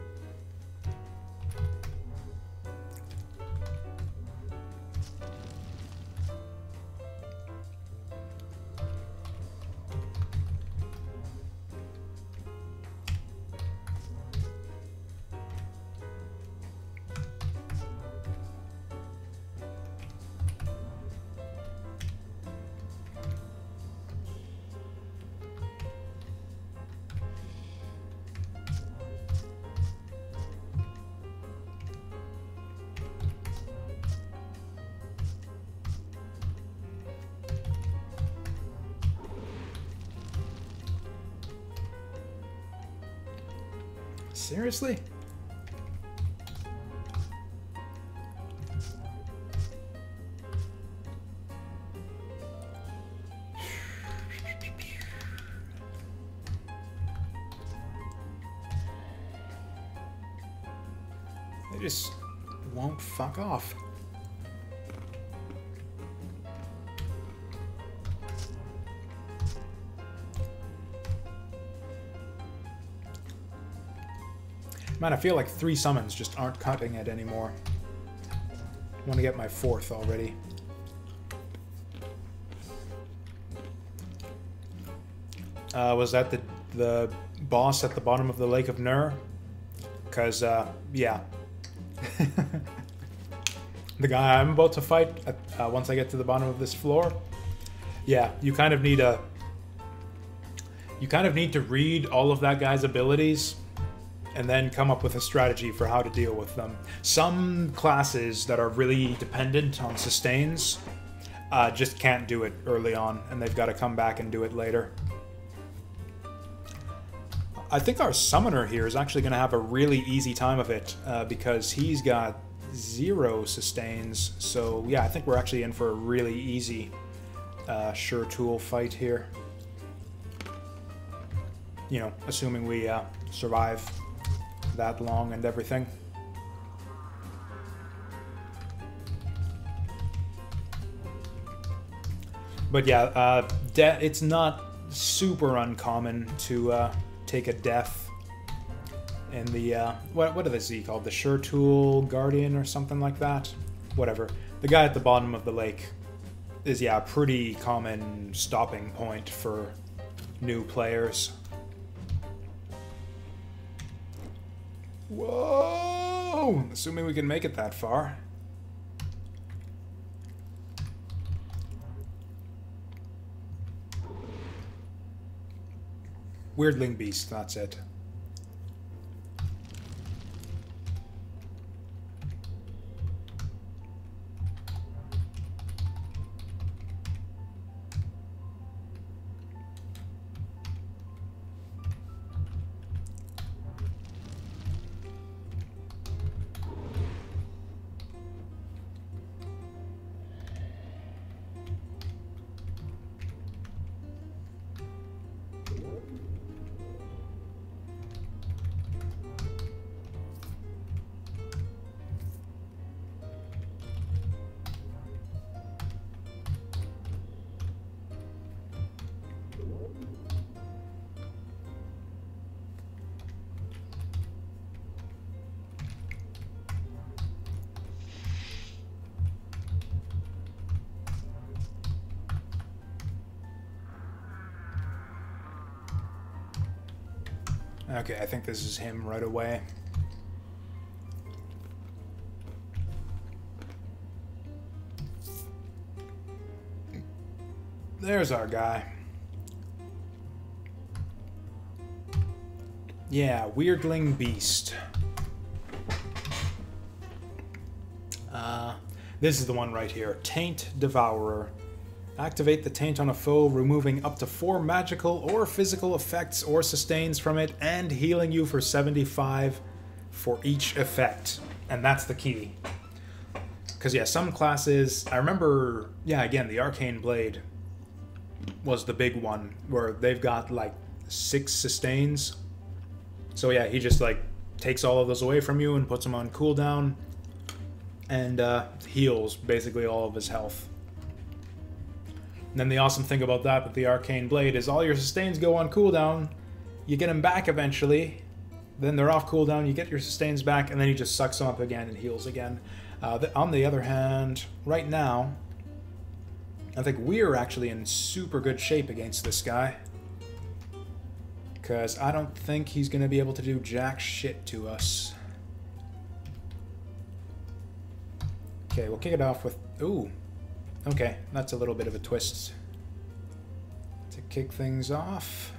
Seriously? They just won't fuck off. Man, I feel like 3 summons just aren't cutting it anymore. I want to get my 4th already. Was that the boss at the bottom of the Lake of Nur? Because, yeah. The guy I'm about to fight once I get to the bottom of this floor. Yeah, you kind of need a... You kind of need to read all of that guy's abilities and then come up with a strategy for how to deal with them. Some classes that are really dependent on sustains just can't do it early on, and they've got to come back and do it later. I think our summoner here is actually going to have a really easy time of it because he's got 0 sustains. So yeah, I think we're actually in for a really easy sure tool fight here. You know, assuming we survive that long and everything. But yeah, it's not super uncommon to take a death in the what are these called? The Sure Tool Guardian or something like that. Whatever. The guy at the bottom of the lake is, yeah, a pretty common stopping point for new players. Whoa! Assuming we can make it that far. Weirdling Beast, that's it. Okay, I think this is him right away. There's our guy. Yeah, Weirdling Beast. This is the one right here. Taint Devourer. Activate the taint on a foe, removing up to 4 magical or physical effects or sustains from it, and healing you for 75 for each effect. And that's the key. Because, yeah, some classes... I remember, yeah, again, the Arcane Blade was the big one, where they've got, like, 6 sustains. So, yeah, he just, like, takes all of those away from you and puts them on cooldown and heals basically all of his health. And then the awesome thing about that with the Arcane Blade is all your sustains go on cooldown, you get them back eventually, then they're off cooldown, you get your sustains back, and then he just sucks them up again and heals again. On the other hand, right now, I think we're actually in super good shape against this guy. Because I don't think he's going to be able to do jack shit to us. Okay, we'll kick it off with... Ooh! Okay, that's a little bit of a twist to kick things off.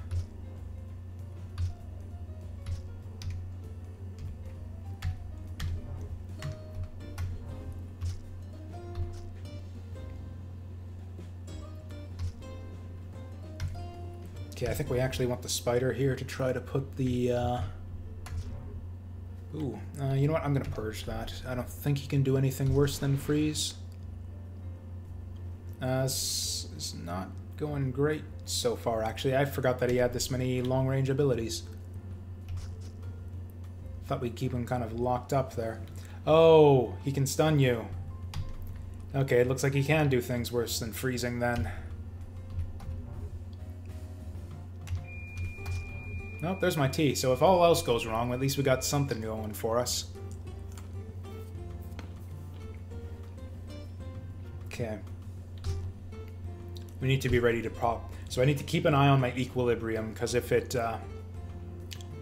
Okay, I think we actually want the spider here to try to put the... you know what? I'm going to purge that. I don't think he can do anything worse than freeze. It's not going great so far, actually. I forgot that he had this many long-range abilities. Thought we'd keep him kind of locked up there. Oh, he can stun you. Okay, it looks like he can do things worse than freezing then. Nope, there's my tea. So if all else goes wrong, at least we got something going for us. Okay. We need to be ready to pop. So I need to keep an eye on my equilibrium, because if it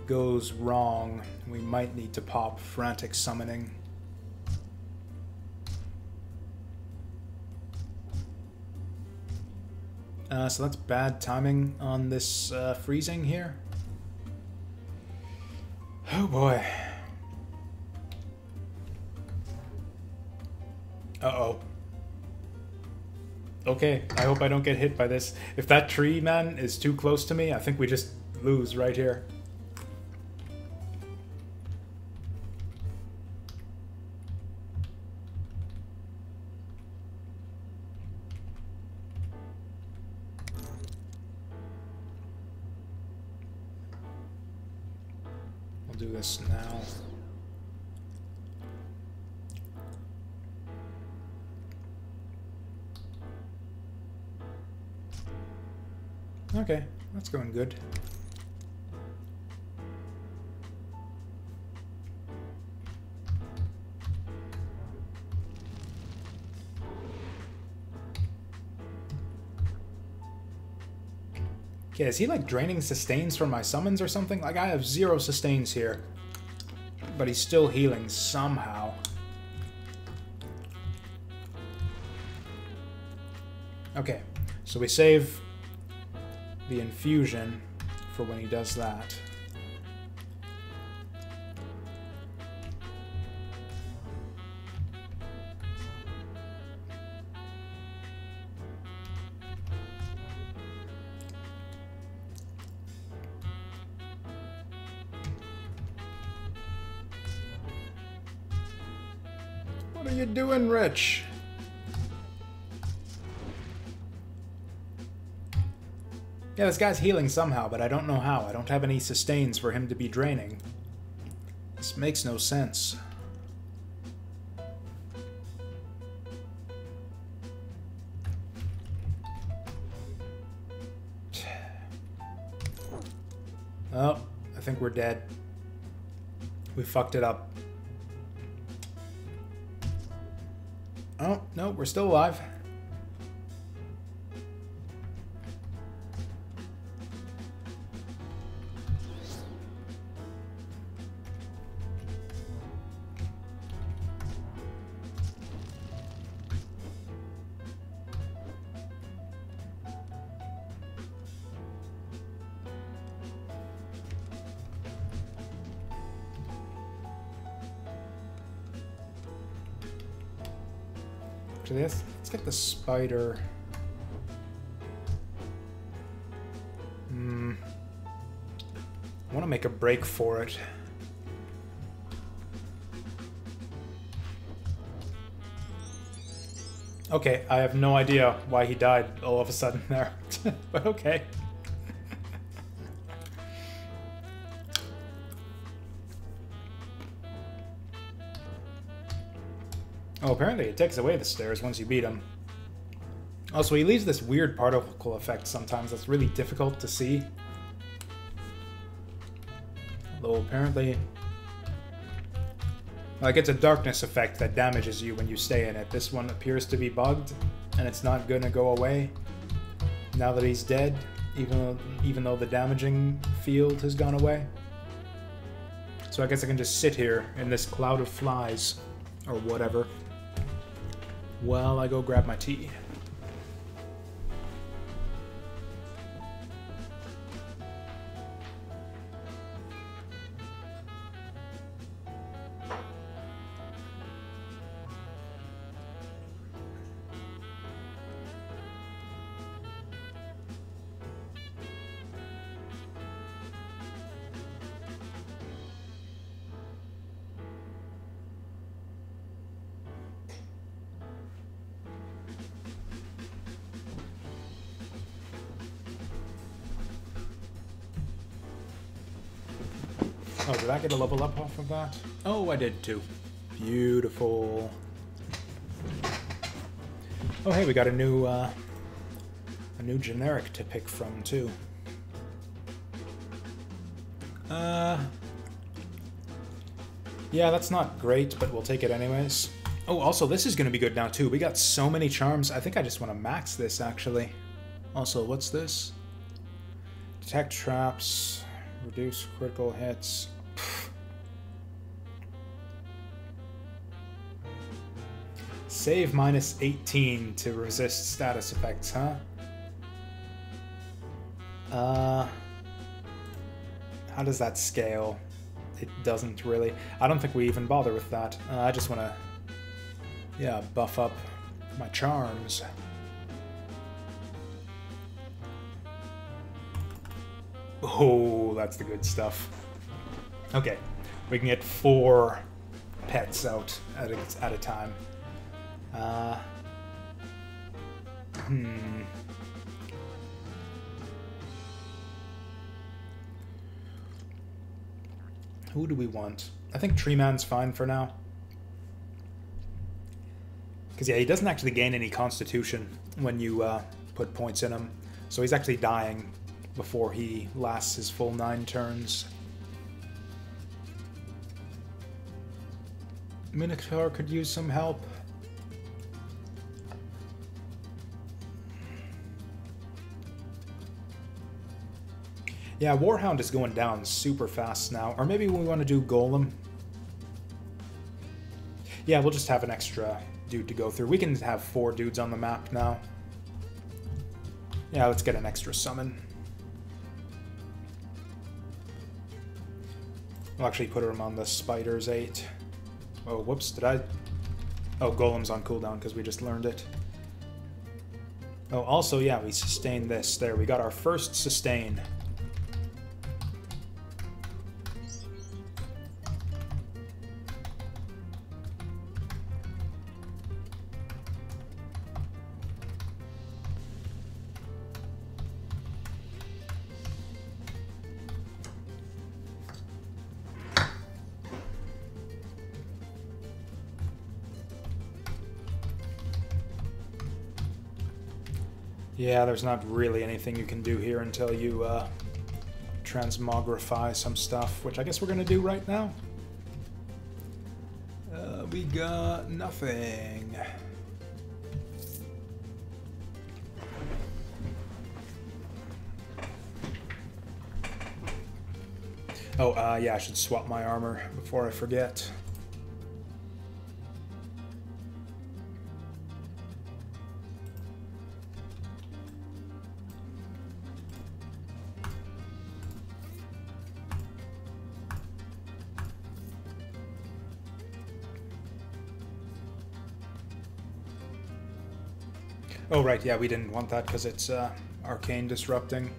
goes wrong, we might need to pop frantic summoning. So that's bad timing on this freezing here. Oh boy. Uh-oh. Okay, I hope I don't get hit by this. If that tree man is too close to me, I think we just lose right here. Do this now. Okay, that's going good. Yeah, is he like draining sustains from my summons or something? Like, I have 0 sustains here. But he's still healing somehow. Okay, so we save the infusion for when he does that. Doing rich. Yeah, this guy's healing somehow, but I don't know how. I don't have any sustains for him to be draining. This makes no sense. Oh, I think we're dead. We fucked it up. Oh, no, we're still alive. after this. Let's get the spider. I want to make a break for it. Okay, I have no idea why he died all of a sudden there, but okay. Oh, apparently it takes away the stairs once you beat him. Also, he leaves this weird particle effect sometimes that's really difficult to see. Although apparently... like, it's a darkness effect that damages you when you stay in it. This one appears to be bugged, and it's not gonna go away now that he's dead, even though the damaging field has gone away. So I guess I can just sit here in this cloud of flies, or whatever, while I go grab my tea. Oh, did I get a level up off of that? Oh, I did too. Beautiful. Oh, hey, we got a new generic to pick from too. Yeah, that's not great, but we'll take it anyways. Oh, also, this is gonna be good now too. We got so many charms. I think I just want to max this actually. Also, what's this? Detect traps, reduce critical hits. Save -18 to resist status effects, huh? How does that scale? It doesn't really. I don't think we even bother with that. I just want to, yeah, buff up my charms. Oh, that's the good stuff. Okay, we can get 4 pets out at a time. Who do we want? I think Tree Man's fine for now. Because, yeah, he doesn't actually gain any constitution when you put points in him. So he's actually dying before he lasts his full 9 turns. Minotaur could use some help. Yeah, Warhound is going down super fast now. Or maybe we want to do Golem. Yeah, we'll just have an extra dude to go through. We can have 4 dudes on the map now. Yeah, let's get an extra summon. I'll actually put him on the Spider's 8. Oh, whoops, did I? Oh, Golem's on cooldown because we just learned it. Oh, also, yeah, we sustained this. There, we got our first sustain. Yeah, there's not really anything you can do here until you transmogrify some stuff, which I guess we're going to do right now. We got nothing. Oh, yeah, I should swap my armor before I forget. Oh, right, yeah, we didn't want that because it's arcane disrupting.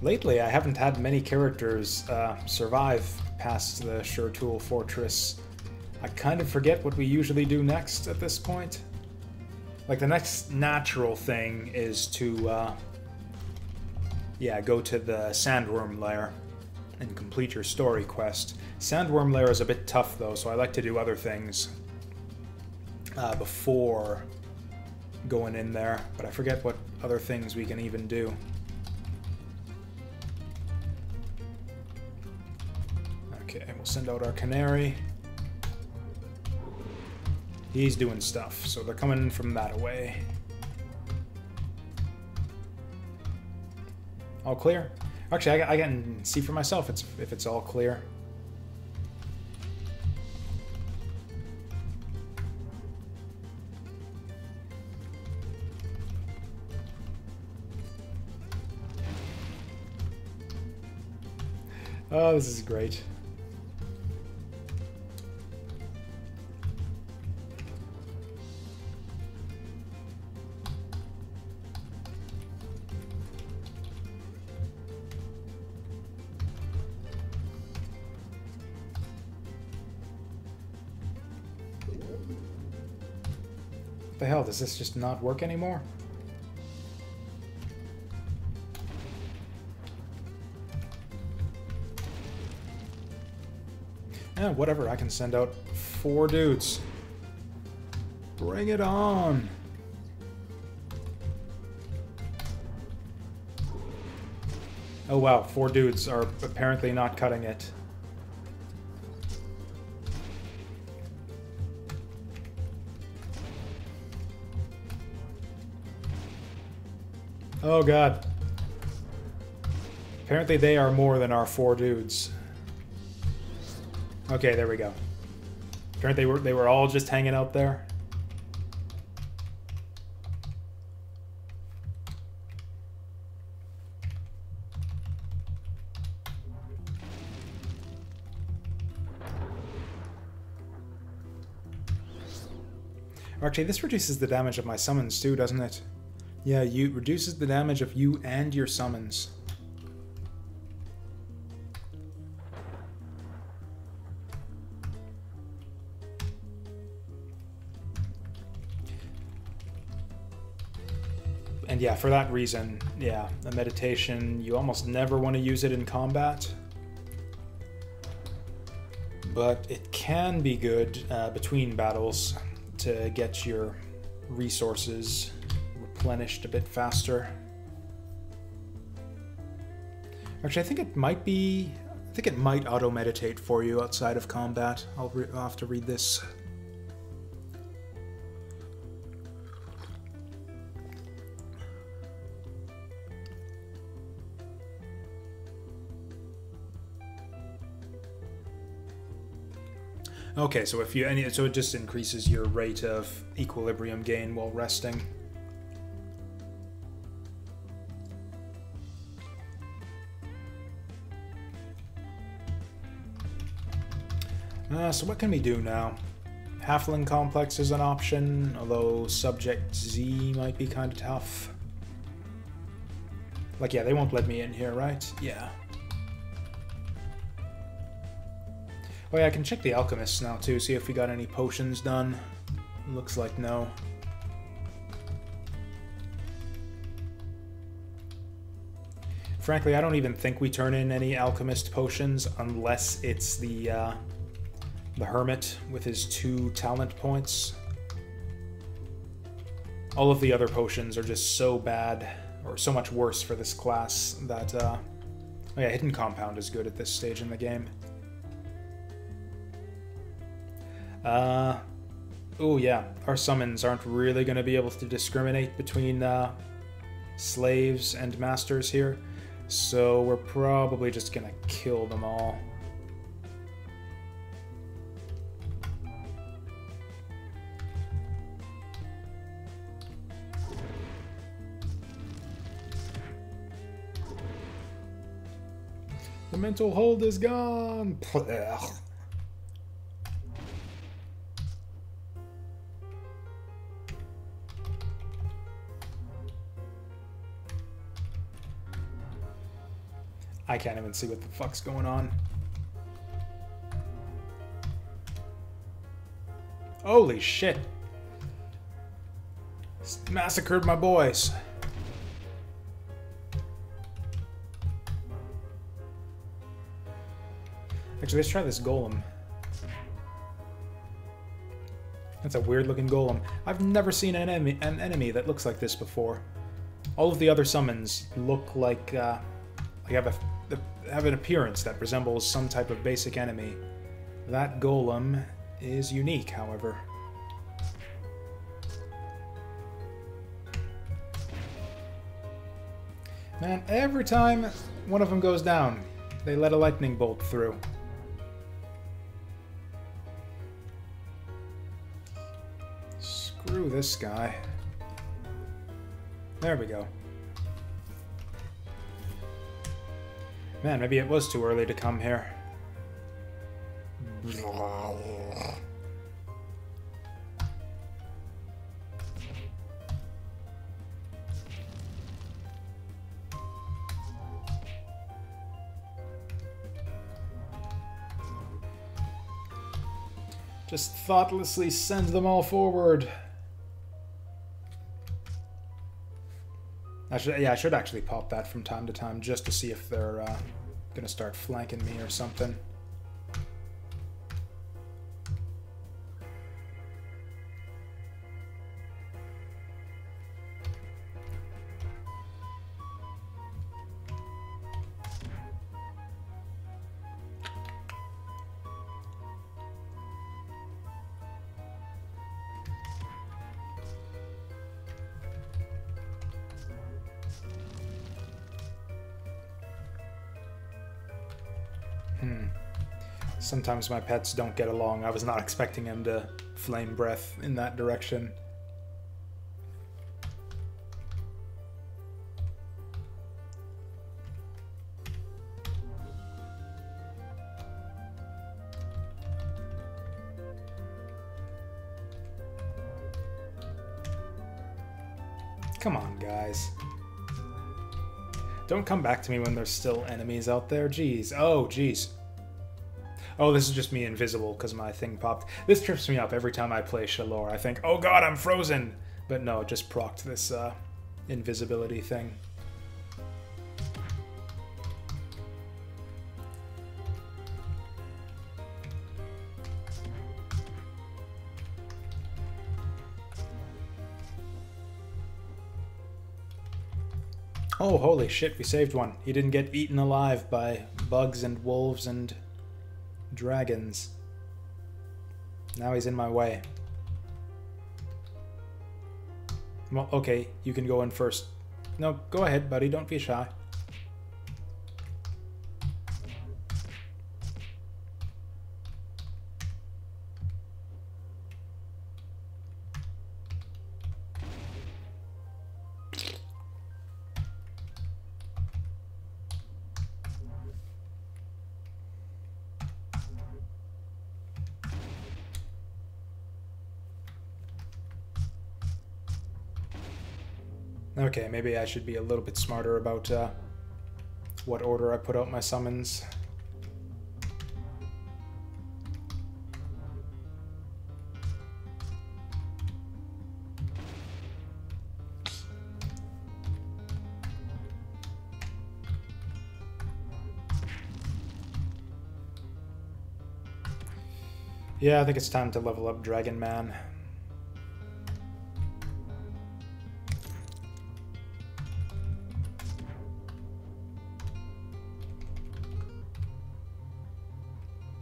Lately, I haven't had many characters survive past the Shertul Fortress. I kind of forget what we usually do next at this point. Like, the next natural thing is to, yeah, go to the Sandworm Lair and complete your story quest. Sandworm Lair is a bit tough, though, so I like to do other things before going in there. But I forget what other things we can even do. Okay, we'll send out our canary. He's doing stuff, so they're coming from that away. All clear? Actually, I can see for myself if it's all clear. Oh, this is great. The hell, does this just not work anymore? Eh, whatever, I can send out 4 dudes. Bring it on! Oh wow, 4 dudes are apparently not cutting it. Oh god. Apparently they are more than our 4 dudes. Okay, there we go. Apparently they were all just hanging out there. Actually, this reduces the damage of my summons too, doesn't it? Yeah, you reduces the damage of you and your summons. And yeah, for that reason, yeah, a meditation, you almost never want to use it in combat. But it can be good between battles to get your resources replenished a bit faster. Actually, I think it might auto meditate for you outside of combat. I'll have to read this. Okay, so if you so it just increases your rate of equilibrium gain while resting. So what can we do now? Halfling Complex is an option, although Subject Z might be kind of tough. Like, yeah, they won't let me in here, right? Yeah. Oh yeah, I can check the Alchemists now too, see if we got any potions done. Looks like no. Frankly, I don't even think we turn in any Alchemist potions unless it's the Hermit with his 2 talent points. All of the other potions are just so bad, or so much worse for this class, that... oh yeah, Hidden Compound is good at this stage in the game. Oh yeah, our summons aren't really going to be able to discriminate between slaves and masters here, so we're probably just going to kill them all. The mental hold is gone. Blech. I can't even see what the fuck's going on. Holy shit. It's massacred my boys. Actually, let's try this golem. That's a weird looking golem. I've never seen an enemy that looks like this before. All of the other summons look like have an appearance that resembles some type of basic enemy. That golem is unique, however. Man, every time one of them goes down, they let a lightning bolt through. Screw this guy. There we go. Man, maybe it was too early to come here. Just thoughtlessly send them all forward. I should actually pop that from time to time just to see if they're gonna start flanking me or something. Sometimes my pets don't get along. I was not expecting him to flame breath in that direction. Come on, guys. Don't come back to me when there's still enemies out there. Jeez. Oh, jeez. Oh, this is just me invisible because my thing popped. This trips me up every time I play Shalore. I think, oh god, I'm frozen! But no, it just procced this invisibility thing. Oh, holy shit, we saved one. He didn't get eaten alive by bugs and wolves and dragons. Now he's in my way. Well, okay, you can go in first. No, go ahead, buddy. Don't be shy. Okay, maybe I should be a little bit smarter about what order I put out my summons. Yeah, I think it's time to level up Dragon Man.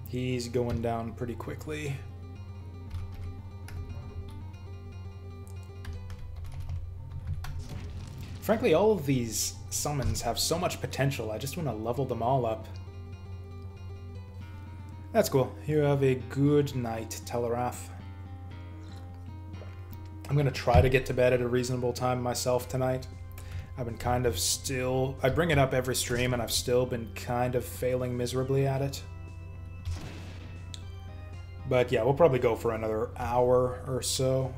He's going down pretty quickly. Frankly, all of these summons have so much potential. I just want to level them all up. That's cool. You have a good night, Telerath. I'm going to try to get to bed at a reasonable time myself tonight. I've been kind of still... I bring it up every stream, and I've still been kind of failing miserably at it. But yeah, we'll probably go for another hour or so.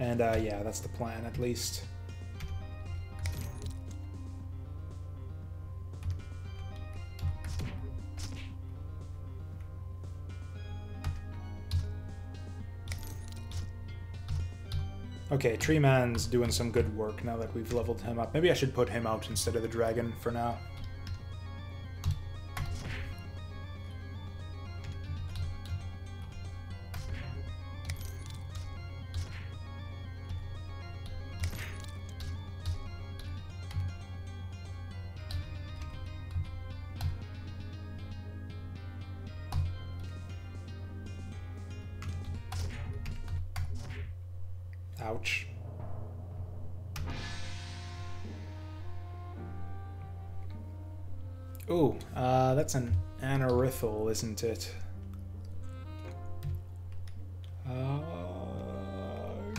And yeah, that's the plan, at least. Okay, Tree Man's doing some good work now that we've leveled him up. Maybe I should put him out instead of the dragon for now. That's an anorithal, isn't it?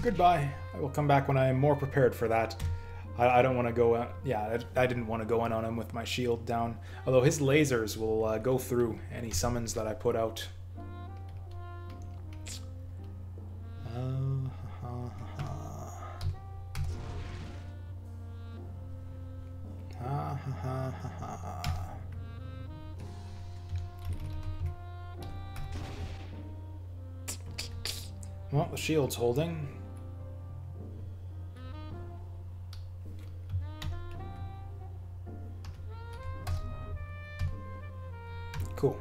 Goodbye. I will come back when I am more prepared for that. I don't want to go... yeah, I didn't want to go in on him with my shield down. Although his lasers will go through any summons that I put out. Well, the shield's holding. Cool.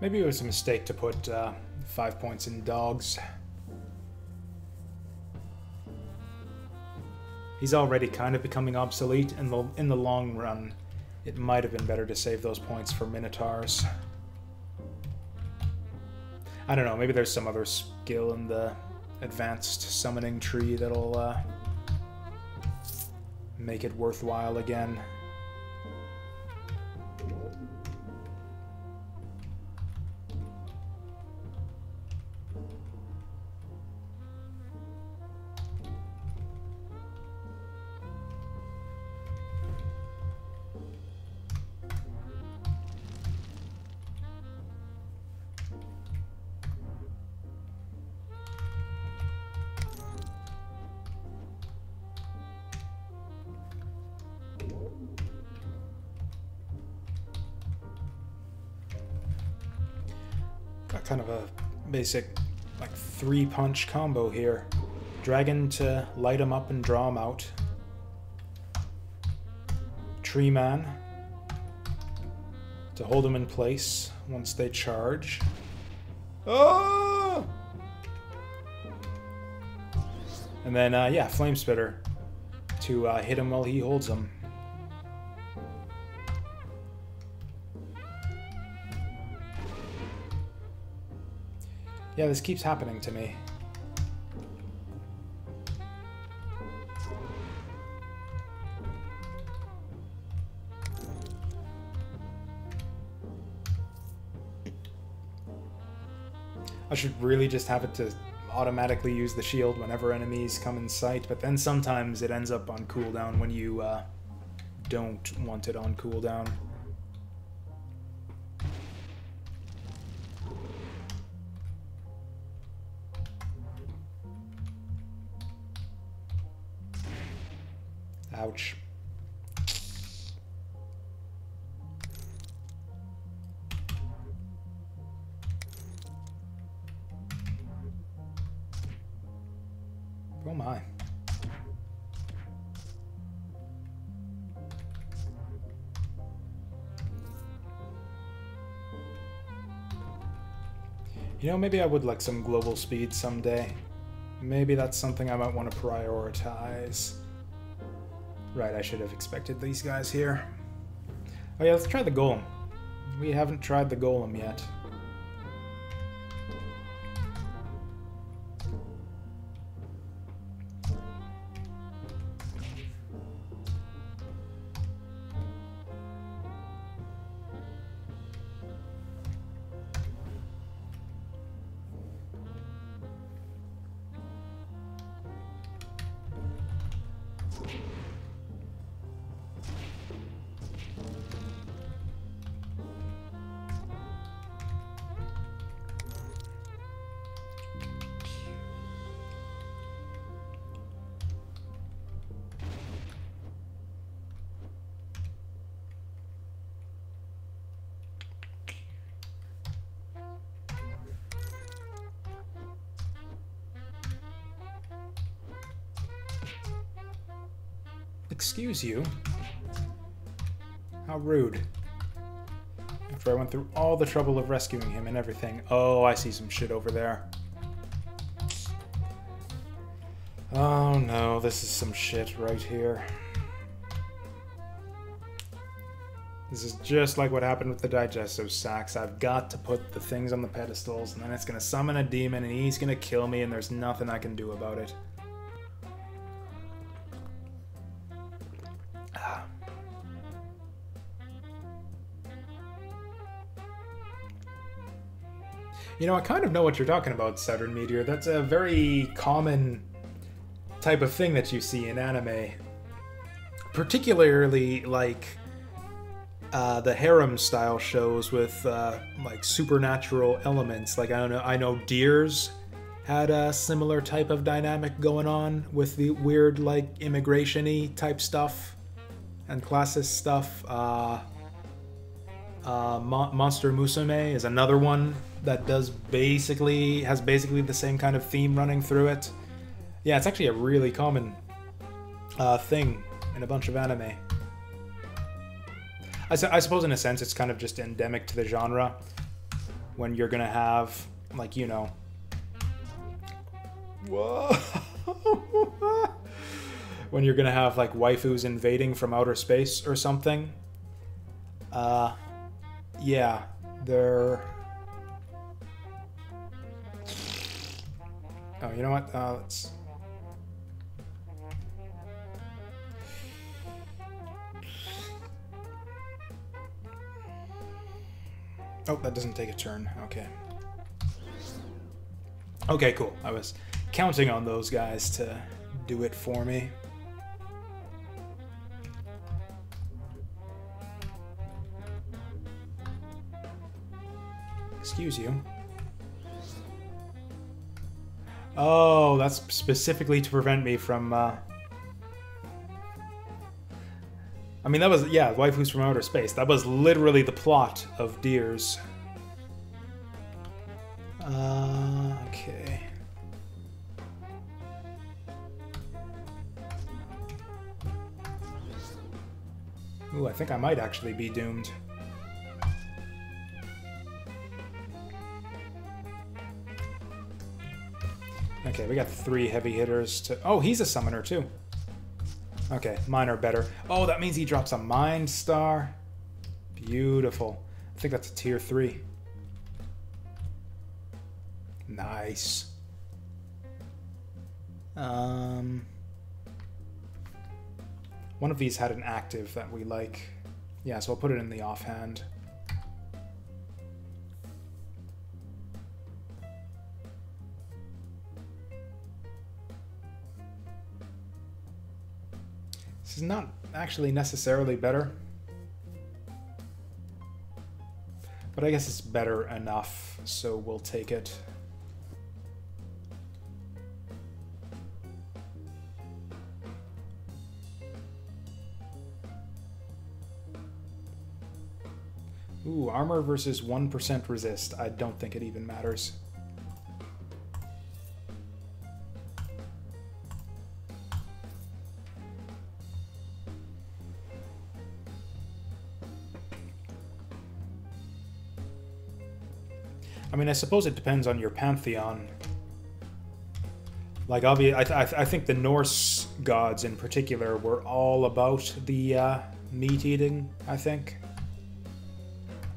Maybe it was a mistake to put 5 points in dogs. He's already kind of becoming obsolete, and in the long run, it might have been better to save those points for Minotaurs. I don't know, maybe there's some other skill in the advanced summoning tree that'll make it worthwhile again. Basic, like, three-punch combo here. Dragon to light him up and draw him out. Tree Man to hold him in place once they charge. Oh! And then, yeah, Flame Spitter to hit him while he holds him. Yeah, this keeps happening to me. I should really just have it to automatically use the shield whenever enemies come in sight, but then sometimes it ends up on cooldown when you don't want it on cooldown. Ouch. Oh my. You know, maybe I would like some global speed someday. Maybe that's something I might want to prioritize. Right, I should have expected these guys here. Oh yeah, let's try the golem. We haven't tried the golem yet. Excuse you? How rude. After I went through all the trouble of rescuing him and everything. Oh, I see some shit over there. Oh no, this is some shit right here. This is just like what happened with the digestive sacks. I've got to put the things on the pedestals, and then it's gonna summon a demon, and he's gonna kill me, and there's nothing I can do about it. You know, I kind of know what you're talking about, Saturn Meteor. That's a very common type of thing that you see in anime. Particularly, like... the harem style shows with like supernatural elements. Like I know Deers had a similar type of dynamic going on with the weird like immigration-y type stuff and classist stuff. Monster Musume is another one that does has basically the same kind of theme running through it. Yeah, it's actually a really common thing in a bunch of anime. I suppose in a sense it's kind of just endemic to the genre when you're gonna have, like, you know... Whoa! When you're gonna have, like, waifus invading from outer space or something. Yeah, they're... Oh, you know what? Let's... Oh, that doesn't take a turn. Okay. Okay, cool. I was counting on those guys to do it for me. Excuse you. Oh, that's specifically to prevent me from, I mean, that was, yeah, waifus from outer space. That was literally the plot of Deers. Okay. Ooh, I think I might actually be doomed. Okay, we got 3 heavy hitters to... Oh, he's a summoner, too. Okay, mine are better. Oh, that means he drops a Mind Star. Beautiful. I think that's a tier 3. Nice. One of these had an active that we like. Yeah, so I'll put it in the offhand. This is not actually necessarily better, but I guess it's better enough, so we'll take it. Ooh, armor versus 1% resist. I don't think it even matters. I mean, I suppose it depends on your pantheon. Like, obviously, I think the Norse gods in particular were all about the meat-eating, I think.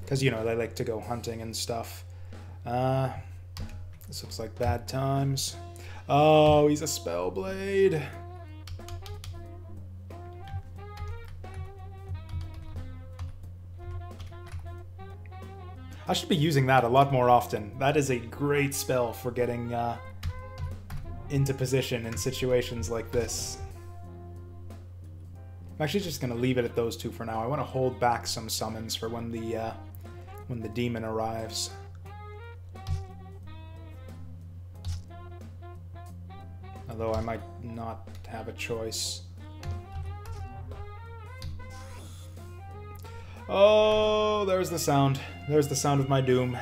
Because, you know, they like to go hunting and stuff. This looks like bad times. Oh, he's a Spellblade. I should be using that a lot more often. That is a great spell for getting into position in situations like this. I'm actually just going to leave it at those two for now. I want to hold back some summons for when the demon arrives. Although I might not have a choice. Oh, there's the sound. There's the sound of my doom.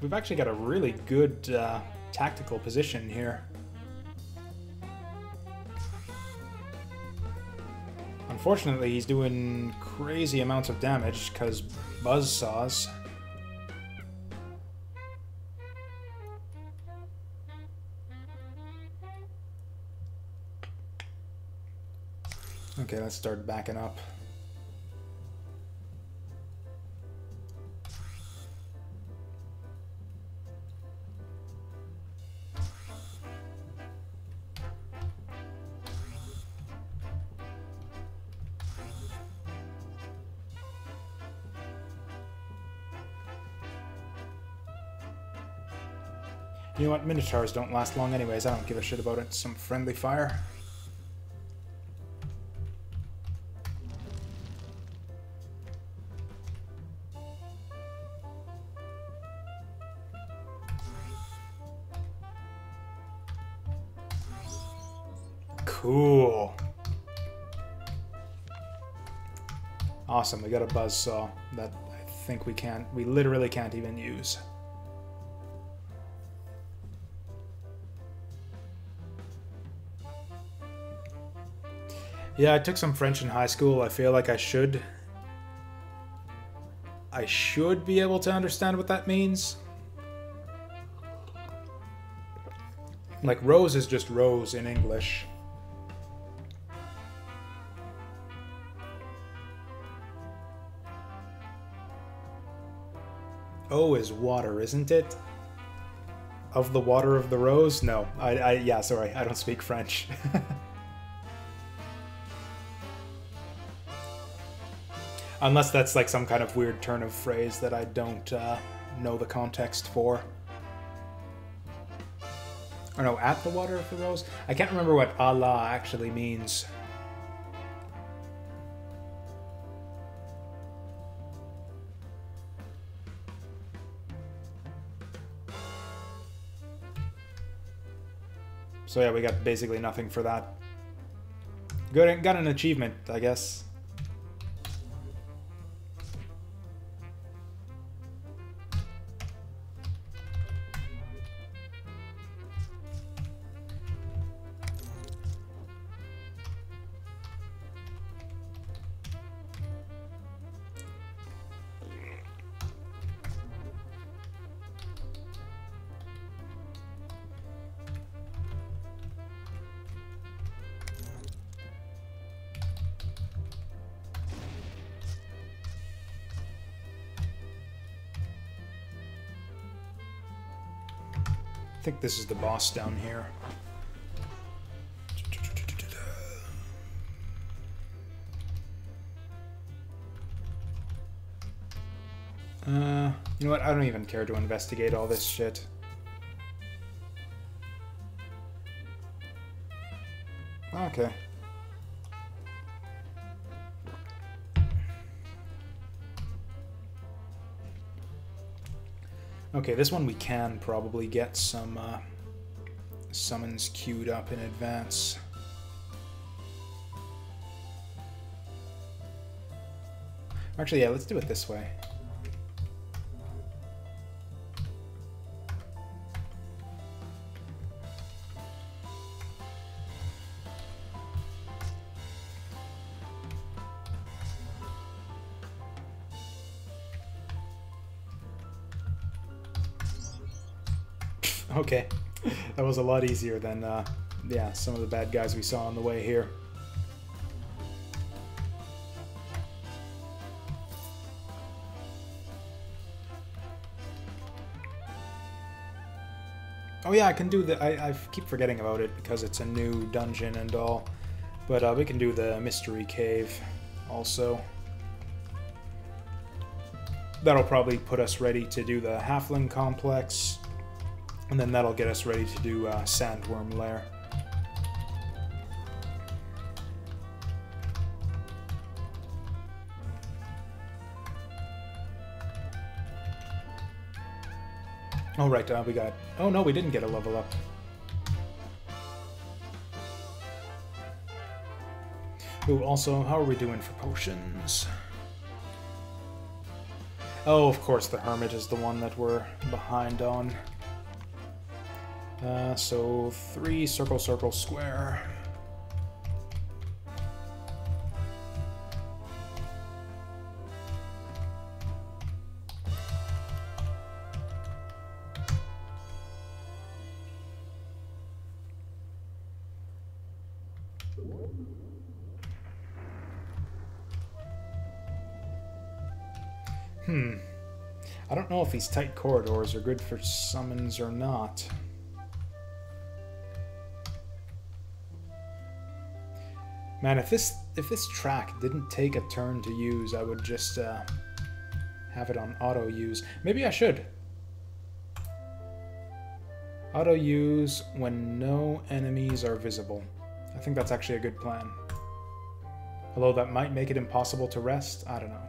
We've actually got a really good tactical position here. Unfortunately, he's doing crazy amounts of damage because buzzsaws. Okay, let's start backing up. You know what? Minotaurs don't last long anyways. I don't give a shit about it. Some friendly fire. Cool. Awesome. We got a buzzsaw that I think we literally can't even use. Yeah, I took some French in high school. I feel like I should be able to understand what that means. Like, rose is just rose in English. O is water, isn't it? Of the water of the rose? No, yeah, sorry, I don't speak French. Unless that's like some kind of weird turn of phrase that I don't know the context for. Or no, at the water of the rose? I can't remember what Allah actually means. So yeah, we got basically nothing for that. Good, got an achievement, I guess. I think this is the boss down here. You know what? I don't even care to investigate all this shit. Okay. Okay, this one we can probably get some summons queued up in advance. Actually, yeah, let's do it this way. Okay, that was a lot easier than, yeah, some of the bad guys we saw on the way here. Oh yeah, I can do the, I keep forgetting about it because it's a new dungeon and all, but we can do the mystery cave also. That'll probably put us ready to do the Halfling Complex. And then that'll get us ready to do Sandworm Lair. All right, we got... Oh no, we didn't get a level up. Ooh, also, how are we doing for potions? Oh, of course, the Hermit is the one that we're behind on. So 3, circle, circle, square. I don't know if these tight corridors are good for summons or not. Man, if this track didn't take a turn to use, I would just have it on auto use. Maybe I should. Auto use when no enemies are visible. I think that's actually a good plan. Although that might make it impossible to rest, I don't know.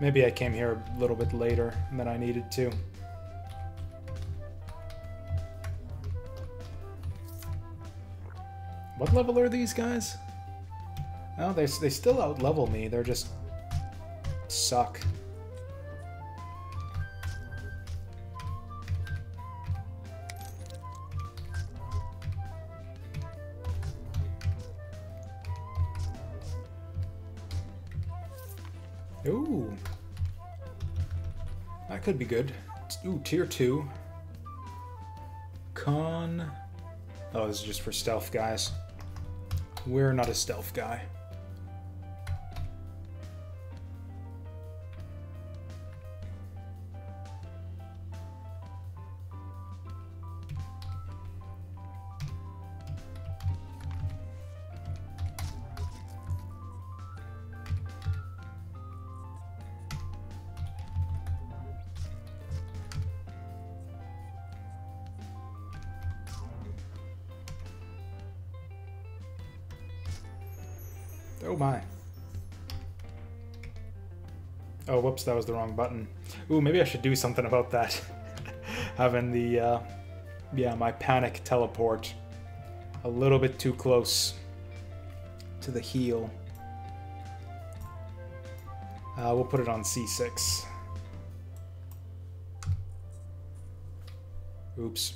Maybe I came here a little bit later than I needed to. What level are these guys? No, they still out-level me. They're just... suck. Ooh. That could be good. Ooh, tier 2. Con... Oh, this is just for stealth guys. We're not a stealth guy. Whoops, that was the wrong button. Ooh, maybe I should do something about that. Having the, yeah, my panic teleport a little bit too close to the heel. We'll put it on C6. Oops.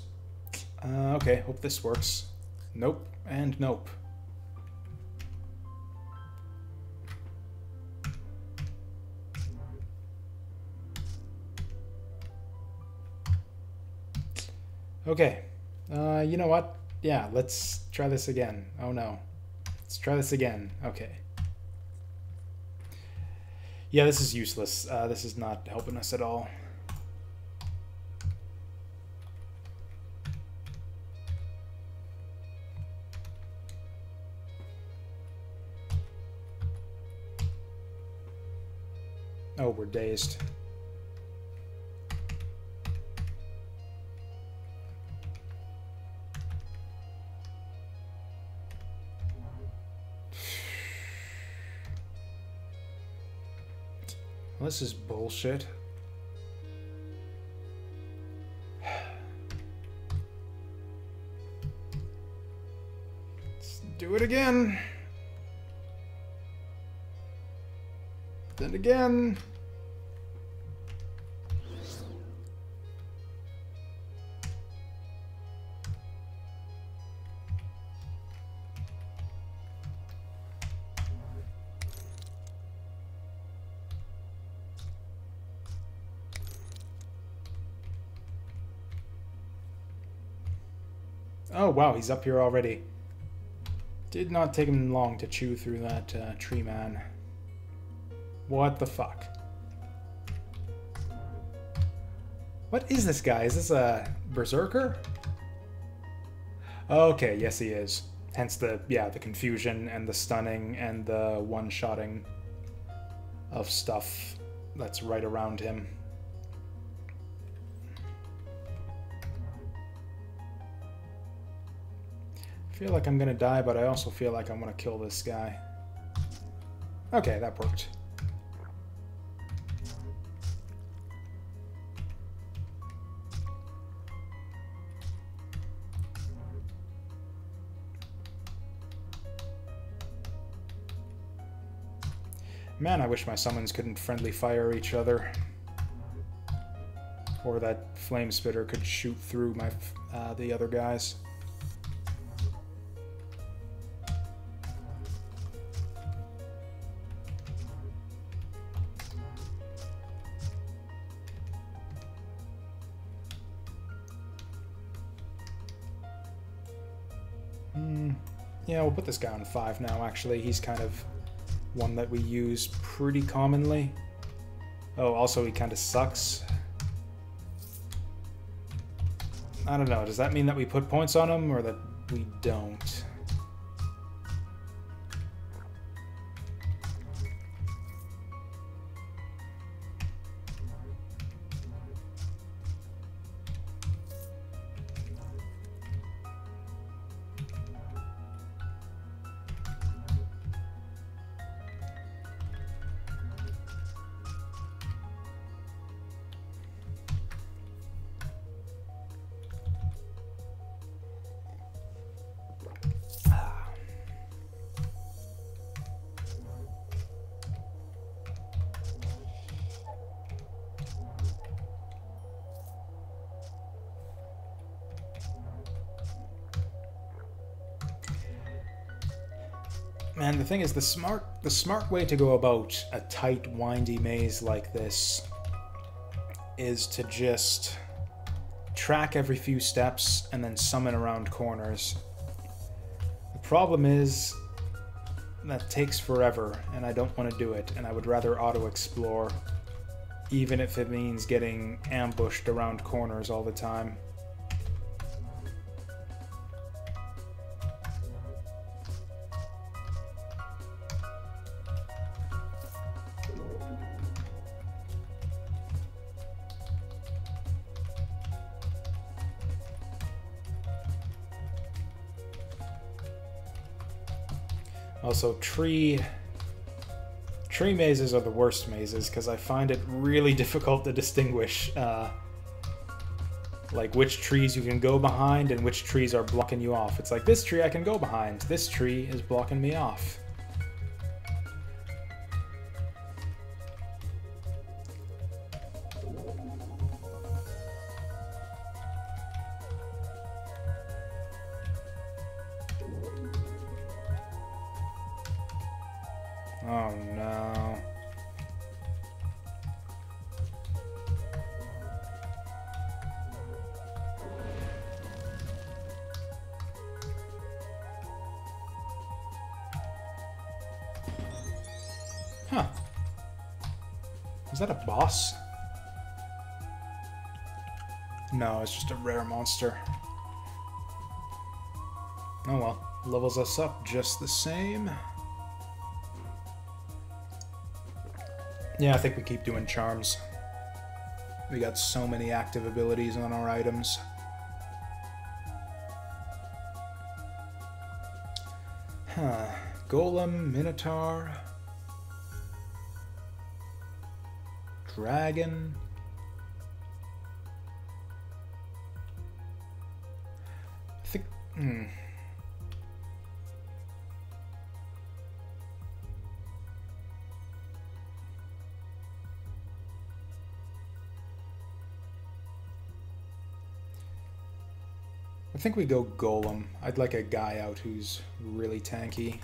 Okay, hope this works. Nope, and nope. Okay, you know what? Yeah, let's try this again. Oh no. Let's try this again. Okay. Yeah, this is useless. This is not helping us at all. Oh, we're dazed. This is bullshit. Let's do it again. Then again. Oh, wow, he's up here already. Did not take him long to chew through that tree man. What the fuck? What is this guy? Is this a berserker? Okay, yes he is. Hence the, yeah, the confusion and the stunning and the one-shotting of stuff that's right around him. I feel like I'm gonna die, but I also feel like I want to kill this guy. Okay, that worked. Man, I wish my summons couldn't friendly fire each other. Or that flame spitter could shoot through my the other guys. Yeah, we'll put this guy on 5 now, actually. He's kind of one that we use pretty commonly. Oh, also he kind of sucks. I don't know, does that mean that we put points on him or that we don't? Man, the thing is, the smart way to go about a tight, windy maze like this is to just track every few steps and then summon around corners. The problem is that takes forever, and I don't want to do it, and I would rather auto-explore, even if it means getting ambushed around corners all the time. Also, tree mazes are the worst mazes because I find it really difficult to distinguish like which trees you can go behind and which trees are blocking you off. It's like, this tree I can go behind, this tree is blocking me off. Rare monster. Oh well, levels us up just the same. Yeah, I think we keep doing charms. We got so many active abilities on our items. Huh. Golem, Minotaur, Dragon. I think we go Golem. I'd like a guy out who's really tanky.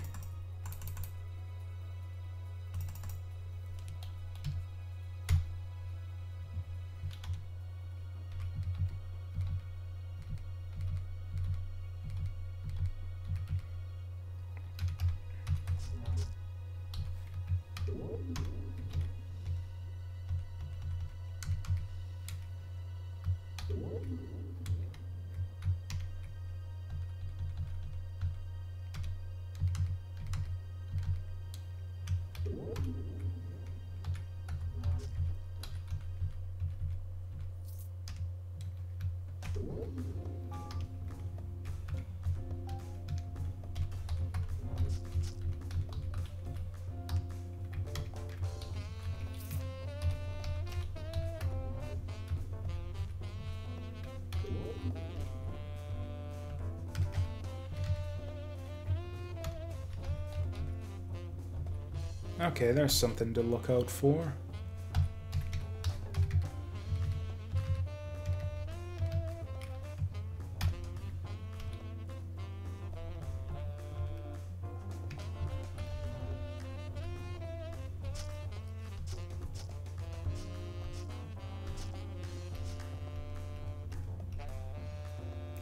Okay, there's something to look out for.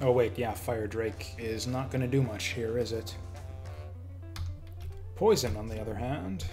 Oh wait, yeah, Fire Drake is not going to do much here, is it? Poison, on the other hand.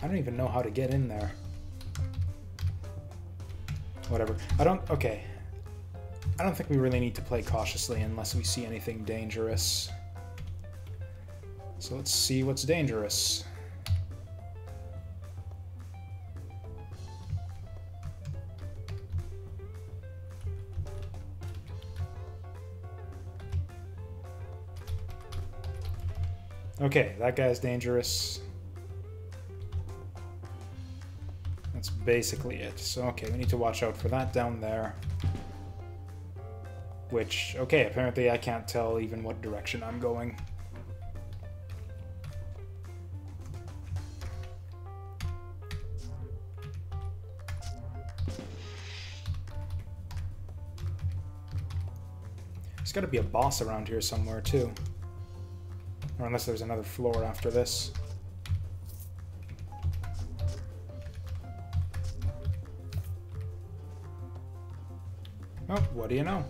I don't even know how to get in there. Whatever. Okay. I don't think we really need to play cautiously unless we see anything dangerous. So let's see what's dangerous. Okay, that guy's dangerous. That's basically it. So, okay, we need to watch out for that down there. Which, okay, apparently I can't tell even what direction I'm going. There's gotta be a boss around here somewhere, too. Or unless there's another floor after this. Oh, what do you know?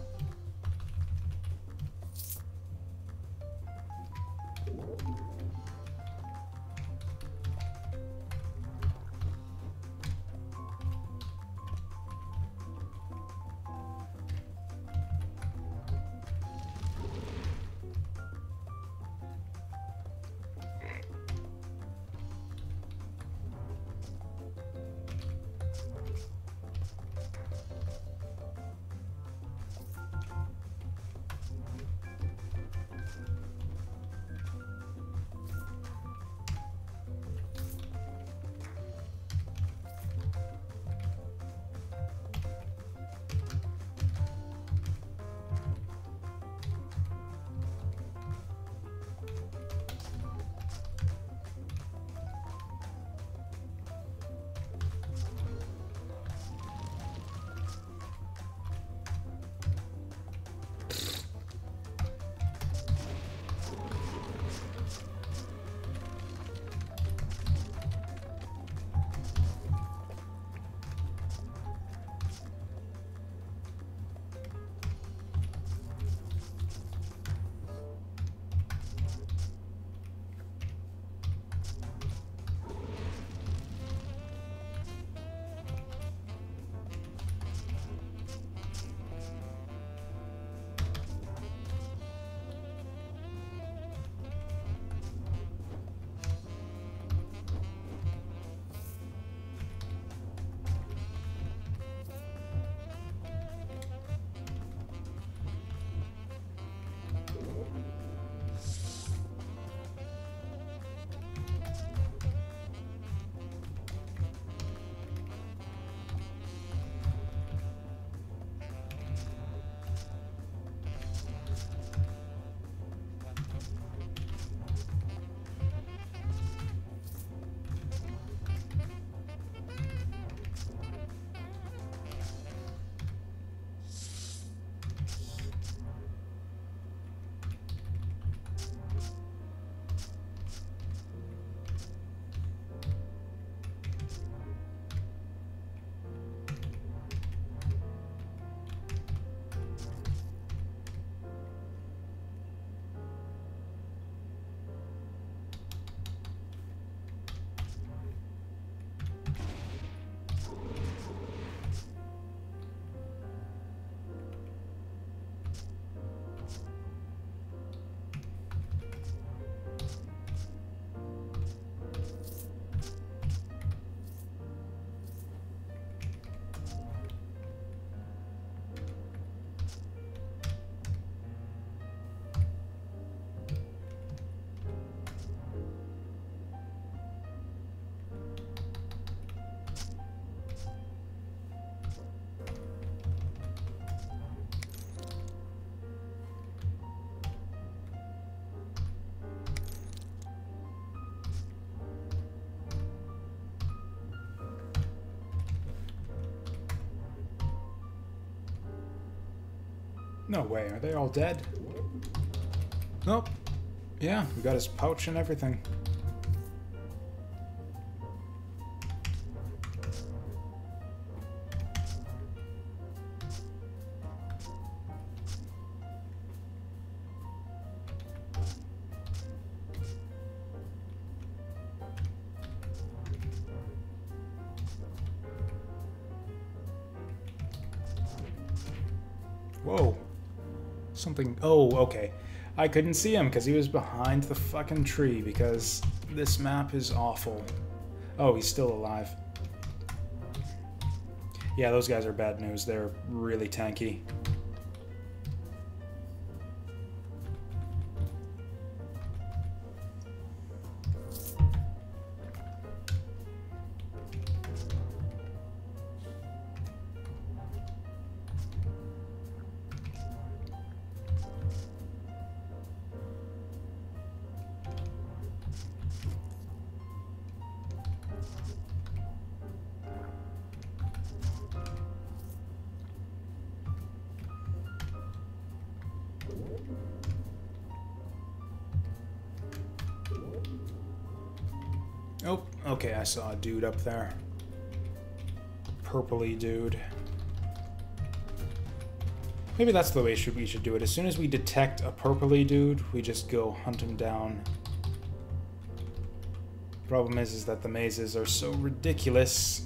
No way, are they all dead? Nope. Yeah, we got his pouch and everything. Oh, okay. I couldn't see him because he was behind the fucking tree because this map is awful. Oh, he's still alive. Yeah, those guys are bad news. They're really tanky. Okay, I saw a dude up there. Purpley dude. Maybe that's the way we should do it. As soon as we detect a purpley dude, we just go hunt him down. Problem is that the mazes are so ridiculous.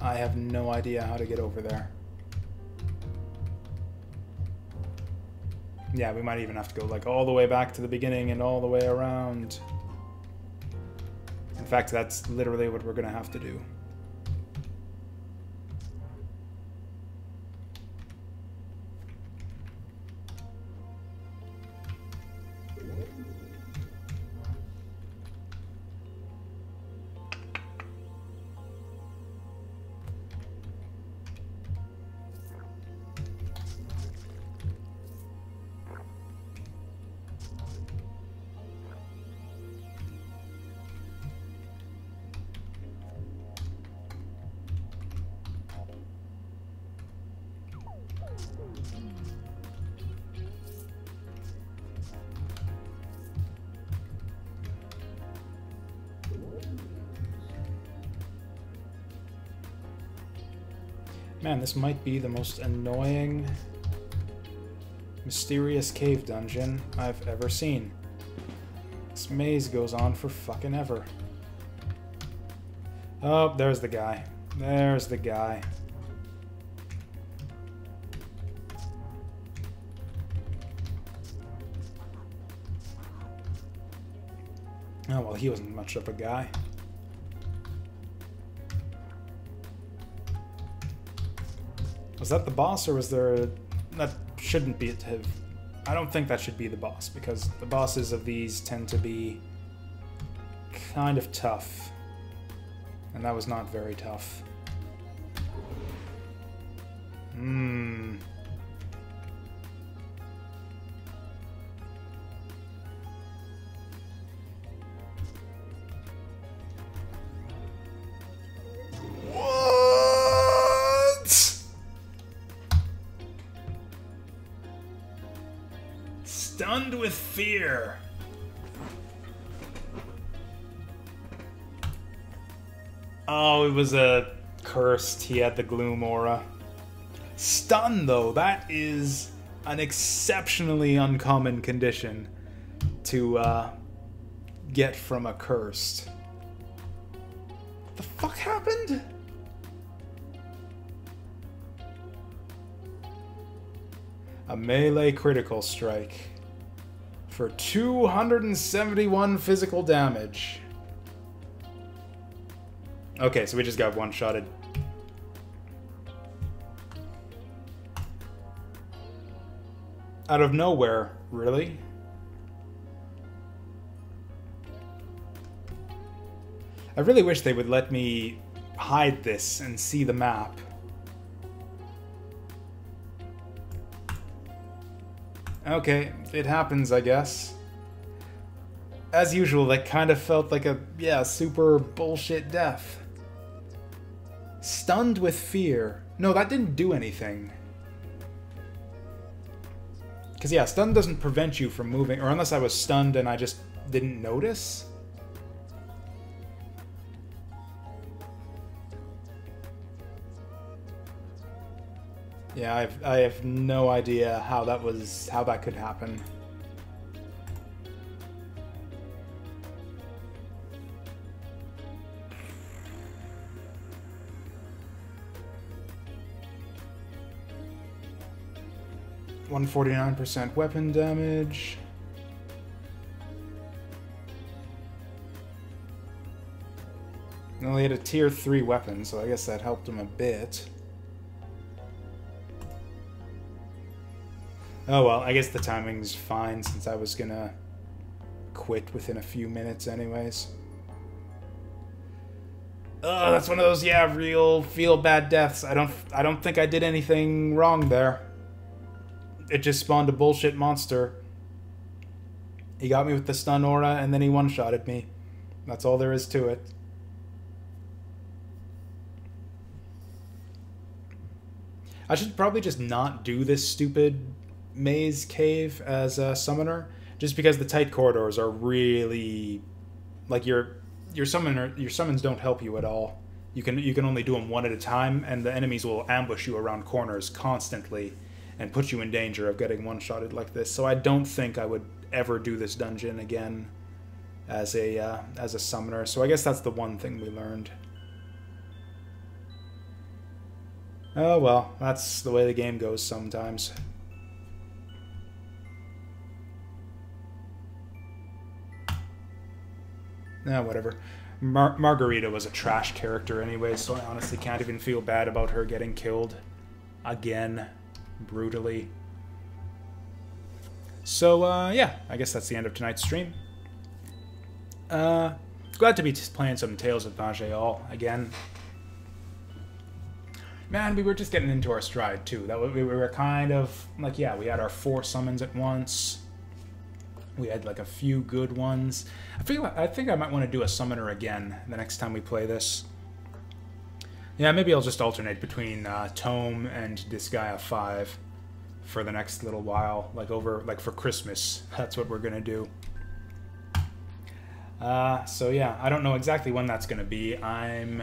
I have no idea how to get over there. Yeah, we might even have to go like all the way back to the beginning and all the way around. In fact, that's literally what we're gonna have to do. Man, this might be the most annoying, mysterious cave dungeon I've ever seen. This maze goes on for fucking ever. Oh, there's the guy. There's the guy. Oh, well, he wasn't much of a guy. Was that the boss, or was there a... That shouldn't be it. I don't think that should be the boss, because the bosses of these tend to be kind of tough. And that was not very tough. Hmm. With fear. Oh, it was a cursed. He had the gloom aura. Stun, though, that is an exceptionally uncommon condition to get from a cursed. What the fuck happened? A melee critical strike. For 271 physical damage. Okay, so we just got one-shotted. Out of nowhere, really? I really wish they would let me hide this and see the map. Okay, it happens, I guess. As usual, that kind of felt like a, yeah, super bullshit death. Stunned with fear. No, that didn't do anything. Because yeah, stun doesn't prevent you from moving, or unless I was stunned and I just didn't notice. Yeah, I have no idea how that could happen. One 49% weapon damage. And only had a tier 3 weapon, so I guess that helped him a bit. Oh well, I guess the timing's fine since I was gonna quit within a few minutes anyways. Ugh, that's one of those, yeah, real feel bad deaths. I don't think I did anything wrong there. It just spawned a bullshit monster. He got me with the stun aura, and then he one-shotted me. That's all there is to it. I should probably just not do this stupid maze cave as a summoner, just because the tight corridors are really... Like, your summons don't help you at all. You can only do them one at a time, and the enemies will ambush you around corners constantly, and put you in danger of getting one-shotted like this. So I don't think I would ever do this dungeon again as a summoner. So I guess that's the one thing we learned. Oh well, that's the way the game goes sometimes. Nah, whatever. Margarita was a trash character anyway, so I honestly can't even feel bad about her getting killed again. Brutally. So, yeah, I guess that's the end of tonight's stream. Glad to be playing some Tales of Maj'Eyal again. Man, we were just getting into our stride, too. That we were kind of, like, yeah, we had our 4 summons at once. We had, like, a few good ones. I think I might want to do a summoner again the next time we play this. Yeah, maybe I'll just alternate between Tome and Disgaea 5 for the next little while, like for Christmas. That's what we're gonna do. So yeah, I don't know exactly when that's gonna be. I'm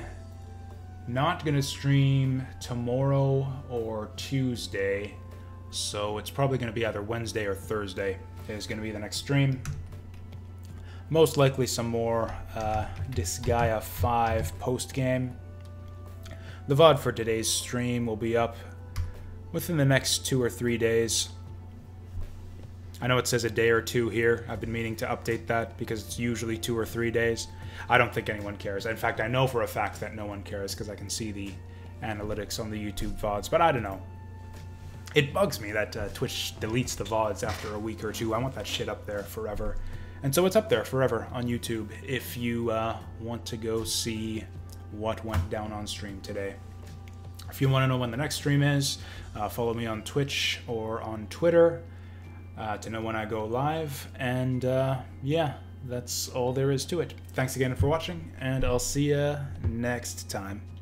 not gonna stream tomorrow or Tuesday, so it's probably gonna be either Wednesday or Thursday is gonna be the next stream. Most likely some more Disgaea 5 post-game. The VOD for today's stream will be up within the next 2 or 3 days. I know it says a day or two here. I've been meaning to update that because it's usually 2 or 3 days. I don't think anyone cares. In fact, I know for a fact that no one cares because I can see the analytics on the YouTube VODs, but I don't know. It bugs me that Twitch deletes the VODs after a week or two. I want that shit up there forever. And so it's up there forever on YouTube if you want to go see what went down on stream today. If you want to know when the next stream is, follow me on Twitch or on Twitter to know when I go live. And yeah, that's all there is to it. Thanks again for watching, and I'll see you next time.